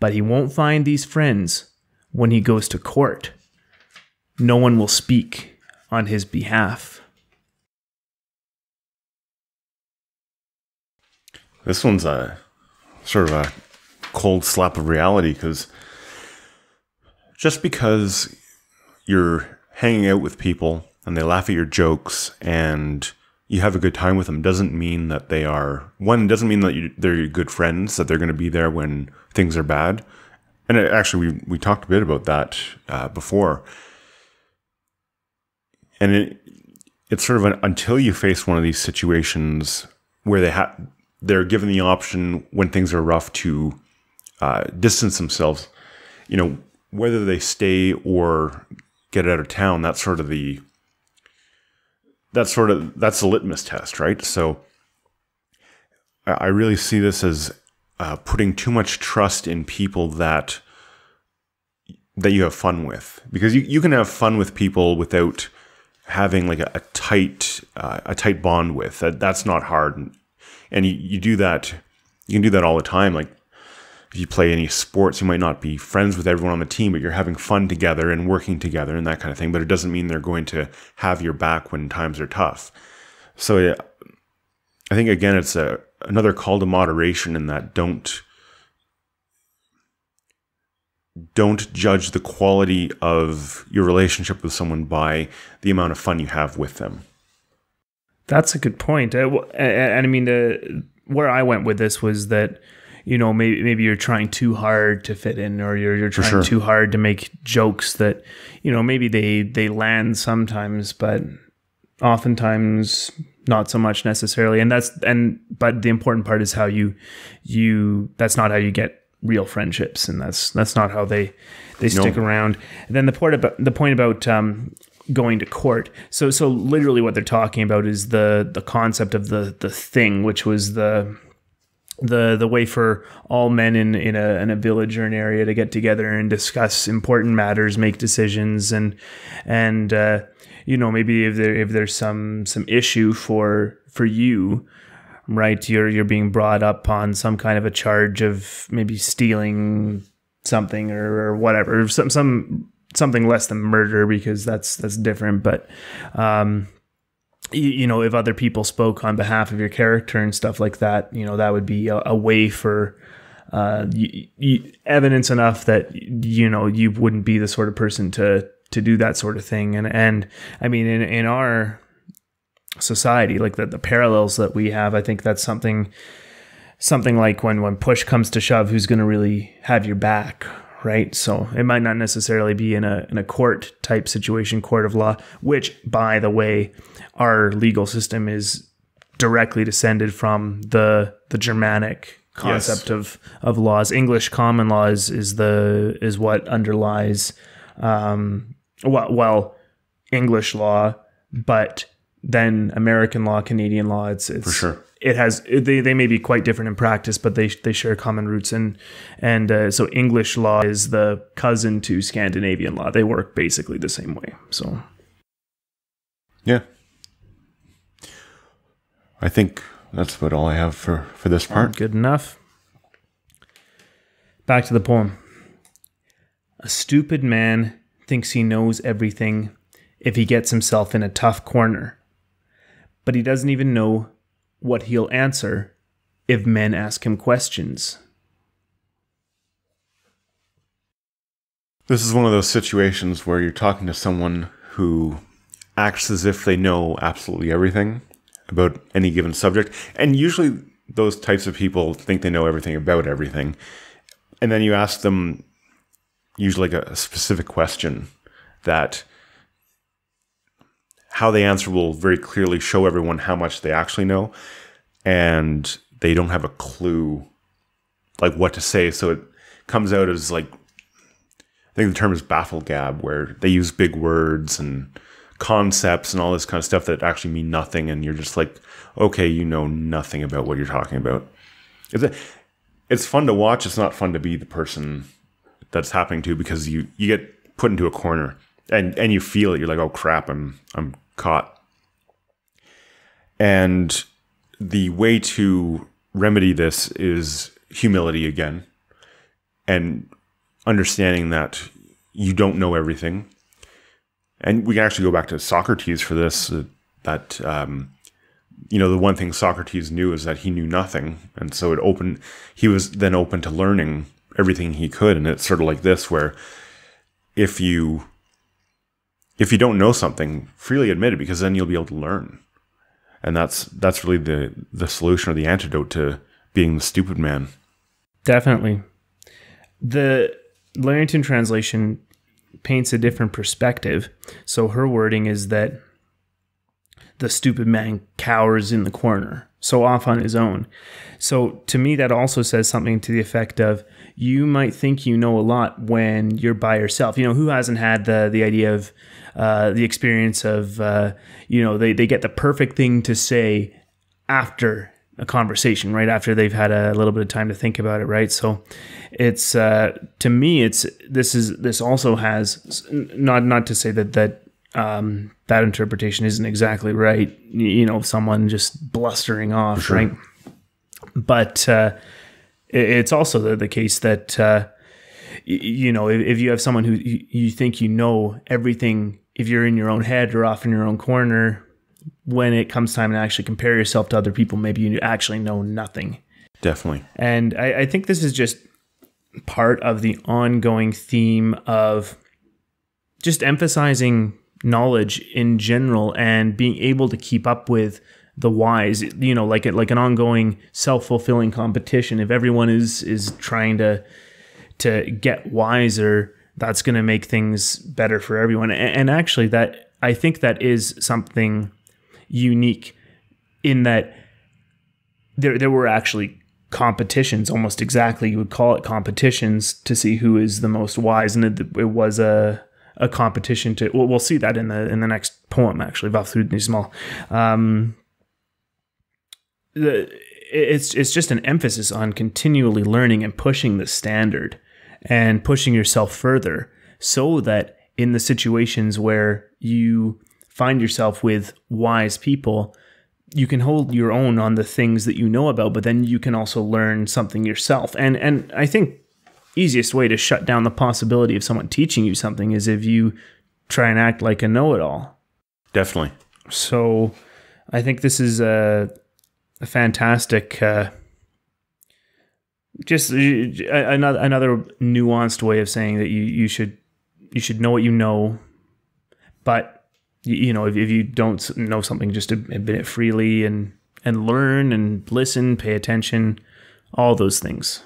But he won't find these friends when he goes to court. No one will speak on his behalf. This one's a sort of a cold slap of reality, because just because you're hanging out with people and they laugh at your jokes and you have a good time with them doesn't mean that they are, one, doesn't mean that you, they're your good friends, that they're going to be there when things are bad. And it, actually, we, we talked a bit about that uh, before. And it, it's sort of an, until you face one of these situations where they ha they're given the option when things are rough to uh, distance themselves, you know, whether they stay or get out of town, that's sort of the, that's sort of, that's the litmus test, right? So I really see this as uh, putting too much trust in people that, that you have fun with, because you, you can have fun with people without having like a, a tight uh, a tight bond with that. That's not hard, and, and you, you do that you can do that all the time. Like if you play any sports, you might not be friends with everyone on the team, but you're having fun together and working together and that kind of thing, but it doesn't mean they're going to have your back when times are tough. So yeah, I think again it's a another call to moderation in that don't Don't judge the quality of your relationship with someone by the amount of fun you have with them. That's a good point. And I, I, I mean, uh, where I went with this was that, you know, maybe maybe you're trying too hard to fit in, or you're you're trying For sure. too hard to make jokes that, you know, maybe they they land sometimes, but oftentimes not so much necessarily. And that's and but the important part is how you you that's not how you get real friendships, and that's that's not how they they no. stick around. And then the point about the point about um going to court, so so literally what they're talking about is the the concept of the the thing, which was the the the way for all men in in a, in a village or an area to get together and discuss important matters, make decisions, and and uh you know, maybe if there if there's some some issue for for you, right, you're you're being brought up on some kind of a charge of maybe stealing something or, or whatever, some some something less than murder, because that's that's different. But um, you, you know, if other people spoke on behalf of your character and stuff like that, you know, that would be a, a way for uh, you, you, evidence enough that, you know, you wouldn't be the sort of person to to do that sort of thing. And and I mean, in in our society, like the, the parallels that we have, I think that's something something like when when push comes to shove, who's going to really have your back, right? So it might not necessarily be in a in a court type situation, court of law, which, by the way, our legal system is directly descended from the the Germanic concept yes. of of laws. English common law is, is the is what underlies um well, well English law, but than American law, Canadian law. It's, it's for sure. It has they they may be quite different in practice, but they they share common roots. And and uh, so English law is the cousin to Scandinavian law. They work basically the same way. So yeah, I think that's about all I have for for this part. Good enough. Back to the poem. A stupid man thinks he knows everything if he gets himself in a tough corner, but he doesn't even know what he'll answer if men ask him questions. This is one of those situations where you're talking to someone who acts as if they know absolutely everything about any given subject, and usually those types of people think they know everything about everything, and then you ask them usually like a specific question that how they answer will very clearly show everyone how much they actually know, and they don't have a clue like what to say. So it comes out as like, I think the term is baffle gab, where they use big words and concepts and all this kind of stuff that actually mean nothing, and you're just like, okay, you know nothing about what you're talking about. It's a, it's fun to watch. It's not fun to be the person that's happening to, because you you get put into a corner and and you feel it. You're like, oh crap, I'm I'm caught. And the way to remedy this is humility again, and understanding that you don't know everything. And we can actually go back to Socrates for this, uh, that, um, you know, the one thing Socrates knew is that he knew nothing. And so it opened, he was then open to learning everything he could. And it's sort of like this, where if you, if you don't know something, freely admit it, because then you'll be able to learn. And that's, that's really the, the solution or the antidote to being the stupid man. Definitely. The Larrington translation paints a different perspective. So her wording is that the stupid man cowers in the corner, so off on his own. So to me, that also says something to the effect of, you might think you know a lot when you're by yourself. You know, who hasn't had the the idea of uh, the experience of, uh, you know, they, they get the perfect thing to say after a conversation, right? After they've had a little bit of time to think about it, right? So it's, uh, to me, it's, this is, this also has, not, not to say that, that, um, that interpretation isn't exactly right. You know, someone just blustering off, sure. Right? But, uh, it's also the, the case that, uh, you know, if, if you have someone who you think you know everything, if you're in your own head or off in your own corner, when it comes time to actually compare yourself to other people, maybe you actually know nothing. Definitely. And I, I think this is just part of the ongoing theme of just emphasizing knowledge in general and being able to keep up with the wise, you know, like it, like an ongoing self-fulfilling competition. If everyone is, is trying to, to get wiser, that's going to make things better for everyone. And, and actually that, I think that is something unique in that there there were actually competitions, almost exactly, you would call it competitions, to see who is the most wise. And it, it was a a competition to, well, we'll see that in the in the next poem, actually, Vafthrudnismal. Um the it's it's just an emphasis on continually learning and pushing the standard and pushing yourself further, so that in the situations where you find yourself with wise people, you can hold your own on the things that you know about, but then you can also learn something yourself. And and I think easiest way to shut down the possibility of someone teaching you something is if you try and act like a know-it-all. Definitely. So I think this is a, a fantastic, uh, just another another nuanced way of saying that you you should you should know what you know, but you know, if, if you don't know something, just admit it freely and, and learn and listen, pay attention, all those things.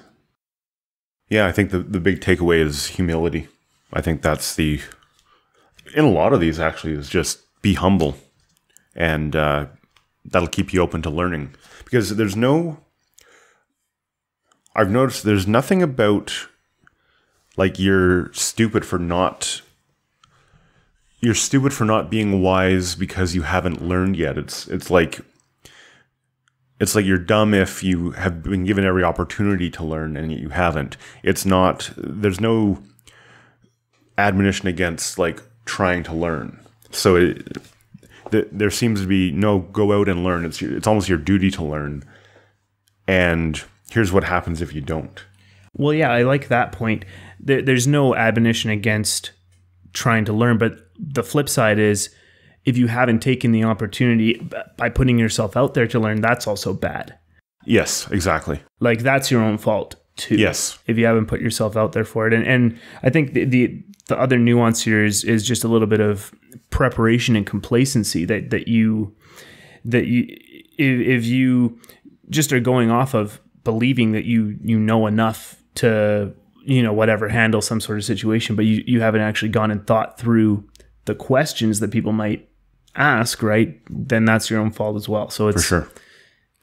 Yeah, I think the, the big takeaway is humility. I think that's the, in a lot of these actually, is just be humble. And uh, that'll keep you open to learning. Because there's no, I've noticed there's nothing about like you're stupid for not You're stupid for not being wise because you haven't learned yet. It's it's like it's like you're dumb if you have been given every opportunity to learn and you haven't. It's not, there's no admonition against like trying to learn. So it, th there seems to be no go out and learn. It's your, it's almost your duty to learn. And here's what happens if you don't. Well, yeah, I like that point. There, there's no admonition against trying to learn, but the flip side is if you haven't taken the opportunity by putting yourself out there to learn, that's also bad. Yes, exactly. Like that's your own fault too. Yes. If you haven't put yourself out there for it. And, and I think the, the, the other nuance here is, is just a little bit of preparation and complacency that, that you, that you, if, if you just are going off of believing that you, you know enough to, you know, whatever, handle some sort of situation, but you, you haven't actually gone and thought through the questions that people might ask, right, then that's your own fault as well. So it's for sure.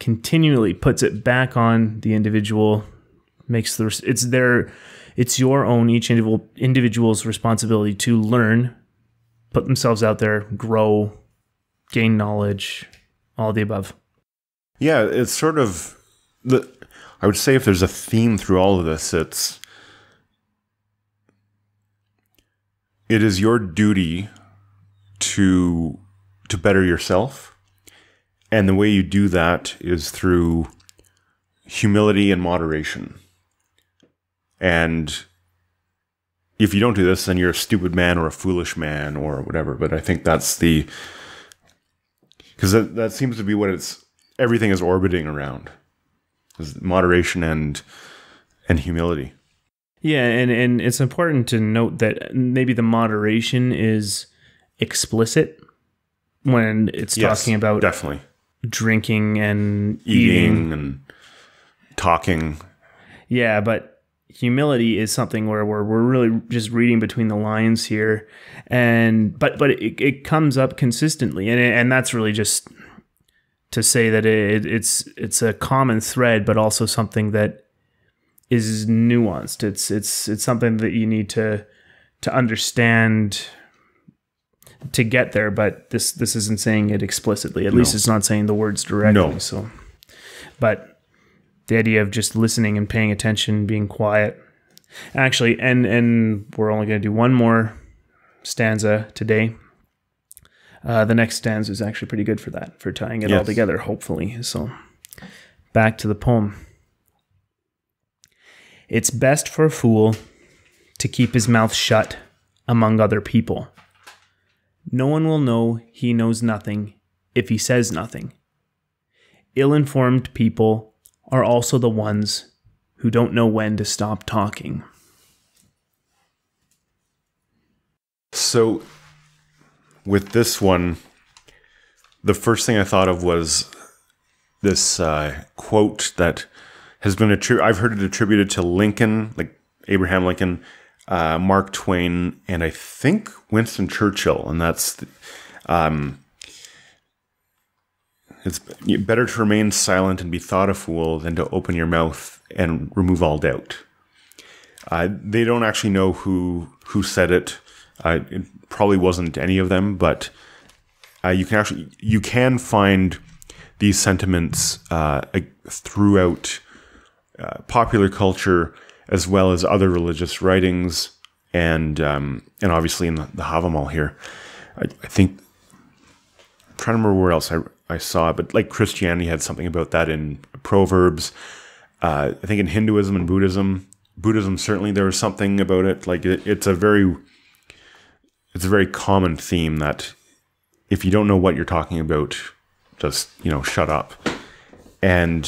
Continually puts it back on the individual, makes the, it's their, it's your own, each individual individual's responsibility to learn, put themselves out there, grow, gain knowledge, all the above. Yeah, it's sort of, the, I would say if there's a theme through all of this, it's, it is your duty to, to better yourself. And the way you do that is through humility and moderation. And if you don't do this, then you're a stupid man or a foolish man or whatever. But I think that's the, because that, that seems to be what it's, everything is orbiting around, is moderation and, and humility. Yeah. And, and it's important to note that maybe the moderation is explicit when it's yes, talking about definitely drinking and eating, eating and talking. Yeah. But humility is something where we're, we're really just reading between the lines here. And, but, but it, it comes up consistently, and, and that's really just to say that it, it's it's a common thread, but also something that is nuanced. It's it's it's something that you need to to understand to get there. But this this isn't saying it explicitly. At no. least it's not saying the words directly. No. So, but the idea of just listening and paying attention, being quiet, actually, and and we're only going to do one more stanza today. Uh, the next stanza is actually pretty good for that, for tying it yes. all together, hopefully. So back to the poem. It's best for a fool to keep his mouth shut among other people. No one will know he knows nothing if he says nothing. Ill-informed people are also the ones who don't know when to stop talking. So... with this one, the first thing I thought of was this uh, quote that has been attributed. I've heard it attributed to Lincoln, like Abraham Lincoln, uh, Mark Twain, and I think Winston Churchill. And that's, the, um, it's better to remain silent and be thought a fool than to open your mouth and remove all doubt. Uh, they don't actually know who who said it. Uh, it probably wasn't any of them, but uh, you can actually you can find these sentiments uh, throughout uh, popular culture as well as other religious writings, and um, and obviously in the, the Havamal here. I, I think I'm trying to remember where else I I saw it, but like Christianity had something about that in Proverbs. Uh, I think in Hinduism and Buddhism, Buddhism certainly there was something about it. Like it, it's a very It's a very common theme that if you don't know what you're talking about, just, you know, shut up. And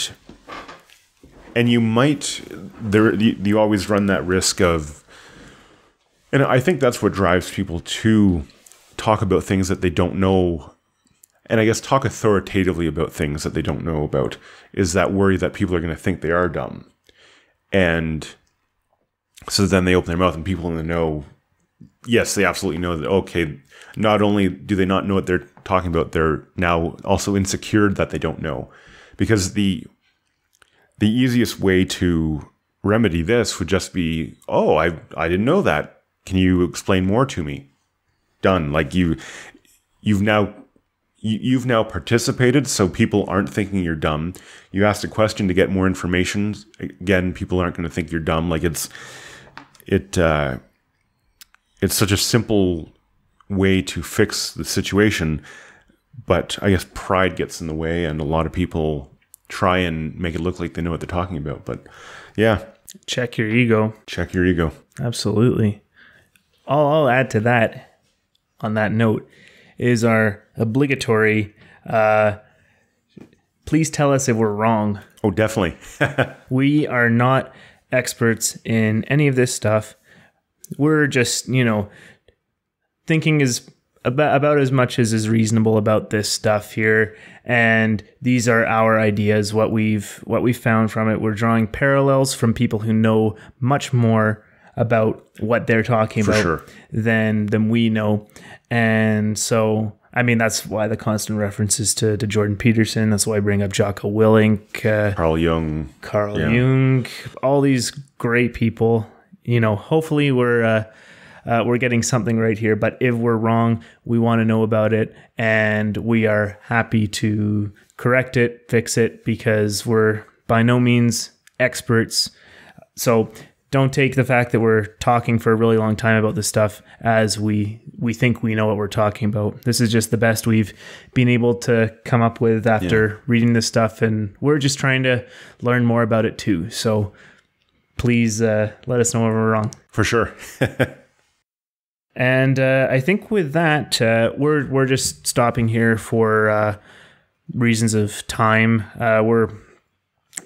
and you might, there you, you always run that risk of, and I think that's what drives people to talk about things that they don't know, and I guess talk authoritatively about things that they don't know about, is that worry that people are going to think they are dumb. And so then they open their mouth and people in the know, yes, they absolutely know that, okay, not only do they not know what they're talking about, they're now also insecure that they don't know. Because the the easiest way to remedy this would just be, oh, I I didn't know that. Can you explain more to me? Done. Like you you've now you, you've now participated, so people aren't thinking you're dumb. You asked a question to get more information. Again, people aren't going to think you're dumb. Like it's it uh It's such a simple way to fix the situation, but I guess pride gets in the way, and a lot of people try and make it look like they know what they're talking about. But yeah. Check your ego. Check your ego. Absolutely. All I'll add to that on that note is our obligatory, uh, please tell us if we're wrong. Oh, definitely. We are not experts in any of this stuff. We're just, you know, thinking is about, about as much as is reasonable about this stuff here. And these are our ideas, what we've what we found from it. We're drawing parallels from people who know much more about what they're talking about than, than we know. And so I mean, that's why the constant references to, to Jordan Peterson. That's why I bring up Jocko Willink. Uh, Carl Jung. Carl yeah. Jung. All these great people. You know, hopefully we're uh, uh, we're getting something right here. But if we're wrong, we want to know about it. And we are happy to correct it, fix it, because we're by no means experts. So don't take the fact that we're talking for a really long time about this stuff as we we think we know what we're talking about. This is just the best we've been able to come up with after yeah. reading this stuff, and we're just trying to learn more about it too. So please uh, let us know when we're wrong. For sure. And uh, I think with that, uh, we're we're just stopping here for uh, reasons of time. Uh, we're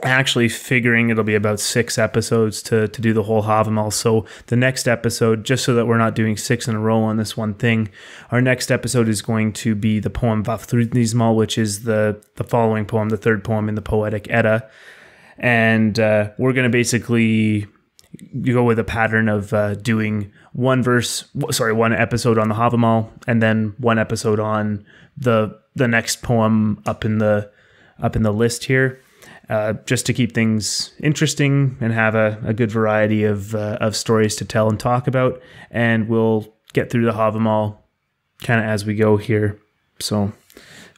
actually figuring it'll be about six episodes to, to do the whole Havamal. So the next episode, just so that we're not doing six in a row on this one thing, our next episode is going to be the poem Vafthrudnismal, which is the, the following poem, the third poem in the Poetic Edda. And uh, we're going to basically go with a pattern of uh, doing one verse, sorry, one episode on the Havamal, and then one episode on the the next poem up in the, up in the list here. Uh, just to keep things interesting and have a, a good variety of uh, of stories to tell and talk about, and we'll get through the Havamal kind of as we go here. So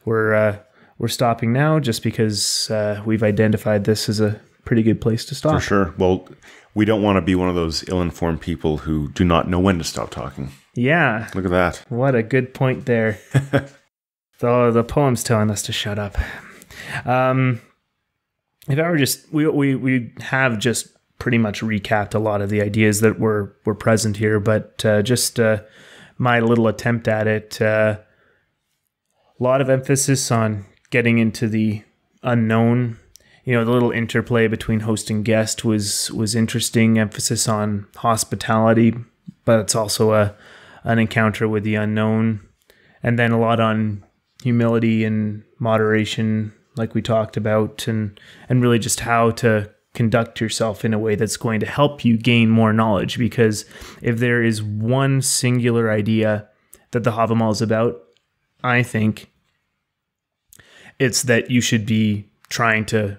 we're uh, we're stopping now just because uh, we've identified this as a pretty good place to stop. For sure. Well, we don't want to be one of those ill-informed people who do not know when to stop talking. Yeah. Look at that. What a good point there. the the poem's telling us to shut up. Um. If I were just we we we have just pretty much recapped a lot of the ideas that were were present here, but uh, just uh, my little attempt at it. Uh, a lot of emphasis on getting into the unknown. You know, the little interplay between host and guest was was interesting. Emphasis on hospitality, but it's also a an encounter with the unknown, and then a lot on humility and moderation, like we talked about, and, and really just how to conduct yourself in a way that's going to help you gain more knowledge. Because if there is one singular idea that the Havamal is about, I think it's that you should be trying to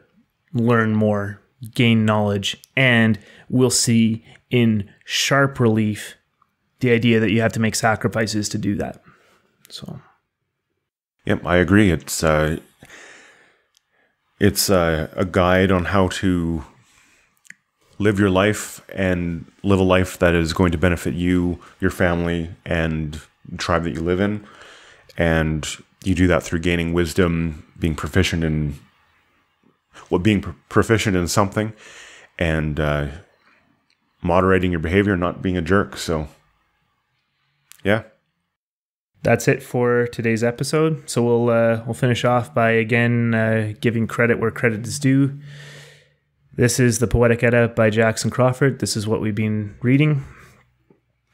learn more, gain knowledge, and we'll see in sharp relief the idea that you have to make sacrifices to do that. So. Yep, I agree. It's, uh, It's a, a guide on how to live your life and live a life that is going to benefit you, your family, and the tribe that you live in. And you do that through gaining wisdom, being proficient in well, being pro proficient in something, and uh, moderating your behavior, not being a jerk. So, yeah. That's it for today's episode. So we'll uh, we'll finish off by again uh, giving credit where credit is due. This is the Poetic Edda by Jackson Crawford. This is what we've been reading.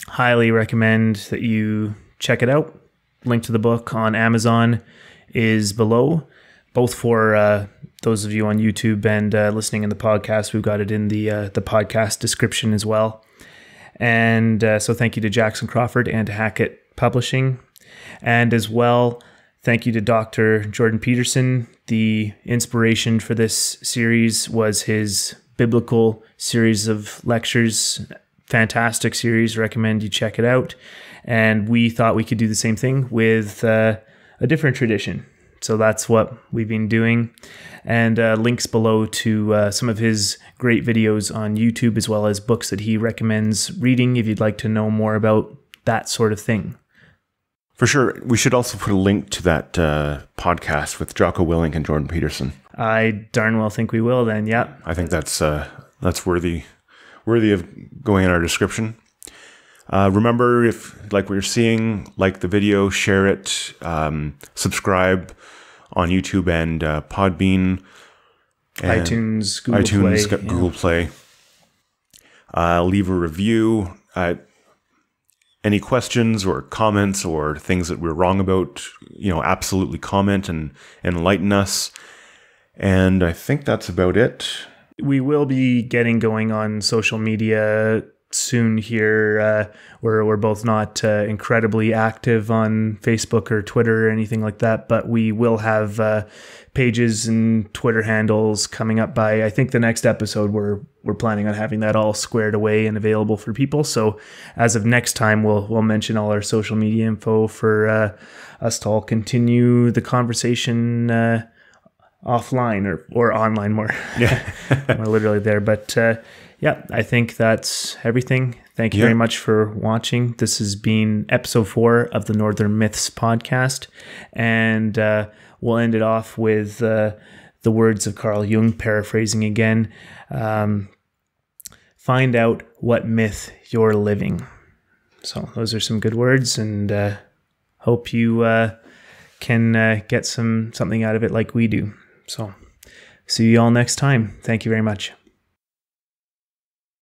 Highly recommend that you check it out. Link to the book on Amazon is below. Both for uh, those of you on YouTube and uh, listening in the podcast, we've got it in the uh, the podcast description as well. And uh, so thank you to Jackson Crawford and Hackett Publishing. And as well, thank you to Doctor Jordan Peterson. The inspiration for this series was his biblical series of lectures. Fantastic series. Recommend you check it out. And we thought we could do the same thing with uh, a different tradition. So that's what we've been doing. And uh, links below to uh, some of his great videos on YouTube, as well as books that he recommends reading if you'd like to know more about that sort of thing. For sure. We should also put a link to that uh, podcast with Jocko Willink and Jordan Peterson. I darn well think we will then, yeah. I think that's uh, that's worthy worthy of going in our description. Uh, remember, if you like what you're seeing, like the video, share it, um, subscribe on YouTube and uh, Podbean. And iTunes, Google iTunes, Play. Google yeah. Play. Uh, leave a review. Uh, Any questions or comments or things that we're wrong about, you know, absolutely comment and enlighten us. And I think that's about it. We will be getting going on social media soon here. Uh, we're, we're both not uh, incredibly active on Facebook or Twitter or anything like that, but we will have uh, pages and Twitter handles coming up by, I think, the next episode. We're, we're planning on having that all squared away and available for people. So as of next time, we'll, we'll mention all our social media info for uh, us to all continue the conversation uh, offline or, or online more. Yeah. We're literally there, but uh, yeah, I think that's everything. Thank you yeah. very much for watching. This has been episode four of the Northern Myths podcast. And uh, we'll end it off with uh, the words of Carl Jung, paraphrasing again. Um, find out what myth you're living. So those are some good words, and uh, hope you uh, can uh, get some something out of it like we do. So see you all next time. Thank you very much.